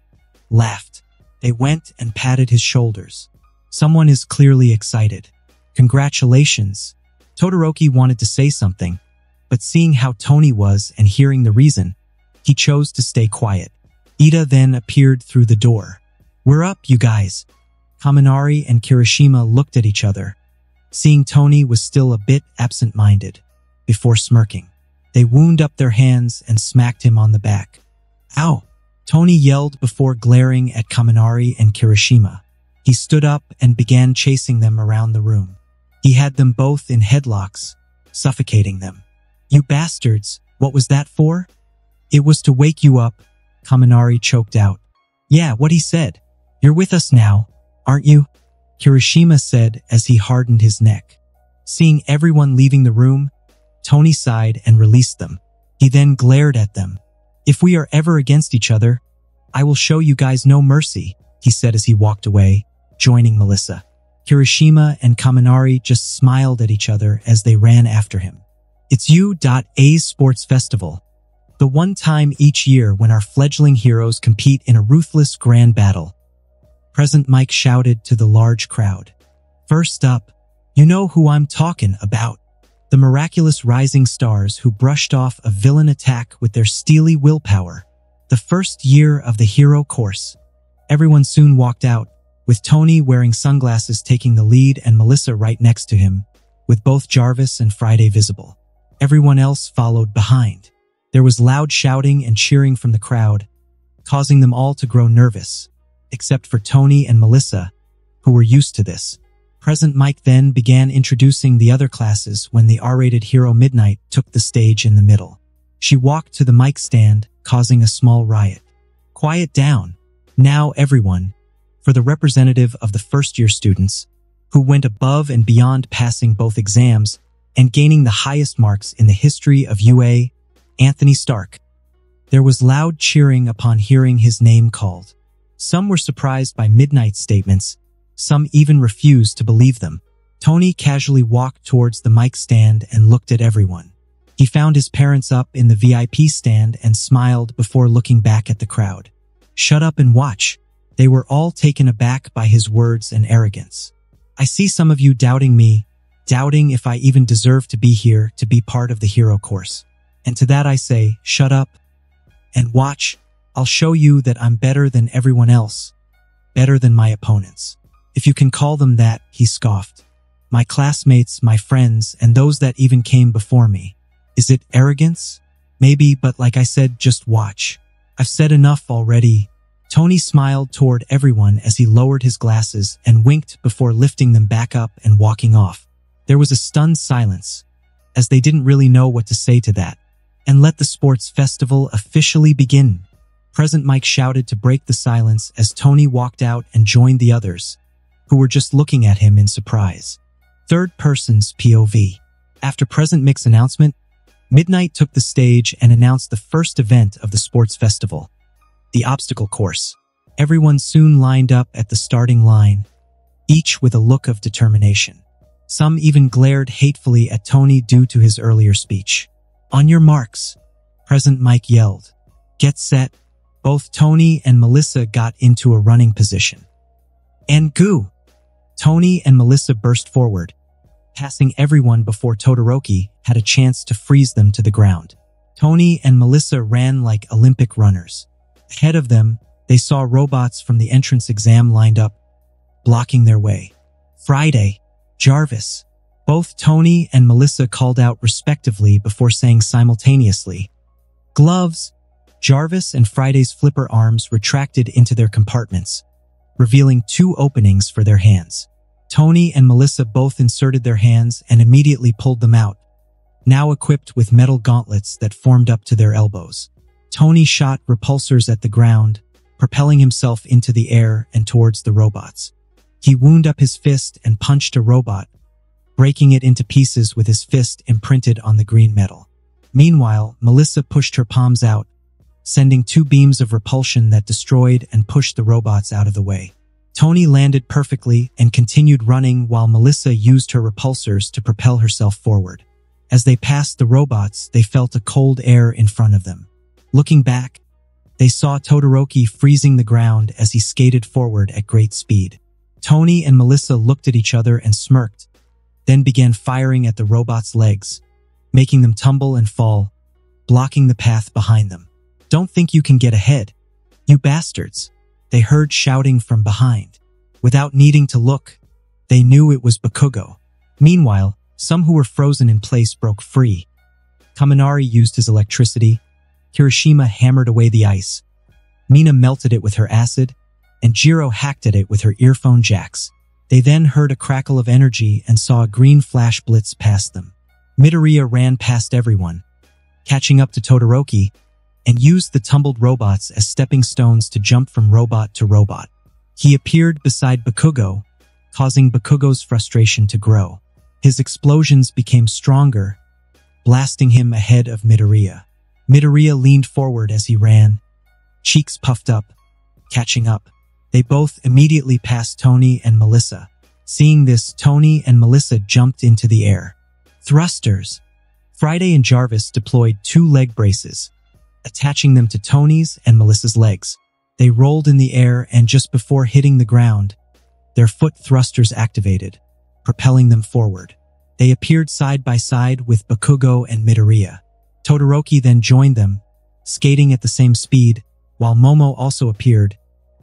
laughed. They went and patted his shoulders. "Someone is clearly excited. Congratulations." Todoroki wanted to say something, but seeing how Tony was and hearing the reason, he chose to stay quiet. Ida then appeared through the door. "We're up, you guys." Kaminari and Kirishima looked at each other, seeing Tony was still a bit absent-minded, before smirking. They wound up their hands and smacked him on the back. "Ow!" Tony yelled before glaring at Kaminari and Kirishima. He stood up and began chasing them around the room. He had them both in headlocks, suffocating them. "You bastards, what was that for?" "It was to wake you up," Kaminari choked out. "Yeah, what he said. You're with us now, aren't you?" Kirishima said as he hardened his neck. Seeing everyone leaving the room, Tony sighed and released them. He then glared at them. "If we are ever against each other, I will show you guys no mercy," he said as he walked away, joining Melissa. Kirishima and Kaminari just smiled at each other as they ran after him. It's U A's Sports Festival, the one time each year when our fledgling heroes compete in a ruthless grand battle. Present Mic shouted to the large crowd. First up, you know who I'm talking about. The miraculous rising stars who brushed off a villain attack with their steely willpower. The first year of the hero course. Everyone soon walked out, with Tony wearing sunglasses taking the lead and Melissa right next to him, with both Jarvis and Friday visible. Everyone else followed behind. There was loud shouting and cheering from the crowd, causing them all to grow nervous, except for Tony and Melissa, who were used to this. Present Mic then began introducing the other classes when the R-rated hero Midnight took the stage in the middle. She walked to the mic stand, causing a small riot. Quiet down, now everyone, for the representative of the first-year students, who went above and beyond passing both exams and gaining the highest marks in the history of U A, Anthony Stark. There was loud cheering upon hearing his name called. Some were surprised by Midnight's statements, some even refused to believe them. Tony casually walked towards the mic stand and looked at everyone. He found his parents up in the V I P stand and smiled before looking back at the crowd. Shut up and watch. They were all taken aback by his words and arrogance. I see some of you doubting me, doubting if I even deserve to be here to be part of the hero course. And to that I say, shut up and watch. I'll show you that I'm better than everyone else, better than my opponents. If you can call them that, he scoffed. My classmates, my friends, and those that even came before me. Is it arrogance? Maybe, but like I said, just watch. I've said enough already. Tony smiled toward everyone as he lowered his glasses and winked before lifting them back up and walking off. There was a stunned silence, as they didn't really know what to say to that. And let the sports festival officially begin. Present Mic shouted to break the silence as Tony walked out and joined the others, who were just looking at him in surprise. Third person's P O V. After Present Mic's announcement, Midnight took the stage and announced the first event of the sports festival, the obstacle course. Everyone soon lined up at the starting line, each with a look of determination. Some even glared hatefully at Tony due to his earlier speech. On your marks, Present Mic yelled. Get set. Both Tony and Melissa got into a running position. And goo! Tony and Melissa burst forward, passing everyone before Todoroki had a chance to freeze them to the ground. Tony and Melissa ran like Olympic runners. Ahead of them, they saw robots from the entrance exam lined up, blocking their way. Friday, Jarvis. Both Tony and Melissa called out respectively before saying simultaneously, gloves! Jarvis and Friday's flipper arms retracted into their compartments, revealing two openings for their hands. Tony and Melissa both inserted their hands and immediately pulled them out, now equipped with metal gauntlets that formed up to their elbows. Tony shot repulsors at the ground, propelling himself into the air and towards the robots. He wound up his fist and punched a robot, breaking it into pieces with his fist imprinted on the green metal. Meanwhile, Melissa pushed her palms out, sending two beams of repulsion that destroyed and pushed the robots out of the way. Tony landed perfectly and continued running while Melissa used her repulsors to propel herself forward. As they passed the robots, they felt a cold air in front of them. Looking back, they saw Todoroki freezing the ground as he skated forward at great speed. Tony and Melissa looked at each other and smirked, then began firing at the robots' legs, making them tumble and fall, blocking the path behind them. Don't think you can get ahead, you bastards, they heard shouting from behind. Without needing to look, they knew it was Bakugo. Meanwhile, some who were frozen in place broke free. Kaminari used his electricity, Kirishima hammered away the ice, Mina melted it with her acid, and Jiro hacked at it with her earphone jacks. They then heard a crackle of energy and saw a green flash blitz past them. Midoriya ran past everyone, catching up to Todoroki, and used the tumbled robots as stepping stones to jump from robot to robot. He appeared beside Bakugo, causing Bakugo's frustration to grow. His explosions became stronger, blasting him ahead of Midoriya. Midoriya leaned forward as he ran, cheeks puffed up, catching up. They both immediately passed Tony and Melissa. Seeing this, Tony and Melissa jumped into the air. Thrusters. Friday and Jarvis deployed two leg braces, attaching them to Tony's and Melissa's legs. They rolled in the air and just before hitting the ground, their foot thrusters activated, propelling them forward. They appeared side by side with Bakugo and Midoriya. Todoroki then joined them, skating at the same speed, while Momo also appeared.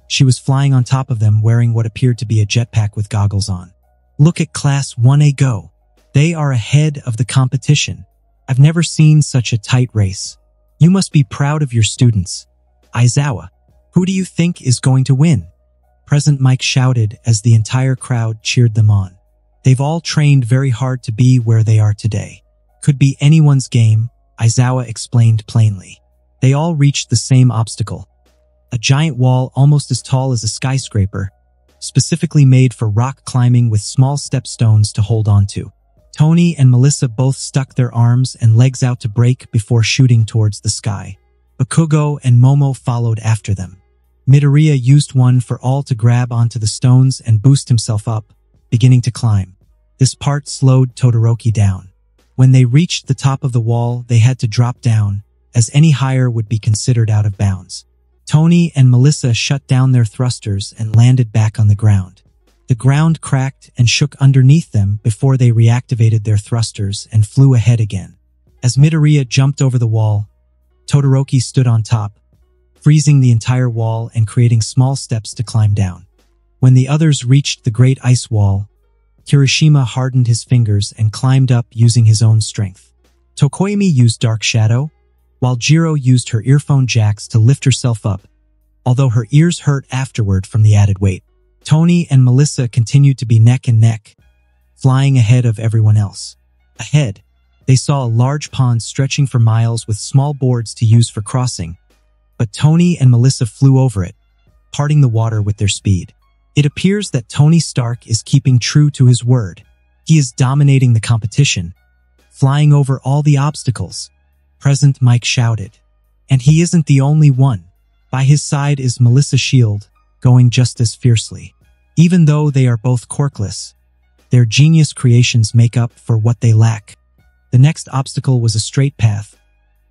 She was flying on top of them wearing what appeared to be a jetpack with goggles on. Look at Class one A go. They are ahead of the competition. I've never seen such a tight race. You must be proud of your students. Aizawa, who do you think is going to win? Present Mic shouted as the entire crowd cheered them on. They've all trained very hard to be where they are today. Could be anyone's game, Aizawa explained plainly. They all reached the same obstacle. A giant wall almost as tall as a skyscraper, specifically made for rock climbing with small stepstones to hold onto. Tony and Melissa both stuck their arms and legs out to break before shooting towards the sky. Bakugo and Momo followed after them. Midoriya used one for all to grab onto the stones and boost himself up, beginning to climb. This part slowed Todoroki down. When they reached the top of the wall, they had to drop down, as any higher would be considered out of bounds. Tony and Melissa shut down their thrusters and landed back on the ground. The ground cracked and shook underneath them before they reactivated their thrusters and flew ahead again. As Midoriya jumped over the wall, Todoroki stood on top, freezing the entire wall and creating small steps to climb down. When the others reached the great ice wall, Kirishima hardened his fingers and climbed up using his own strength. Tokoyomi used Dark Shadow, while Jiro used her earphone jacks to lift herself up, although her ears hurt afterward from the added weight. Tony and Melissa continued to be neck and neck, flying ahead of everyone else. Ahead, they saw a large pond stretching for miles with small boards to use for crossing, but Tony and Melissa flew over it, parting the water with their speed. It appears that Tony Stark is keeping true to his word. He is dominating the competition, flying over all the obstacles, Present Mic shouted. And he isn't the only one. By his side is Melissa Shield, going just as fiercely. Even though they are both corkless, their genius creations make up for what they lack. The next obstacle was a straight path,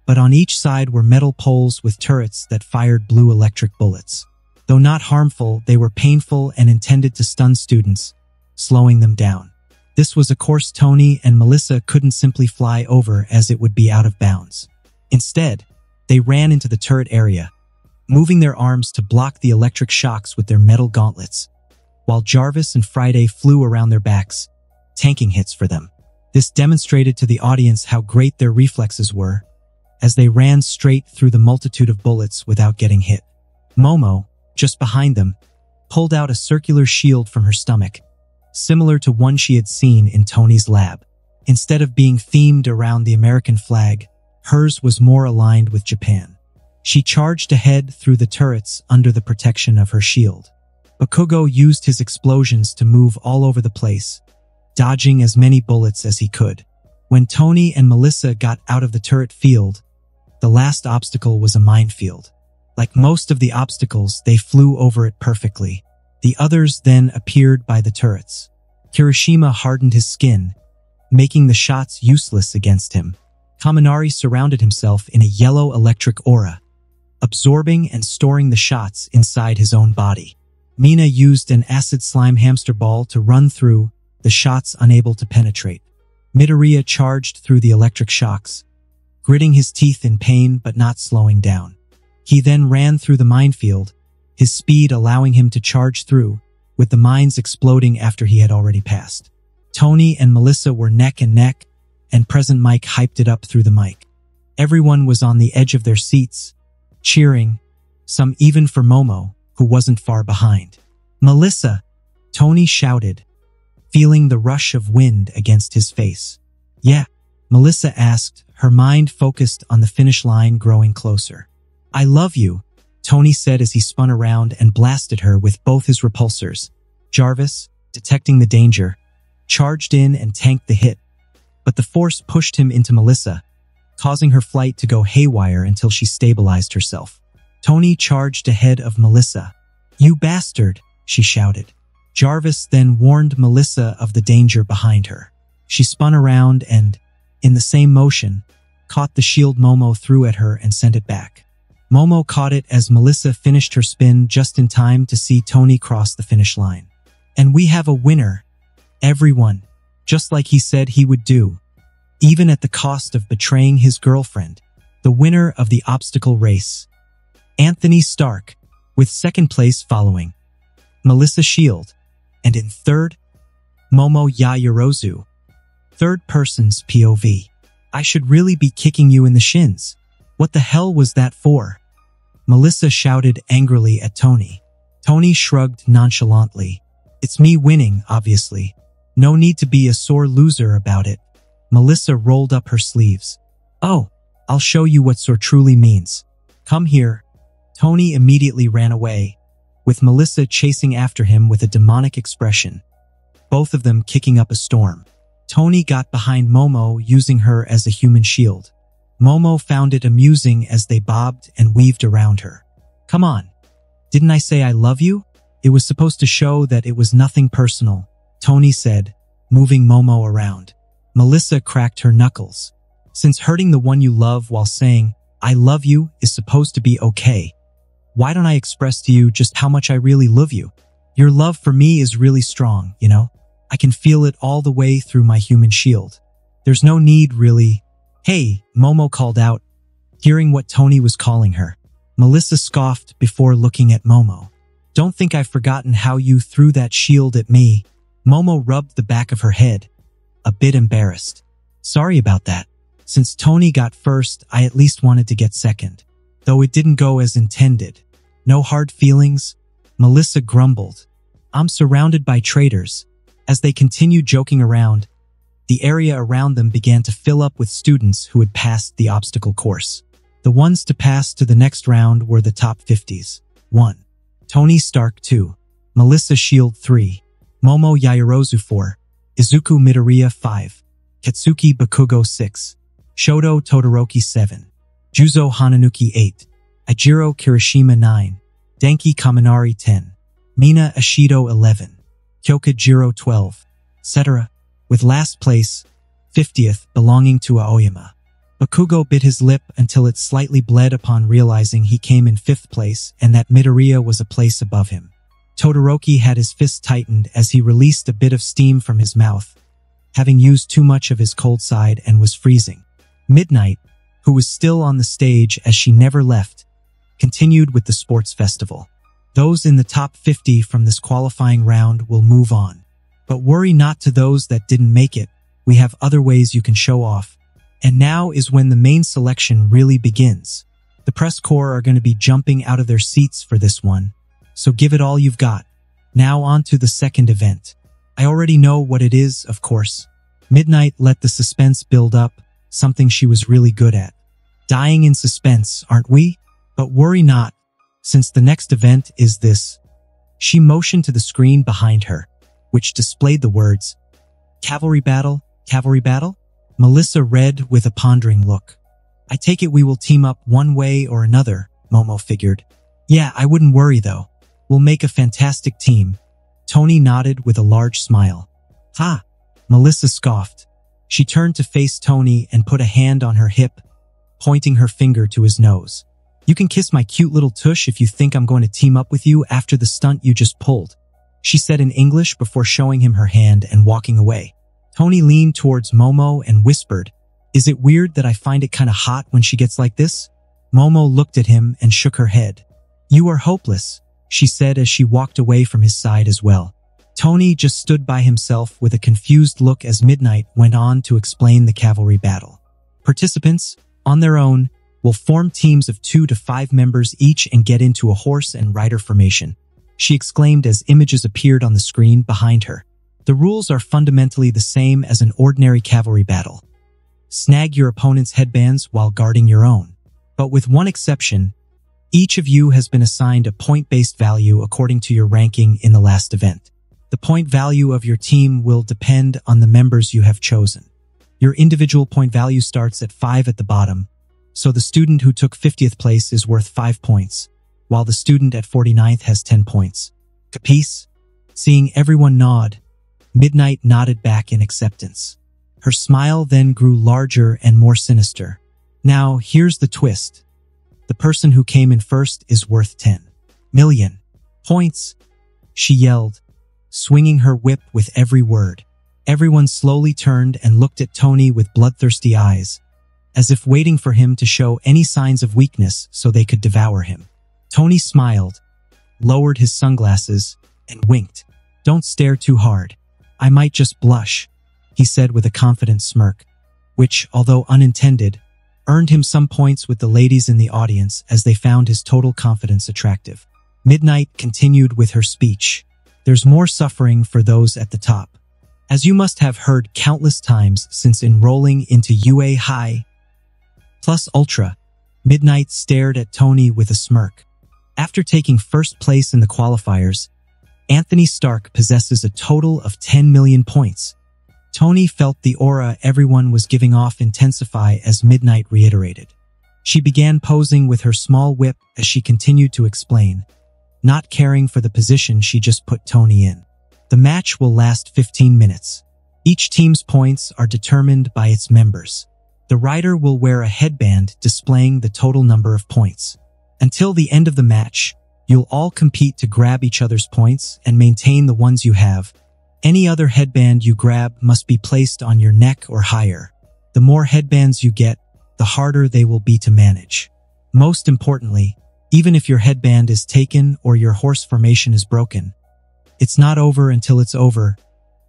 but on each side were metal poles with turrets that fired blue electric bullets. Though not harmful, they were painful and intended to stun students, slowing them down. This was a course Tony and Melissa couldn't simply fly over as it would be out of bounds. Instead, they ran into the turret area, moving their arms to block the electric shocks with their metal gauntlets, while Jarvis and Friday flew around their backs, tanking hits for them. This demonstrated to the audience how great their reflexes were, as they ran straight through the multitude of bullets without getting hit. Momo, just behind them, pulled out a circular shield from her stomach, similar to one she had seen in Tony's lab. Instead of being themed around the American flag, hers was more aligned with Japan. She charged ahead through the turrets under the protection of her shield. Bakugo used his explosions to move all over the place, dodging as many bullets as he could. When Tony and Melissa got out of the turret field, the last obstacle was a minefield. Like most of the obstacles, they flew over it perfectly. The others then appeared by the turrets. Kirishima hardened his skin, making the shots useless against him. Kaminari surrounded himself in a yellow electric aura, absorbing and storing the shots inside his own body. Mina used an acid slime hamster ball to run through, the shots unable to penetrate. Midoriya charged through the electric shocks, gritting his teeth in pain but not slowing down. He then ran through the minefield, his speed allowing him to charge through, with the mines exploding after he had already passed. Tony and Melissa were neck and neck, and Present Mic hyped it up through the mic. Everyone was on the edge of their seats, cheering, some even for Momo, who wasn't far behind. "Melissa!" Tony shouted, feeling the rush of wind against his face. "Yeah?" Melissa asked, her mind focused on the finish line growing closer. "I love you," Tony said as he spun around and blasted her with both his repulsors. Jarvis, detecting the danger, charged in and tanked the hit, but the force pushed him into Melissa, causing her flight to go haywire until she stabilized herself. Tony charged ahead of Melissa. "You bastard!" she shouted. Jarvis then warned Melissa of the danger behind her. She spun around and, in the same motion, caught the shield Momo threw at her and sent it back. Momo caught it as Melissa finished her spin just in time to see Tony cross the finish line. "And we have a winner, everyone!" Just like he said he would do, even at the cost of betraying his girlfriend. The winner of the obstacle race, Anthony Stark, with second place following Melissa Shield, and in third, Momo Yayorozu, third person's P O V. "I should really be kicking you in the shins. What the hell was that for?" Melissa shouted angrily at Tony. Tony shrugged nonchalantly. "It's me winning, obviously. No need to be a sore loser about it." Melissa rolled up her sleeves. "Oh, I'll show you what sore truly means." Come here. Tony immediately ran away, with Melissa chasing after him with a demonic expression, both of them kicking up a storm. Tony got behind Momo using her as a human shield. Momo found it amusing as they bobbed and weaved around her. Come on. Didn't I say I love you? It was supposed to show that it was nothing personal, Tony said, moving Momo around. Melissa cracked her knuckles. Since hurting the one you love while saying, I love you, is supposed to be okay, why don't I express to you just how much I really love you? Your love for me is really strong, you know? I can feel it all the way through my human shield. There's no need, really. Hey, Momo called out, hearing what Tony was calling her. Melissa scoffed before looking at Momo. Don't think I've forgotten how you threw that shield at me. Momo rubbed the back of her head, a bit embarrassed. Sorry about that. Since Tony got first, I at least wanted to get second. Though it didn't go as intended. No hard feelings? Melissa grumbled. I'm surrounded by traitors. As they continued joking around, the area around them began to fill up with students who had passed the obstacle course. The ones to pass to the next round were the top fifties. one. Tony Stark two. Melissa Shield three. Momo Yairozu four. Izuku Midoriya five. Katsuki Bakugo six. Shoto Todoroki seven. Juzo Hananuki eight. Ajiro Kirishima nine. Denki Kaminari ten. Mina Ashido eleven. Kyoka Jiro twelve. et cetera. With last place, fiftieth, belonging to Aoyama. Bakugo bit his lip until it slightly bled upon realizing he came in fifth place and that Midoriya was a place above him. Todoroki had his fist tightened as he released a bit of steam from his mouth, having used too much of his cold side and was freezing. Midnight, who was still on the stage as she never left, continued with the sports festival. Those in the top fifty from this qualifying round will move on. But worry not to those that didn't make it, we have other ways you can show off. And now is when the main selection really begins. The press corps are going to be jumping out of their seats for this one, so give it all you've got. Now on to the second event. I already know what it is, of course. Midnight let the suspense build up, something she was really good at. Dying in suspense, aren't we? But worry not, since the next event is this. She motioned to the screen behind her, which displayed the words, Cavalry Battle, Cavalry Battle? Melissa read with a pondering look. I take it we will team up one way or another, Momo figured. Yeah, I wouldn't worry though. We'll make a fantastic team. Tony nodded with a large smile. Ha! Melissa scoffed. She turned to face Tony and put a hand on her hip, pointing her finger to his nose. You can kiss my cute little tush if you think I'm going to team up with you after the stunt you just pulled, she said in English before showing him her hand and walking away. Tony leaned towards Momo and whispered, Is it weird that I find it kinda hot when she gets like this? Momo looked at him and shook her head. You are hopeless, she said as she walked away from his side as well. Tony just stood by himself with a confused look as Midnight went on to explain the cavalry battle. Participants, on their own, will form teams of two to five members each and get into a horse and rider formation, she exclaimed as images appeared on the screen behind her. The rules are fundamentally the same as an ordinary cavalry battle. Snag your opponent's headbands while guarding your own. But with one exception, each of you has been assigned a point-based value according to your ranking in the last event. The point value of your team will depend on the members you have chosen. Your individual point value starts at five at the bottom, so the student who took fiftieth place is worth five points, while the student at forty-ninth has ten points. Capisce? Seeing everyone nod, Midnight nodded back in acceptance. Her smile then grew larger and more sinister. Now, here's the twist. The person who came in first is worth ten million points, she yelled, swinging her whip with every word. Everyone slowly turned and looked at Tony with bloodthirsty eyes, as if waiting for him to show any signs of weakness so they could devour him. Tony smiled, lowered his sunglasses, and winked. Don't stare too hard. I might just blush, he said with a confident smirk, which, although unintended, earned him some points with the ladies in the audience as they found his total confidence attractive. Midnight continued with her speech. There's more suffering for those at the top. As you must have heard countless times since enrolling into U A High plus Ultra, Midnight stared at Tony with a smirk. After taking first place in the qualifiers, Anthony Stark possesses a total of ten million points. Tony felt the aura everyone was giving off intensify as Midnight reiterated. She began posing with her small whip as she continued to explain, not caring for the position she just put Tony in. The match will last fifteen minutes. Each team's points are determined by its members. The rider will wear a headband displaying the total number of points. Until the end of the match, you'll all compete to grab each other's points and maintain the ones you have. Any other headband you grab must be placed on your neck or higher. The more headbands you get, the harder they will be to manage. Most importantly, even if your headband is taken or your horse formation is broken, it's not over until it's over.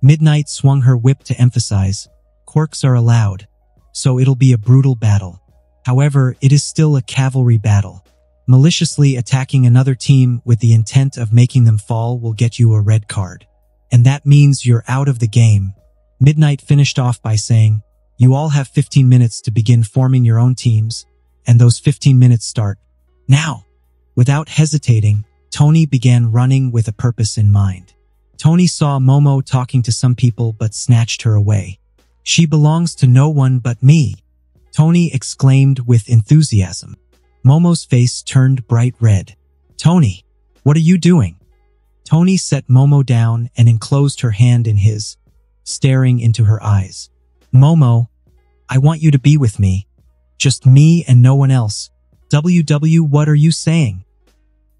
Midnight swung her whip to emphasize, quirks are allowed, so it'll be a brutal battle. However, it is still a cavalry battle. Maliciously attacking another team with the intent of making them fall will get you a red card. And that means you're out of the game. Midnight finished off by saying, you all have fifteen minutes to begin forming your own teams, and those fifteen minutes start now. Without hesitating, Tony began running with a purpose in mind. Tony saw Momo talking to some people but snatched her away. She belongs to no one but me, Tony exclaimed with enthusiasm. Momo's face turned bright red. Tony, what are you doing? Tony set Momo down and enclosed her hand in his, staring into her eyes. Momo, I want you to be with me. Just me and no one else. W W, what are you saying?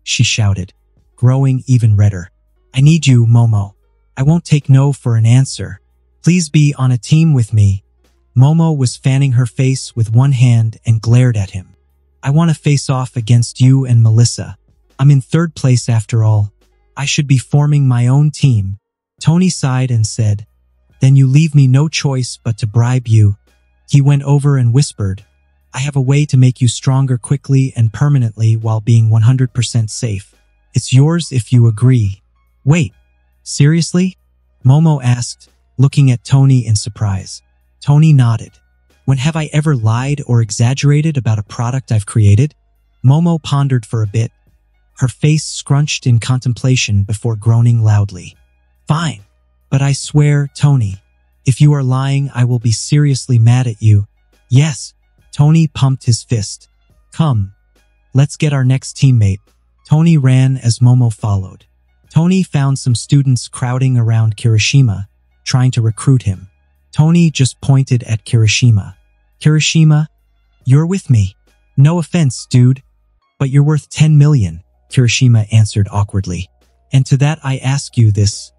She shouted, growing even redder. I need you, Momo. I won't take no for an answer. Please be on a team with me. Momo was fanning her face with one hand and glared at him. I want to face off against you and Melissa. I'm in third place after all. I should be forming my own team. Tony sighed and said, then you leave me no choice but to bribe you. He went over and whispered, I have a way to make you stronger quickly and permanently while being one hundred percent safe. It's yours if you agree. Wait, seriously? Momo asked, looking at Tony in surprise. Tony nodded. When have I ever lied or exaggerated about a product I've created? Momo pondered for a bit, her face scrunched in contemplation before groaning loudly. Fine, but I swear, Tony, if you are lying, I will be seriously mad at you. Yes. Tony pumped his fist. Come, let's get our next teammate. Tony ran as Momo followed. Tony found some students crowding around Kirishima, trying to recruit him. Tony just pointed at Kirishima. Kirishima, you're with me. No offense, dude, but you're worth ten million, Kirishima answered awkwardly. And to that I ask you this.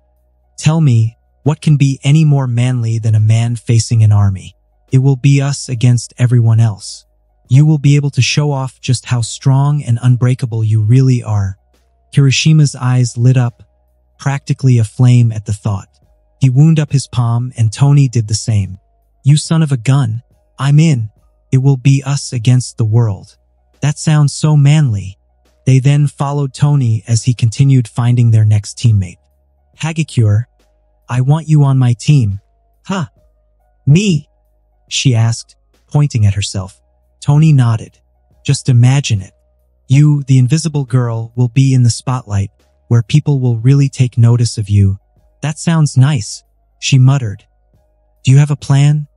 Tell me, what can be any more manly than a man facing an army? It will be us against everyone else. You will be able to show off just how strong and unbreakable you really are. Kirishima's eyes lit up, practically aflame at the thought. He wound up his palm and Tony did the same. You son of a gun, I'm in. It will be us against the world. That sounds so manly. They then followed Tony as he continued finding their next teammate. Hagakure, I want you on my team. Huh? Me? She asked, pointing at herself. Tony nodded. Just imagine it. You, the invisible girl, will be in the spotlight, where people will really take notice of you. That sounds nice, she muttered. Do you have a plan?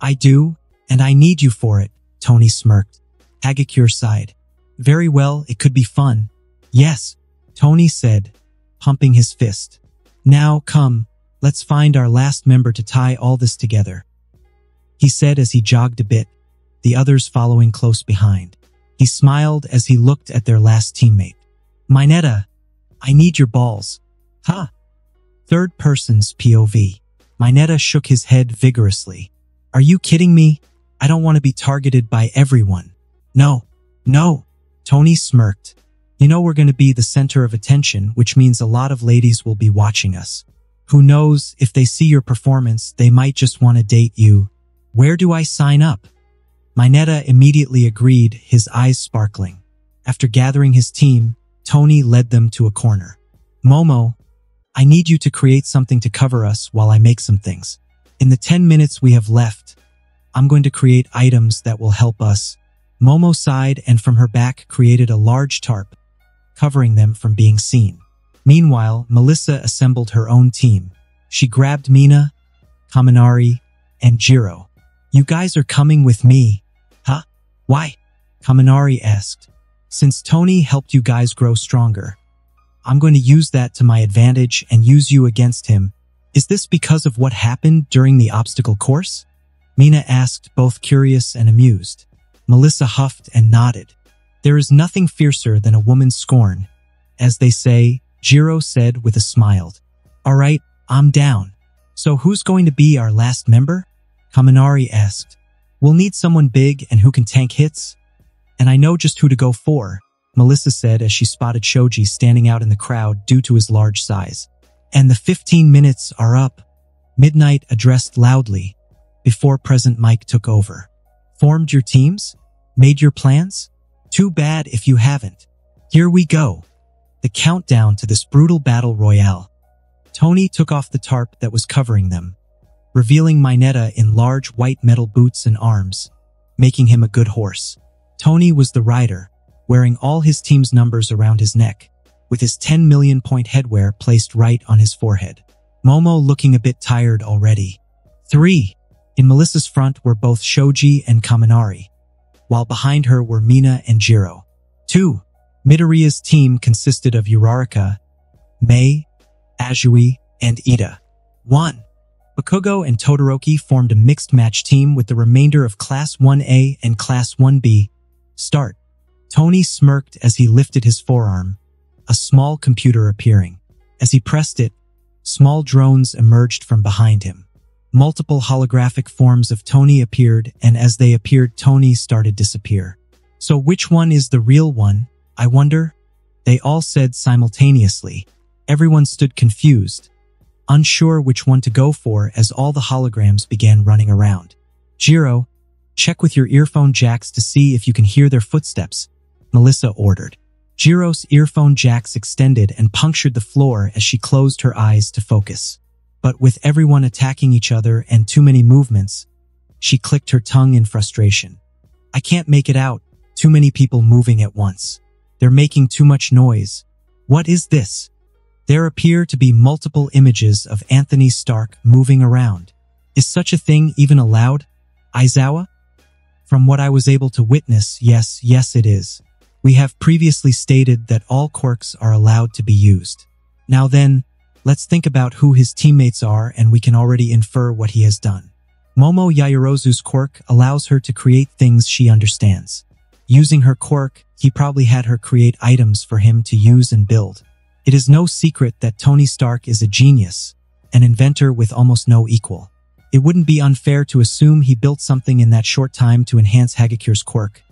I do, and I need you for it, Tony smirked. Hagakure sighed. Very well, it could be fun. Yes, Tony said, pumping his fist. Now, come, let's find our last member to tie all this together. He said as he jogged a bit, the others following close behind. He smiled as he looked at their last teammate. Mineta, I need your balls. Ha! Huh. Third person's P O V. Mineta shook his head vigorously. Are you kidding me? I don't want to be targeted by everyone. No, no, Tony smirked. You know we're going to be the center of attention, which means a lot of ladies will be watching us. Who knows, if they see your performance, they might just want to date you. Where do I sign up? Mineta immediately agreed, his eyes sparkling. After gathering his team, Tony led them to a corner. Momo, I need you to create something to cover us while I make some things. In the ten minutes we have left, I'm going to create items that will help us. Momo sighed and from her back created a large tarp, covering them from being seen. Meanwhile, Melissa assembled her own team. She grabbed Mina, Kaminari, and Jiro. "You guys are coming with me, huh? Why?" Kaminari asked. "Since Tony helped you guys grow stronger, I'm going to use that to my advantage and use you against him. Is this because of what happened during the obstacle course?" Mina asked, both curious and amused. Melissa huffed and nodded. "There is nothing fiercer than a woman's scorn, as they say," Jiro said with a smile. "Alright, I'm down. So who's going to be our last member?" Kaminari asked. "We'll need someone big and who can tank hits. And I know just who to go for," Melissa said as she spotted Shoji standing out in the crowd due to his large size. "And the fifteen minutes are up," Midnight addressed loudly, before Present Mic took over. "Formed your teams? Made your plans? Too bad if you haven't. Here we go. The countdown to this brutal battle royale." Tony took off the tarp that was covering them, revealing Mineta in large white metal boots and arms, making him a good horse. Tony was the rider, wearing all his team's numbers around his neck, with his ten million point headwear placed right on his forehead. Momo looking a bit tired already. Three. In Melissa's front were both Shoji and Kaminari, while behind her were Mina and Jiro. Two. Midoriya's team consisted of Uraraka, Mei, Ajui, and Ida. One. Bakugo and Todoroki formed a mixed-match team with the remainder of Class one A and Class one B. Start. Tony smirked as he lifted his forearm, a small computer appearing. As he pressed it, small drones emerged from behind him. Multiple holographic forms of Tony appeared, and as they appeared, Tony started to disappear. "So which one is the real one, I wonder?" they all said simultaneously. Everyone stood confused, unsure which one to go for as all the holograms began running around. "Jiro, check with your earphone jacks to see if you can hear their footsteps," Melissa ordered. Jiro's earphone jacks extended and punctured the floor as she closed her eyes to focus. But with everyone attacking each other and too many movements, she clicked her tongue in frustration. "I can't make it out. Too many people moving at once. They're making too much noise. What is this?" There appear to be multiple images of Anthony Stark moving around. "Is such a thing even allowed, Aizawa? From what I was able to witness, yes, yes it is. We have previously stated that all quirks are allowed to be used. Now then, let's think about who his teammates are, and we can already infer what he has done." Momo Yairozu's quirk allows her to create things she understands. Using her quirk, he probably had her create items for him to use and build. It is no secret that Tony Stark is a genius, an inventor with almost no equal. It wouldn't be unfair to assume he built something in that short time to enhance Hagakure's quirk,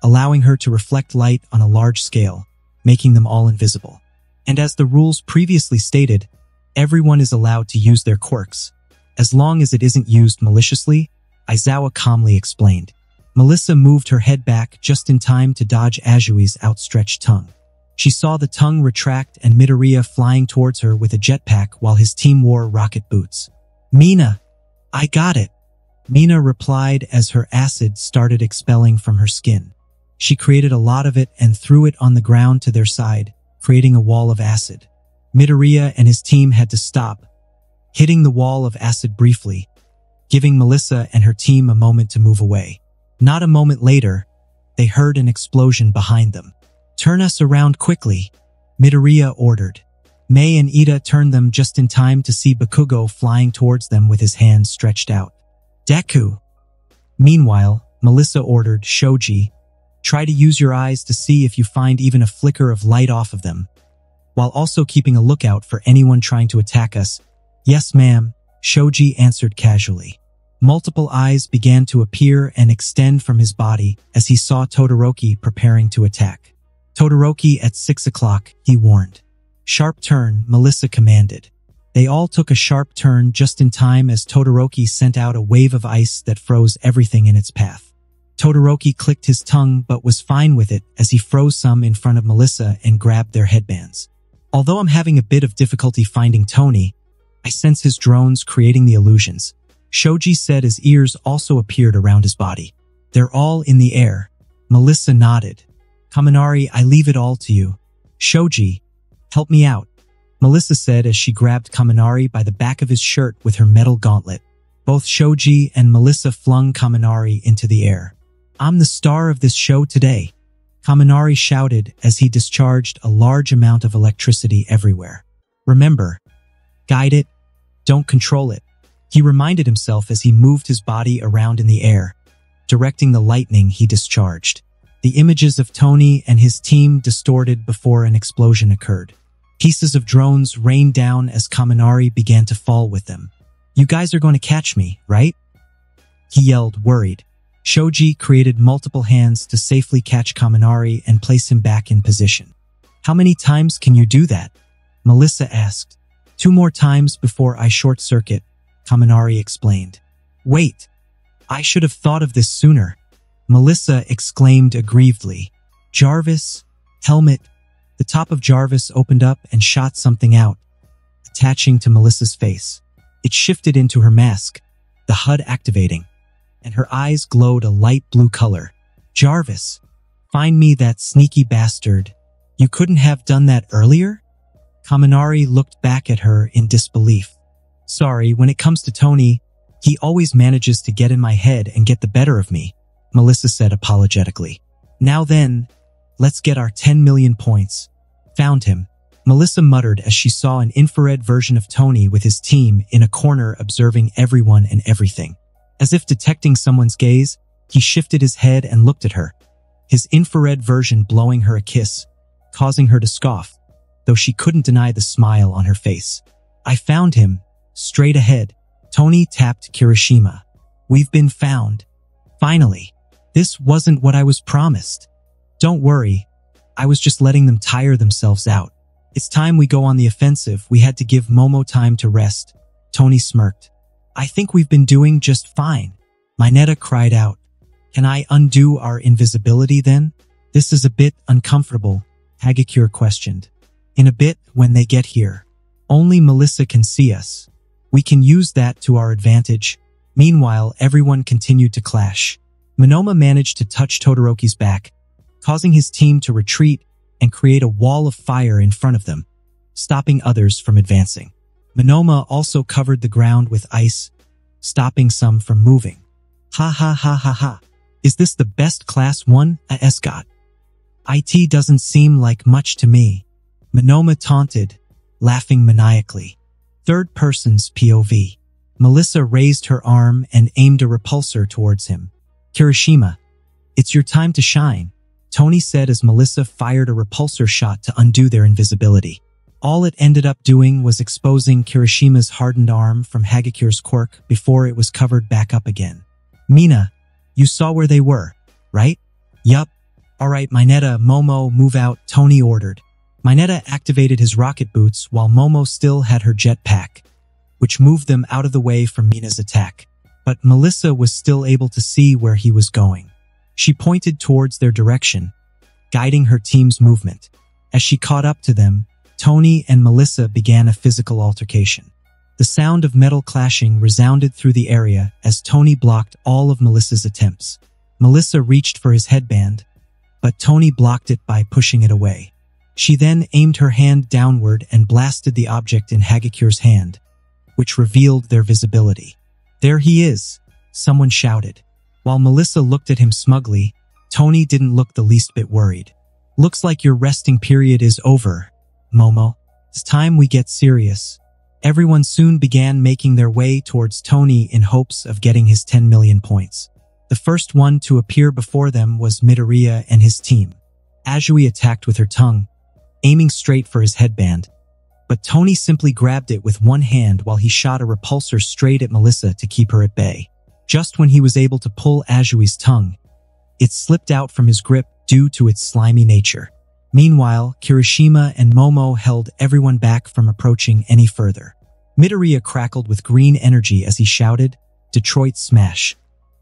allowing her to reflect light on a large scale, making them all invisible. And as the rules previously stated, everyone is allowed to use their quirks, as long as it isn't used maliciously, Aizawa calmly explained. Melissa moved her head back just in time to dodge Azui's outstretched tongue. She saw the tongue retract and Midoriya flying towards her with a jetpack while his team wore rocket boots. "Mina, I got it," Mina replied as her acid started expelling from her skin. She created a lot of it and threw it on the ground to their side, creating a wall of acid. Midoriya and his team had to stop, hitting the wall of acid briefly, giving Melissa and her team a moment to move away. Not a moment later, they heard an explosion behind them. "Turn us around quickly," Midoriya ordered. Mei and Ida turned them just in time to see Bakugo flying towards them with his hands stretched out. "Deku!" Meanwhile, Melissa ordered, "Shoji, try to use your eyes to see if you find even a flicker of light off of them, while also keeping a lookout for anyone trying to attack us." "Yes, ma'am," Shoji answered casually. Multiple eyes began to appear and extend from his body as he saw Todoroki preparing to attack. "Todoroki at six o'clock, he warned. "Sharp turn," Melissa commanded. They all took a sharp turn just in time as Todoroki sent out a wave of ice that froze everything in its path. Todoroki clicked his tongue but was fine with it as he froze some in front of Melissa and grabbed their headbands. "Although I'm having a bit of difficulty finding Tony, I sense his drones creating the illusions," Shoji said. His ears also appeared around his body. "They're all in the air. Melissa nodded. Kaminari, I leave it all to you. Shoji, help me out, Melissa said as she grabbed Kaminari by the back of his shirt with her metal gauntlet. Both Shoji and Melissa flung Kaminari into the air. I'm the star of this show today, Kaminari shouted as he discharged a large amount of electricity everywhere. Remember, guide it, don't control it, he reminded himself as he moved his body around in the air, directing the lightning he discharged. The images of Tony and his team distorted before an explosion occurred. Pieces of drones rained down as Kaminari began to fall with them. You guys are going to catch me, right? He yelled, worried. Shoji created multiple hands to safely catch Kaminari and place him back in position. How many times can you do that? Melissa asked. Two more times before I short circuit, Kaminari explained. Wait, I should have thought of this sooner, Melissa exclaimed aggrievedly. Jarvis, helmet. The top of Jarvis opened up and shot something out, attaching to Melissa's face. It shifted into her mask, the H U D activating, and her eyes glowed a light blue color. Jarvis, find me that sneaky bastard. You couldn't have done that earlier? Kaminari looked back at her in disbelief. Sorry, when it comes to Tony, he always manages to get in my head and get the better of me, Melissa said apologetically. Now then, let's get our ten million points. Found him, Melissa muttered as she saw an infrared version of Tony with his team in a corner observing everyone and everything. As if detecting someone's gaze, he shifted his head and looked at her, his infrared version blowing her a kiss, causing her to scoff, though she couldn't deny the smile on her face. I found him, straight ahead. Tony tapped Kirishima. We've been found. Finally, this wasn't what I was promised. Don't worry, I was just letting them tire themselves out. It's time we go on the offensive. We had to give Momo time to rest, Tony smirked. I think we've been doing just fine, Mineta cried out. Can I undo our invisibility then? This is a bit uncomfortable, Hagakure questioned. In a bit, when they get here. Only Melissa can see us. We can use that to our advantage. Meanwhile, everyone continued to clash. Monoma managed to touch Todoroki's back, causing his team to retreat and create a wall of fire in front of them, stopping others from advancing. Monoma also covered the ground with ice, stopping some from moving. Ha ha ha ha ha. Is this the best class one? As God. It doesn't seem like much to me, Monoma taunted, laughing maniacally. Third person's P O V. Melissa raised her arm and aimed a repulsor towards him. Kirishima, it's your time to shine, Tony said as Melissa fired a repulsor shot to undo their invisibility. All it ended up doing was exposing Kirishima's hardened arm from Hagakure's quirk before it was covered back up again. Mina, you saw where they were, right? Yup. Alright, Mineta, Momo, move out, Tony ordered. Mineta activated his rocket boots while Momo still had her jetpack, which moved them out of the way from Mina's attack. But Melissa was still able to see where he was going. She pointed towards their direction, guiding her team's movement. As she caught up to them, Tony and Melissa began a physical altercation. The sound of metal clashing resounded through the area as Tony blocked all of Melissa's attempts. Melissa reached for his headband, but Tony blocked it by pushing it away. She then aimed her hand downward and blasted the object in Hagakure's hand, which revealed their visibility. There he is, someone shouted. While Melissa looked at him smugly, Tony didn't look the least bit worried. Looks like your resting period is over, Momo. It's time we get serious. Everyone soon began making their way towards Tony in hopes of getting his ten million points. The first one to appear before them was Midoriya and his team. Ajui attacked with her tongue, aiming straight for his headband, but Tony simply grabbed it with one hand while he shot a repulsor straight at Melissa to keep her at bay. Just when he was able to pull Azui's tongue, it slipped out from his grip due to its slimy nature. Meanwhile, Kirishima and Momo held everyone back from approaching any further. Midoriya crackled with green energy as he shouted, Detroit Smash,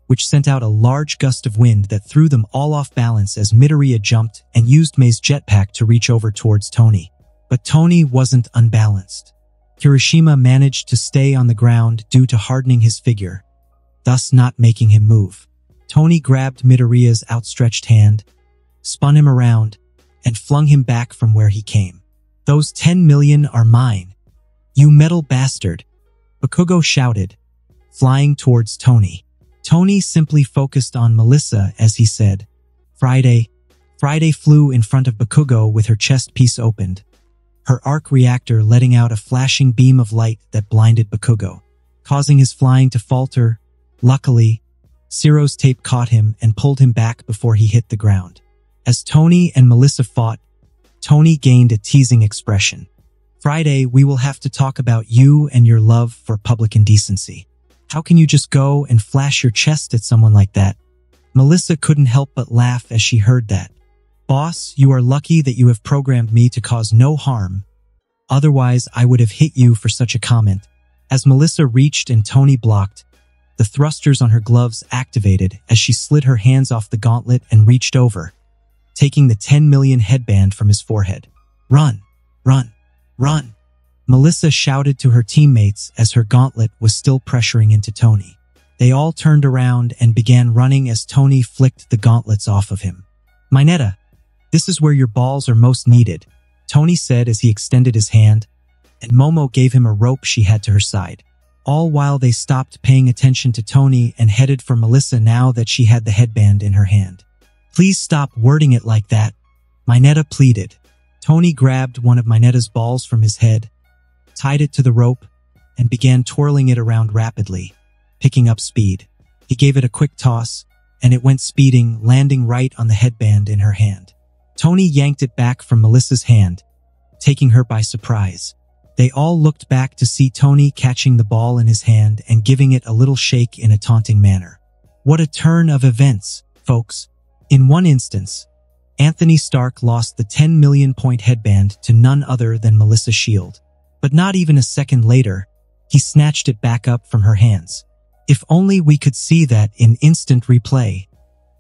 which sent out a large gust of wind that threw them all off balance as Midoriya jumped and used May's jetpack to reach over towards Tony. But Tony wasn't unbalanced. Kirishima managed to stay on the ground due to hardening his figure, thus not making him move. Tony grabbed Midoriya's outstretched hand, spun him around, and flung him back from where he came. "Those ten million are mine, you metal bastard," Bakugo shouted, flying towards Tony. Tony simply focused on Melissa as he said, Friday. Friday flew in front of Bakugo with her chest piece opened, her arc reactor letting out a flashing beam of light that blinded Bakugo, causing his flying to falter. Luckily, Ciro's tape caught him and pulled him back before he hit the ground. As Tony and Melissa fought, Tony gained a teasing expression. "Friday, we will have to talk about you and your love for public indecency. How can you just go and flash your chest at someone like that?" Melissa couldn't help but laugh as she heard that. "Boss, you are lucky that you have programmed me to cause no harm. Otherwise, I would have hit you for such a comment." As Melissa reached and Tony blocked, the thrusters on her gloves activated as she slid her hands off the gauntlet and reached over, taking the ten million headband from his forehead. "Run! Run! Run!" Melissa shouted to her teammates as her gauntlet was still pressuring into Tony. They all turned around and began running as Tony flicked the gauntlets off of him. "Mineta, this is where your balls are most needed," Tony said as he extended his hand, and Momo gave him a rope she had to her side. All while they stopped paying attention to Tony and headed for Melissa now that she had the headband in her hand. "Please stop wording it like that," Mineta pleaded. Tony grabbed one of Mineta's balls from his head, tied it to the rope, and began twirling it around rapidly, picking up speed. He gave it a quick toss, and it went speeding, landing right on the headband in her hand. Tony yanked it back from Melissa's hand, taking her by surprise. They all looked back to see Tony catching the ball in his hand and giving it a little shake in a taunting manner. What a turn of events, folks. In one instance, Anthony Stark lost the ten million point headband to none other than Melissa Shield. But not even a second later, he snatched it back up from her hands. "If only we could see that in instant replay,"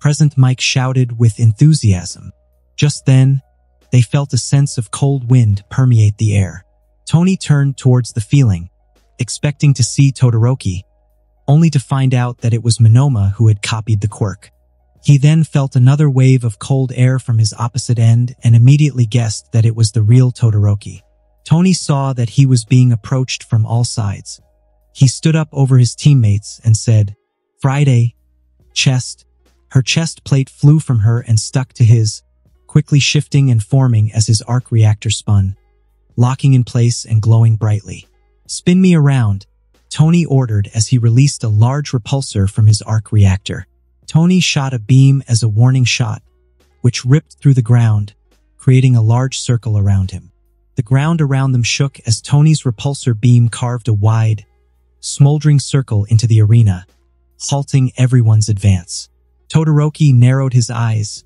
Present Mic shouted with enthusiasm. Just then, they felt a sense of cold wind permeate the air. Tony turned towards the feeling, expecting to see Todoroki, only to find out that it was Monoma who had copied the quirk. He then felt another wave of cold air from his opposite end and immediately guessed that it was the real Todoroki. Tony saw that he was being approached from all sides. He stood up over his teammates and said, "Friday, chest." Her chest plate flew from her and stuck to his, quickly shifting and forming as his arc reactor spun, locking in place and glowing brightly. "Spin me around," Tony ordered as he released a large repulsor from his arc reactor. Tony shot a beam as a warning shot, which ripped through the ground, creating a large circle around him. The ground around them shook as Tony's repulsor beam carved a wide, smoldering circle into the arena, halting everyone's advance. Todoroki narrowed his eyes,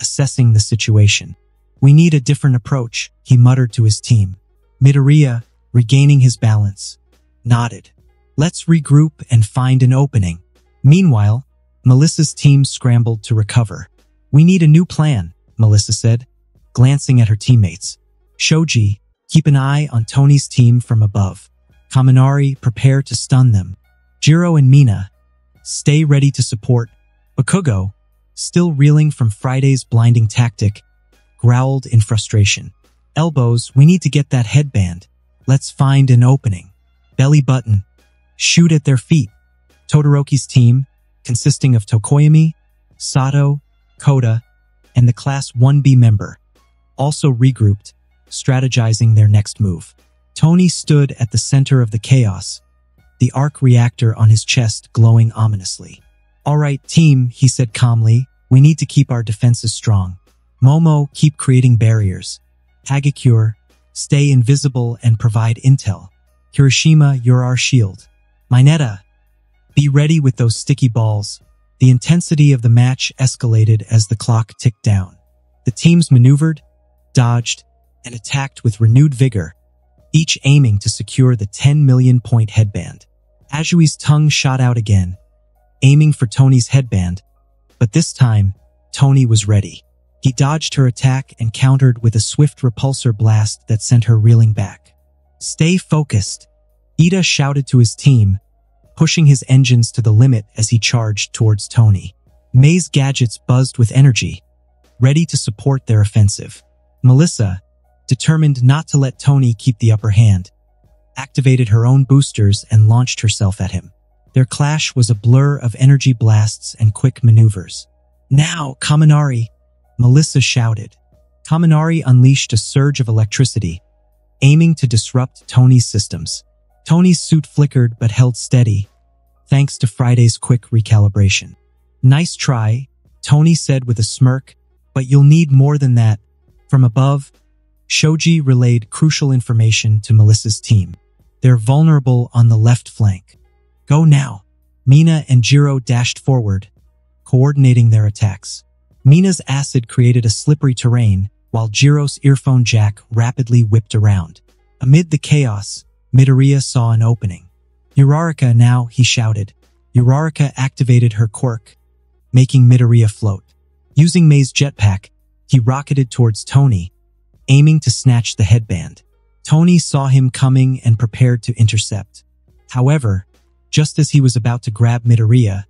assessing the situation. "We need a different approach," he muttered to his team. Midoriya, regaining his balance, nodded. "Let's regroup and find an opening." Meanwhile, Melissa's team scrambled to recover. "We need a new plan," Melissa said, glancing at her teammates. "Shoji, keep an eye on Tony's team from above. Kaminari, prepare to stun them. Jiro and Mina, stay ready to support." Bakugo, still reeling from Friday's blinding tactic, growled in frustration. "Elbows, we need to get that headband. Let's find an opening. Belly button, shoot at their feet." Todoroki's team, consisting of Tokoyami, Sato, Koda, and the Class one B member, also regrouped, strategizing their next move. Tony stood at the center of the chaos, the arc reactor on his chest glowing ominously. "All right, team," he said calmly, "we need to keep our defenses strong. Momo, keep creating barriers. Hagakure, stay invisible and provide intel. Kirishima, you're our shield. Mineta, be ready with those sticky balls." The intensity of the match escalated as the clock ticked down. The teams maneuvered, dodged, and attacked with renewed vigor, each aiming to secure the ten million point headband. Ajui's tongue shot out again, aiming for Tony's headband, but this time, Tony was ready. He dodged her attack and countered with a swift repulsor blast that sent her reeling back. "Stay focused," Ida shouted to his team, pushing his engines to the limit as he charged towards Tony. May's gadgets buzzed with energy, ready to support their offensive. Melissa, determined not to let Tony keep the upper hand, activated her own boosters and launched herself at him. Their clash was a blur of energy blasts and quick maneuvers. "Now, Kaminari!" Melissa shouted. Kaminari unleashed a surge of electricity, aiming to disrupt Tony's systems. Tony's suit flickered but held steady, thanks to Friday's quick recalibration. "Nice try," Tony said with a smirk, "but you'll need more than that." From above, Shoji relayed crucial information to Melissa's team. "They're vulnerable on the left flank. Go now." Mina and Jiro dashed forward, coordinating their attacks. Mina's acid created a slippery terrain, while Jiro's earphone jack rapidly whipped around. Amid the chaos, Midoriya saw an opening. "Uraraka now," he shouted. Uraraka activated her quirk, making Midoriya float. Using May's jetpack, he rocketed towards Tony, aiming to snatch the headband. Tony saw him coming and prepared to intercept. However, just as he was about to grab Midoriya,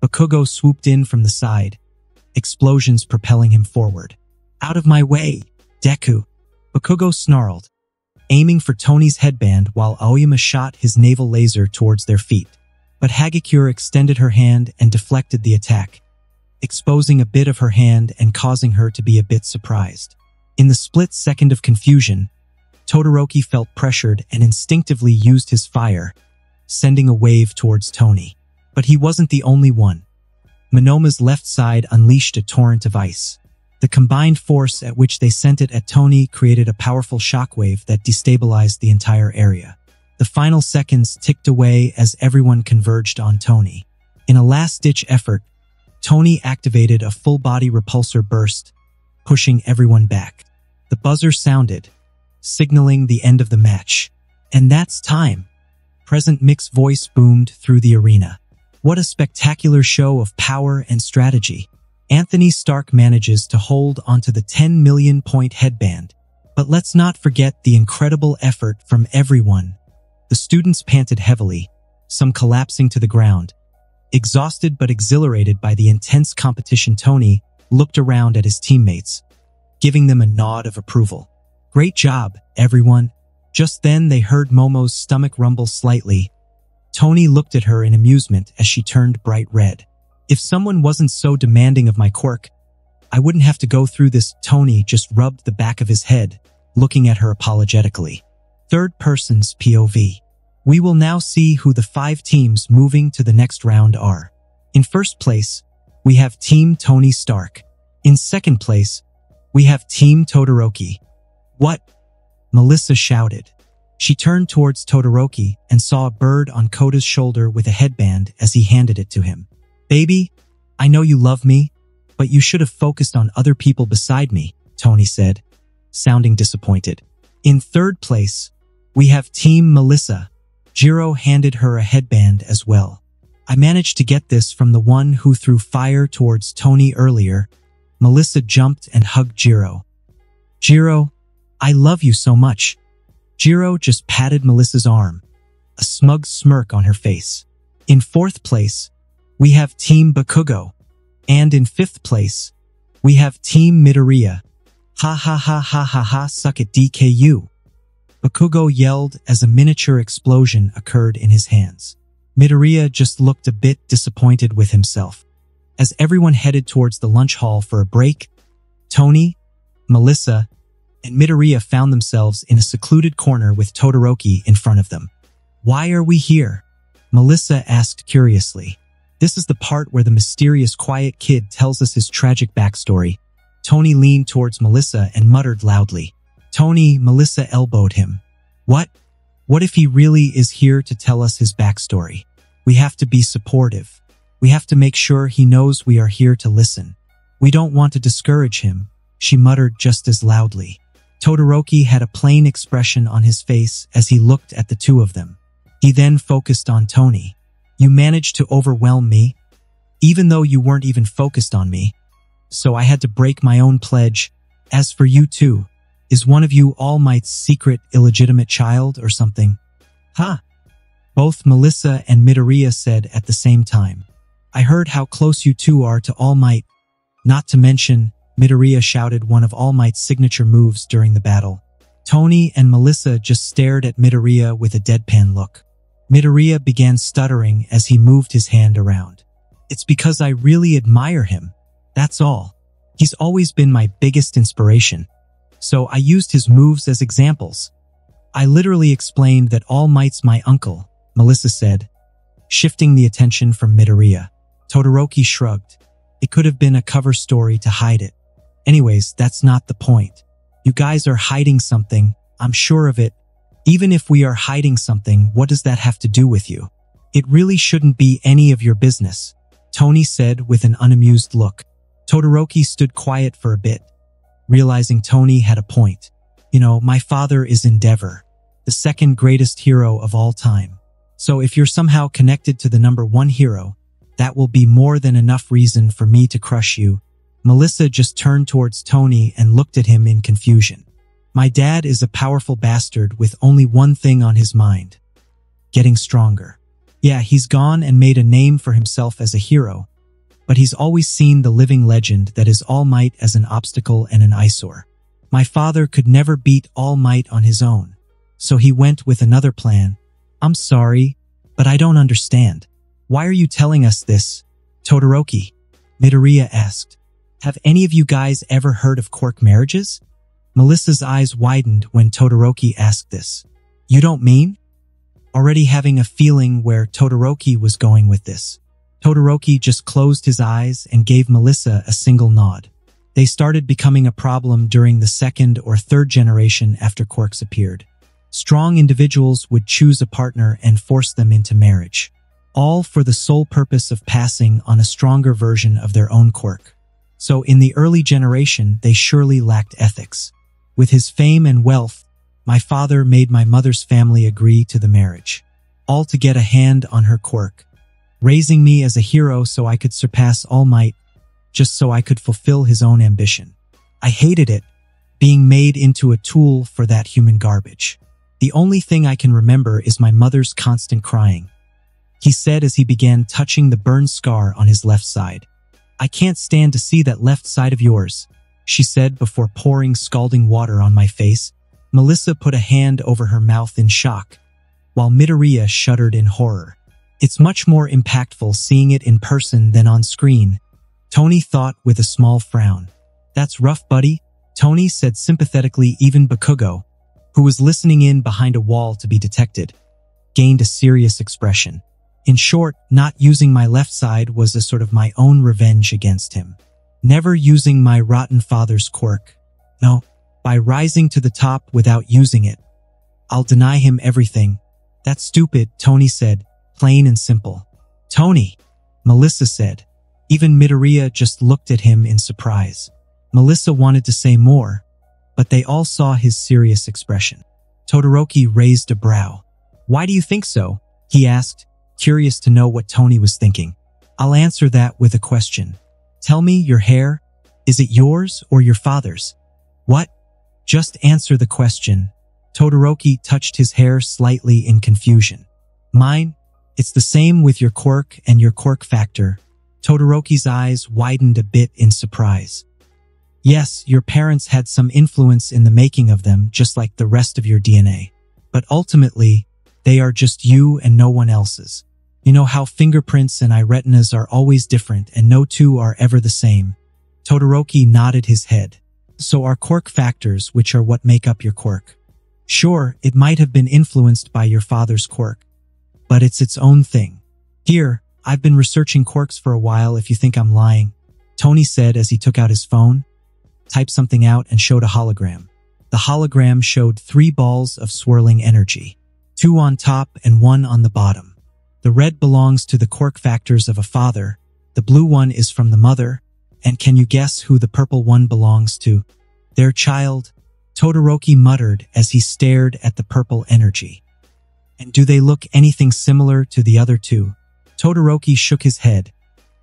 Bakugo swooped in from the side, explosions propelling him forward. "Out of my way, Deku!" Bakugo snarled, aiming for Tony's headband while Aoyama shot his navel laser towards their feet. But Hagakure extended her hand and deflected the attack, exposing a bit of her hand and causing her to be a bit surprised. In the split second of confusion, Todoroki felt pressured and instinctively used his fire, sending a wave towards Tony. But he wasn't the only one. Monoma's left side unleashed a torrent of ice. The combined force at which they sent it at Tony created a powerful shockwave that destabilized the entire area. The final seconds ticked away as everyone converged on Tony. In a last-ditch effort, Tony activated a full-body repulsor burst, pushing everyone back. The buzzer sounded, signaling the end of the match. "And that's time," Present Mic's voice boomed through the arena. "What a spectacular show of power and strategy. Anthony Stark manages to hold onto the ten million point headband, but let's not forget the incredible effort from everyone." The students panted heavily, some collapsing to the ground. Exhausted but exhilarated by the intense competition, Tony looked around at his teammates, giving them a nod of approval. "Great job, everyone." Just then they heard Momo's stomach rumble slightly. Tony looked at her in amusement as she turned bright red. "If someone wasn't so demanding of my quirk, I wouldn't have to go through this." Tony just rubbed the back of his head, looking at her apologetically. Third person's P O V. We will now see who the five teams moving to the next round are. In first place, we have Team Tony Stark. In second place, we have Team Todoroki. "What?" Melissa shouted. She turned towards Todoroki and saw a bird on Koda's shoulder with a headband as he handed it to him. "Baby, I know you love me, but you should have focused on other people beside me," Tony said, sounding disappointed. In third place, we have Team Melissa. Jiro handed her a headband as well. "I managed to get this from the one who threw fire towards Tony earlier." Melissa jumped and hugged Jiro. "Jiro, I love you so much." Jiro just patted Melissa's arm, a smug smirk on her face. In fourth place, we have Team Bakugo. And in fifth place, we have Team Midoriya. "Ha ha ha ha ha ha, suck it D K U. Bakugo yelled as a miniature explosion occurred in his hands. Midoriya just looked a bit disappointed with himself. As everyone headed towards the lunch hall for a break, Tony, Melissa, and Midoriya found themselves in a secluded corner with Todoroki in front of them. "Why are we here?" Melissa asked curiously. This is the part where the mysterious quiet kid tells us his tragic backstory. Tony leaned towards Melissa and muttered loudly. Tony, Melissa elbowed him. What? What if he really is here to tell us his backstory? We have to be supportive. We have to make sure he knows we are here to listen. We don't want to discourage him, she muttered just as loudly. Todoroki had a plain expression on his face as he looked at the two of them. He then focused on Tony. You managed to overwhelm me, even though you weren't even focused on me. So I had to break my own pledge. As for you two, is one of you All Might's secret illegitimate child or something? Ha! Huh. Both Melissa and Midoriya said at the same time. I heard how close you two are to All Might. Not to mention, Midoriya shouted one of All Might's signature moves during the battle. Tony and Melissa just stared at Midoriya with a deadpan look. Midoriya began stuttering as he moved his hand around. It's because I really admire him. That's all. He's always been my biggest inspiration. So I used his moves as examples. I literally explained that All Might's my uncle, Melissa said, shifting the attention from Midoriya. Todoroki shrugged. It could have been a cover story to hide it. Anyways, that's not the point. You guys are hiding something, I'm sure of it. Even if we are hiding something, what does that have to do with you? It really shouldn't be any of your business, Tony said with an unamused look. Todoroki stood quiet for a bit, realizing Tony had a point. You know, my father is Endeavor, the second greatest hero of all time. So if you're somehow connected to the number one hero, that will be more than enough reason for me to crush you. Melissa just turned towards Tony and looked at him in confusion. My dad is a powerful bastard with only one thing on his mind. Getting stronger. Yeah, he's gone and made a name for himself as a hero, but he's always seen the living legend that is All Might as an obstacle and an eyesore. My father could never beat All Might on his own, so he went with another plan. I'm sorry, but I don't understand. Why are you telling us this, Todoroki? Midoriya asked. Have any of you guys ever heard of quirk marriages? Melissa's eyes widened when Todoroki asked this. You don't mean? Already having a feeling where Todoroki was going with this. Todoroki just closed his eyes and gave Melissa a single nod. They started becoming a problem during the second or third generation after quirks appeared. Strong individuals would choose a partner and force them into marriage, all for the sole purpose of passing on a stronger version of their own quirk. So in the early generation, they surely lacked ethics. With his fame and wealth, my father made my mother's family agree to the marriage, all to get a hand on her quirk, raising me as a hero so I could surpass All Might, just so I could fulfill his own ambition. I hated it, being made into a tool for that human garbage. The only thing I can remember is my mother's constant crying, he said as he began touching the burn scar on his left side. I can't stand to see that left side of yours, she said before pouring scalding water on my face. Melissa put a hand over her mouth in shock, while Midoriya shuddered in horror. It's much more impactful seeing it in person than on screen, Tony thought with a small frown. That's rough, buddy, Tony said sympathetically. Even Bakugo, who was listening in behind a wall to be detected, gained a serious expression. In short, not using my left side was a sort of my own revenge against him. Never using my rotten father's quirk. No, by rising to the top without using it. I'll deny him everything. That's stupid, Tony said, plain and simple. Tony, Melissa said. Even Midoriya just looked at him in surprise. Melissa wanted to say more, but they all saw his serious expression. Todoroki raised a brow. Why do you think so? He asked, curious to know what Tony was thinking. I'll answer that with a question. Tell me, your hair, is it yours or your father's? What? Just answer the question. Todoroki touched his hair slightly in confusion. Mine? It's the same with your quirk and your quirk factor. Todoroki's eyes widened a bit in surprise. Yes, your parents had some influence in the making of them, just like the rest of your D N A. But ultimately, they are just you and no one else's. You know how fingerprints and eye retinas are always different and no two are ever the same? Todoroki nodded his head. So are quirk factors, which are what make up your quirk. Sure, it might have been influenced by your father's quirk, but it's its own thing. Here, I've been researching quirks for a while if you think I'm lying, Tony said as he took out his phone, typed something out and showed a hologram. The hologram showed three balls of swirling energy, two on top and one on the bottom. The red belongs to the quirk factors of a father, the blue one is from the mother, and can you guess who the purple one belongs to? Their child, Todoroki muttered as he stared at the purple energy. And do they look anything similar to the other two? Todoroki shook his head,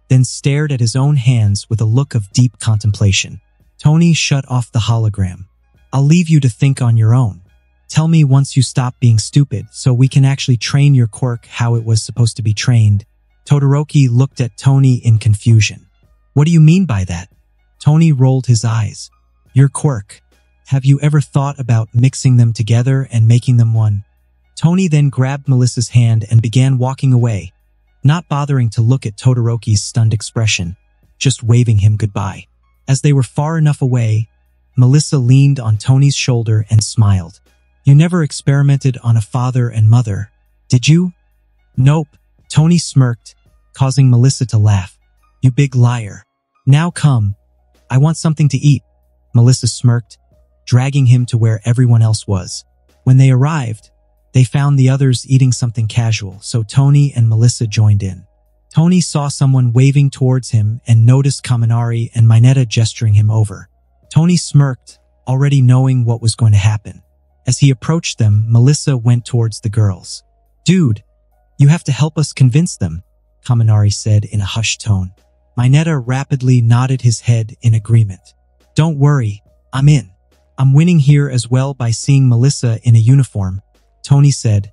then stared at his own hands with a look of deep contemplation. Tony shut off the hologram. I'll leave you to think on your own. Tell me once you stop being stupid so we can actually train your quirk how it was supposed to be trained, Todoroki looked at Tony in confusion. What do you mean by that? Tony rolled his eyes. Your quirk. Have you ever thought about mixing them together and making them one? Tony then grabbed Melissa's hand and began walking away, not bothering to look at Todoroki's stunned expression, just waving him goodbye. As they were far enough away, Melissa leaned on Tony's shoulder and smiled. You never experimented on a father and mother, did you? Nope, Tony smirked, causing Melissa to laugh. You big liar. Now come. I want something to eat, Melissa smirked, dragging him to where everyone else was. When they arrived, they found the others eating something casual, so Tony and Melissa joined in. Tony saw someone waving towards him and noticed Kaminari and Mineta gesturing him over. Tony smirked, already knowing what was going to happen. As he approached them, Melissa went towards the girls. Dude, you have to help us convince them, Kaminari said in a hushed tone. Mineta rapidly nodded his head in agreement. Don't worry, I'm in. I'm winning here as well by seeing Melissa in a uniform, Tony said,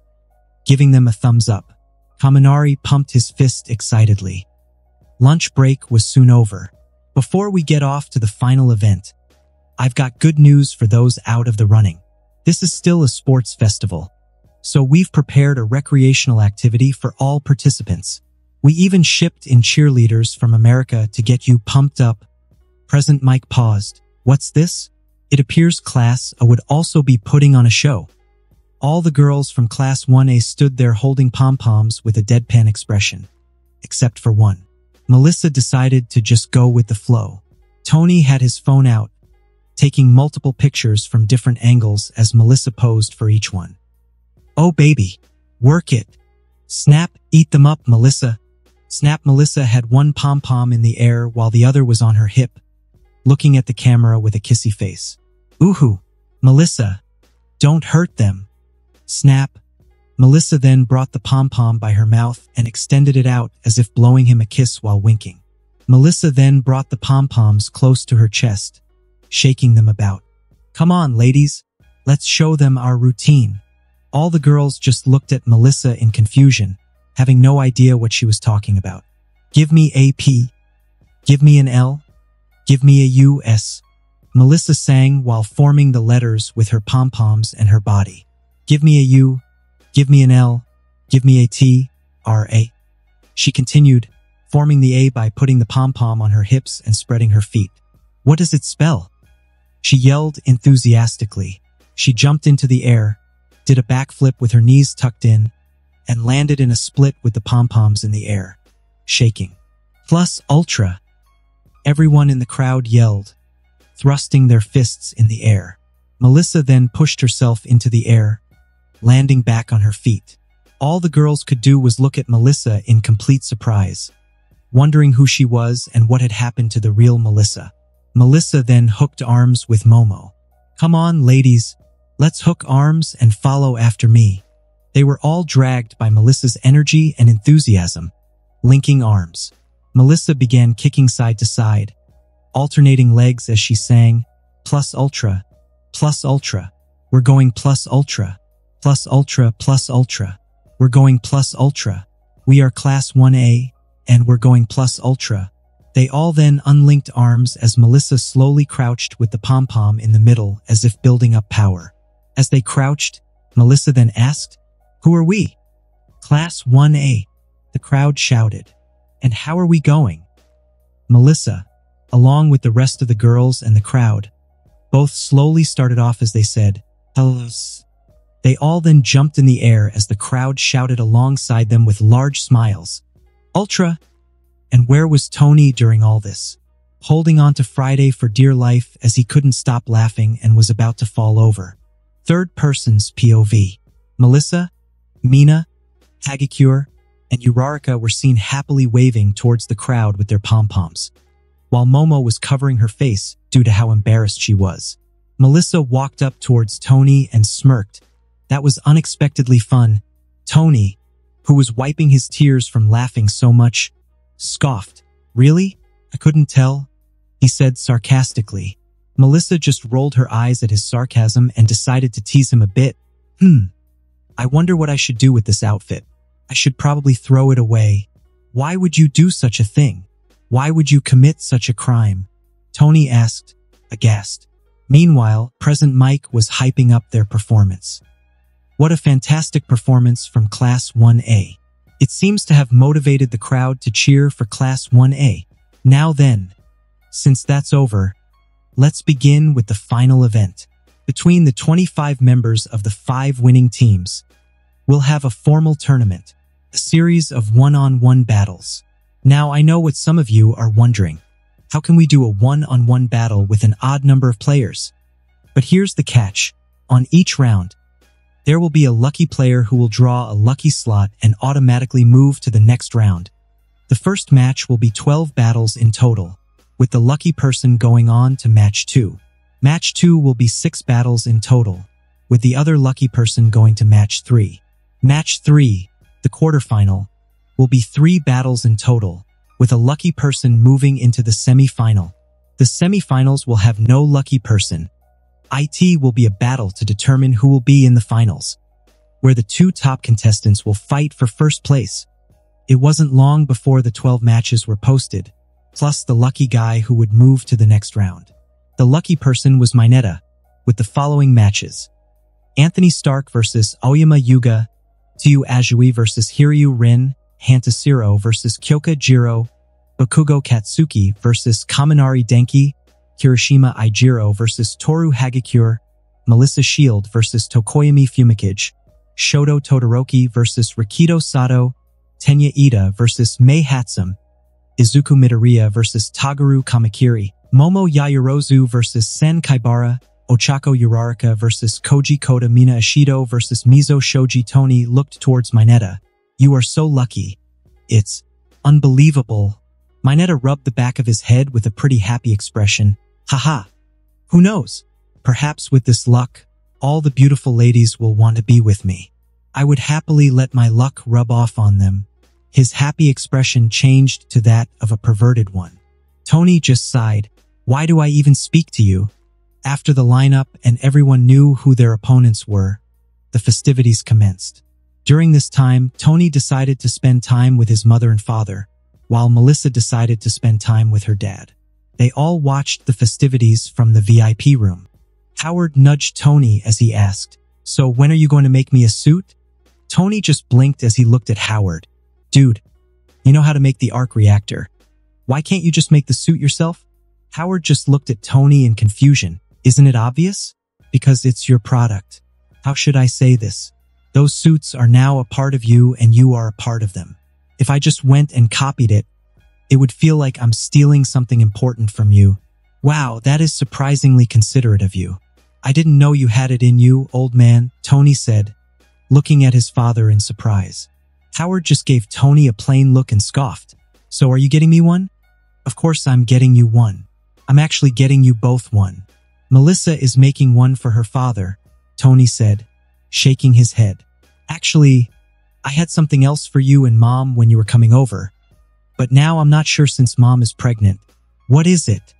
giving them a thumbs up. Kaminari pumped his fist excitedly. Lunch break was soon over. Before we get off to the final event, I've got good news for those out of the running. This is still a sports festival, so we've prepared a recreational activity for all participants. We even shipped in cheerleaders from America to get you pumped up. Present Mic paused. What's this? It appears Class A would also be putting on a show. All the girls from Class one A stood there holding pom-poms with a deadpan expression, except for one. Melissa decided to just go with the flow. Tony had his phone out, taking multiple pictures from different angles as Melissa posed for each one. Oh baby, work it. Snap, eat them up, Melissa. Snap. Melissa had one pom-pom in the air while the other was on her hip, looking at the camera with a kissy face. Ooh-hoo, Melissa, don't hurt them. Snap. Melissa then brought the pom-pom by her mouth and extended it out as if blowing him a kiss while winking. Melissa then brought the pom-poms close to her chest, shaking them about. Come on, ladies. Let's show them our routine. All the girls just looked at Melissa in confusion, having no idea what she was talking about. Give me a P. Give me an L. Give me a U S. Melissa sang while forming the letters with her pom-poms and her body. Give me a U, give me an L, give me a T, R A. She continued, forming the A by putting the pom-pom on her hips and spreading her feet. What does it spell? She yelled enthusiastically. She jumped into the air, did a backflip with her knees tucked in, and landed in a split with the pom-poms in the air, shaking. Plus ultra. Everyone in the crowd yelled, thrusting their fists in the air. Melissa then pushed herself into the air, landing back on her feet. All the girls could do was look at Melissa in complete surprise, wondering who she was and what had happened to the real Melissa. Melissa then hooked arms with Momo. Come on, ladies, let's hook arms and follow after me. They were all dragged by Melissa's energy and enthusiasm, linking arms. Melissa began kicking side to side, alternating legs as she sang, plus ultra, plus ultra, we're going plus ultra. Plus ultra, plus ultra. We're going plus ultra. We are Class one A, and we're going plus ultra. They all then unlinked arms as Melissa slowly crouched with the pom-pom in the middle as if building up power. As they crouched, Melissa then asked, who are we? Class one A. The crowd shouted. And how are we going? Melissa, along with the rest of the girls and the crowd, both slowly started off as they said, hello. They all then jumped in the air as the crowd shouted alongside them with large smiles. Ultra! And where was Tony during all this? Holding on to Friday for dear life as he couldn't stop laughing and was about to fall over. Third person's P O V. Melissa, Mina, Hagakure, and Uraraka were seen happily waving towards the crowd with their pom-poms, while Momo was covering her face due to how embarrassed she was. Melissa walked up towards Tony and smirked. That was unexpectedly fun. Tony, who was wiping his tears from laughing so much, scoffed. Really? I couldn't tell, he said sarcastically. Melissa just rolled her eyes at his sarcasm and decided to tease him a bit. Hmm. I wonder what I should do with this outfit. I should probably throw it away. Why would you do such a thing? Why would you commit such a crime? Tony asked, aghast. Meanwhile, Present Mic was hyping up their performance. What a fantastic performance from Class one A. It seems to have motivated the crowd to cheer for Class one A. Now then, since that's over, let's begin with the final event. Between the twenty-five members of the five winning teams, we'll have a formal tournament, a series of one-on-one battles. Now I know what some of you are wondering. How can we do a one-on-one battle with an odd number of players? But here's the catch. On each round, there will be a lucky player who will draw a lucky slot and automatically move to the next round. The first match will be twelve battles in total, with the lucky person going on to match two. Match two will be six battles in total, with the other lucky person going to match three. Match three, the quarterfinal, will be three battles in total, with a lucky person moving into the semi-final. The semi-finals will have no lucky person. It will be a battle to determine who will be in the finals, where the two top contestants will fight for first place. It wasn't long before the twelve matches were posted, plus the lucky guy who would move to the next round. The lucky person was Mineta, with the following matches. Anthony Stark versus Aoyama Yuga, Tyu Ajui versus Hiryu Rin, Hantasiro versus Kyoka Jiro, Bakugo Katsuki versus Kaminari Denki, Kirishima Ijiro versus Toru Hagakure, Melissa Shield versus Tokoyami Fumikage, Shoto Todoroki versus Rikido Sato, Tenya Ida versus Mei Hatsum, Izuku Midoriya versus Tageru Kamakiri, Momo Yayorozu versus Sen Kaibara, Ochako Uraraka versus Koji Koda, Mina Ishido versus Mizo Shoji. Tony looked towards Mineta. You are so lucky. It's unbelievable. Mineta rubbed the back of his head with a pretty happy expression. Haha. Who knows? Perhaps with this luck, all the beautiful ladies will want to be with me. I would happily let my luck rub off on them. His happy expression changed to that of a perverted one. Tony just sighed. Why do I even speak to you? After the lineup and everyone knew who their opponents were, the festivities commenced. During this time, Tony decided to spend time with his mother and father, while Melissa decided to spend time with her dad. They all watched the festivities from the V I P room. Howard nudged Tony as he asked, "So when are you going to make me a suit?" Tony just blinked as he looked at Howard. "Dude, you know how to make the arc reactor. Why can't you just make the suit yourself?" Howard just looked at Tony in confusion. Isn't it obvious? Because it's your product. How should I say this? Those suits are now a part of you and you are a part of them. If I just went and copied it, it would feel like I'm stealing something important from you. Wow, that is surprisingly considerate of you. I didn't know you had it in you, old man, Tony said, looking at his father in surprise. Howard just gave Tony a plain look and scoffed. So are you getting me one? Of course I'm getting you one. I'm actually getting you both one. Melissa is making one for her father, Tony said, shaking his head. Actually, I had something else for you and Mom when you were coming over, but now I'm not sure since Mom is pregnant. What is it?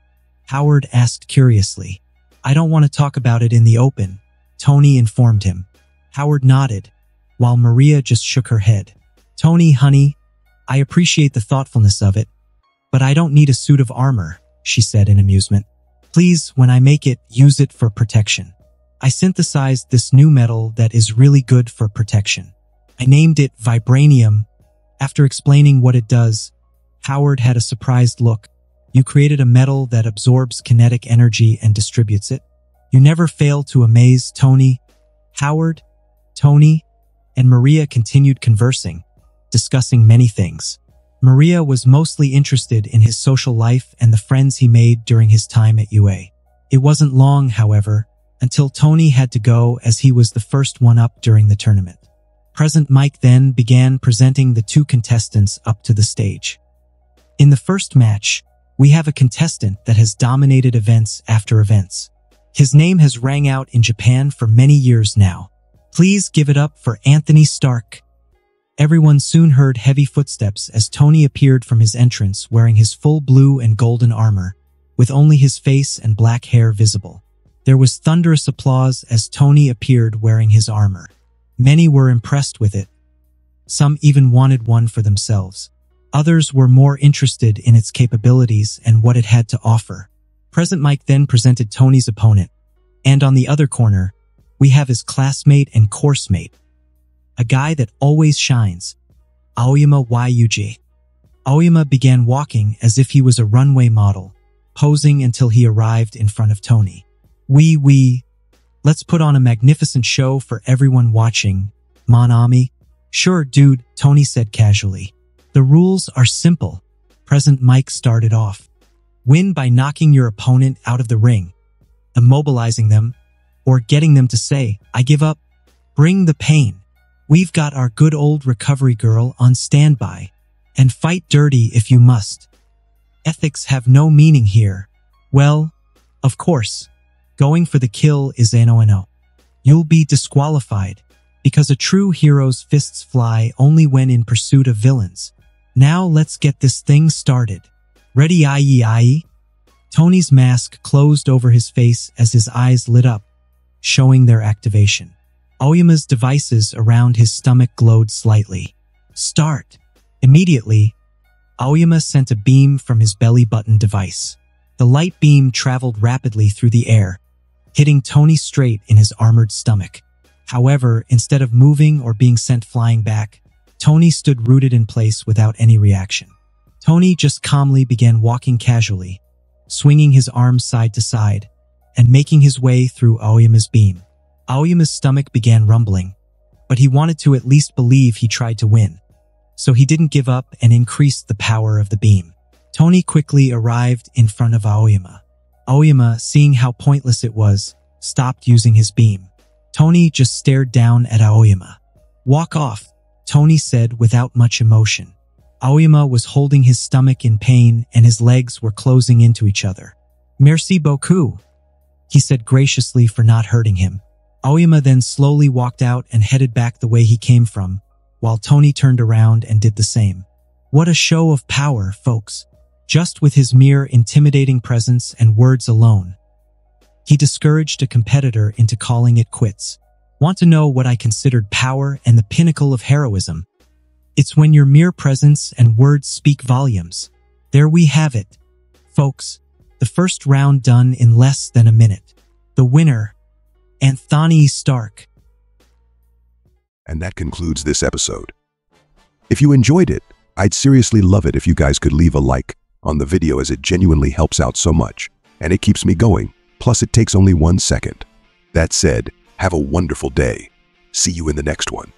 Howard asked curiously. I don't want to talk about it in the open, Tony informed him. Howard nodded, while Maria just shook her head. Tony, honey, I appreciate the thoughtfulness of it, but I don't need a suit of armor, she said in amusement. Please, when I make it, use it for protection. I synthesized this new metal that is really good for protection. I named it vibranium. After explaining what it does, Howard had a surprised look. You created a metal that absorbs kinetic energy and distributes it. You never fail to amaze, Tony. Howard, Tony, and Maria continued conversing, discussing many things. Maria was mostly interested in his social life and the friends he made during his time at U A. It wasn't long, however, until Tony had to go as he was the first one up during the tournament. Present Mic then began presenting the two contestants up to the stage. In the first match, we have a contestant that has dominated events after events. His name has rang out in Japan for many years now. Please give it up for Anthony Stark. Everyone soon heard heavy footsteps as Tony appeared from his entrance wearing his full blue and golden armor, with only his face and black hair visible. There was thunderous applause as Tony appeared wearing his armor. Many were impressed with it. Some even wanted one for themselves. Others were more interested in its capabilities and what it had to offer. Present Mic then presented Tony's opponent, and on the other corner, we have his classmate and course mate, a guy that always shines, Aoyama Yuji. Aoyama began walking as if he was a runway model, posing until he arrived in front of Tony. We, we, let's put on a magnificent show for everyone watching, Monami. Sure, dude, Tony said casually. The rules are simple. Present Mic started off. Win by knocking your opponent out of the ring, immobilizing them, or getting them to say, I give up. Bring the pain. We've got our good old recovery girl on standby. And fight dirty if you must. Ethics have no meaning here. Well, of course, going for the kill is no-no. You'll be disqualified, because a true hero's fists fly only when in pursuit of villains. Now let's get this thing started. Ready, aye, aye? Tony's mask closed over his face as his eyes lit up, showing their activation. Aoyama's devices around his stomach glowed slightly. Start. Immediately, Aoyama sent a beam from his belly button device. The light beam traveled rapidly through the air, hitting Tony straight in his armored stomach. However, instead of moving or being sent flying back, Tony stood rooted in place without any reaction. Tony just calmly began walking casually, swinging his arms side to side, and making his way through Aoyama's beam. Aoyama's stomach began rumbling, but he wanted to at least believe he tried to win, so he didn't give up and increased the power of the beam. Tony quickly arrived in front of Aoyama. Aoyama, seeing how pointless it was, stopped using his beam. Tony just stared down at Aoyama. "Walk off," Tony said without much emotion. Aoyama was holding his stomach in pain and his legs were closing into each other. "Merci beaucoup," he said graciously for not hurting him. Aoyama then slowly walked out and headed back the way he came from, while Tony turned around and did the same. What a show of power, folks. Just with his mere intimidating presence and words alone, he discouraged a competitor into calling it quits. Want to know what I considered power and the pinnacle of heroism? It's when your mere presence and words speak volumes. There we have it, folks. The first round done in less than a minute. The winner, Anthony Stark. And that concludes this episode. If you enjoyed it, I'd seriously love it if you guys could leave a like on the video, as it genuinely helps out so much, and it keeps me going. Plus, it takes only one second. That said, have a wonderful day. See you in the next one.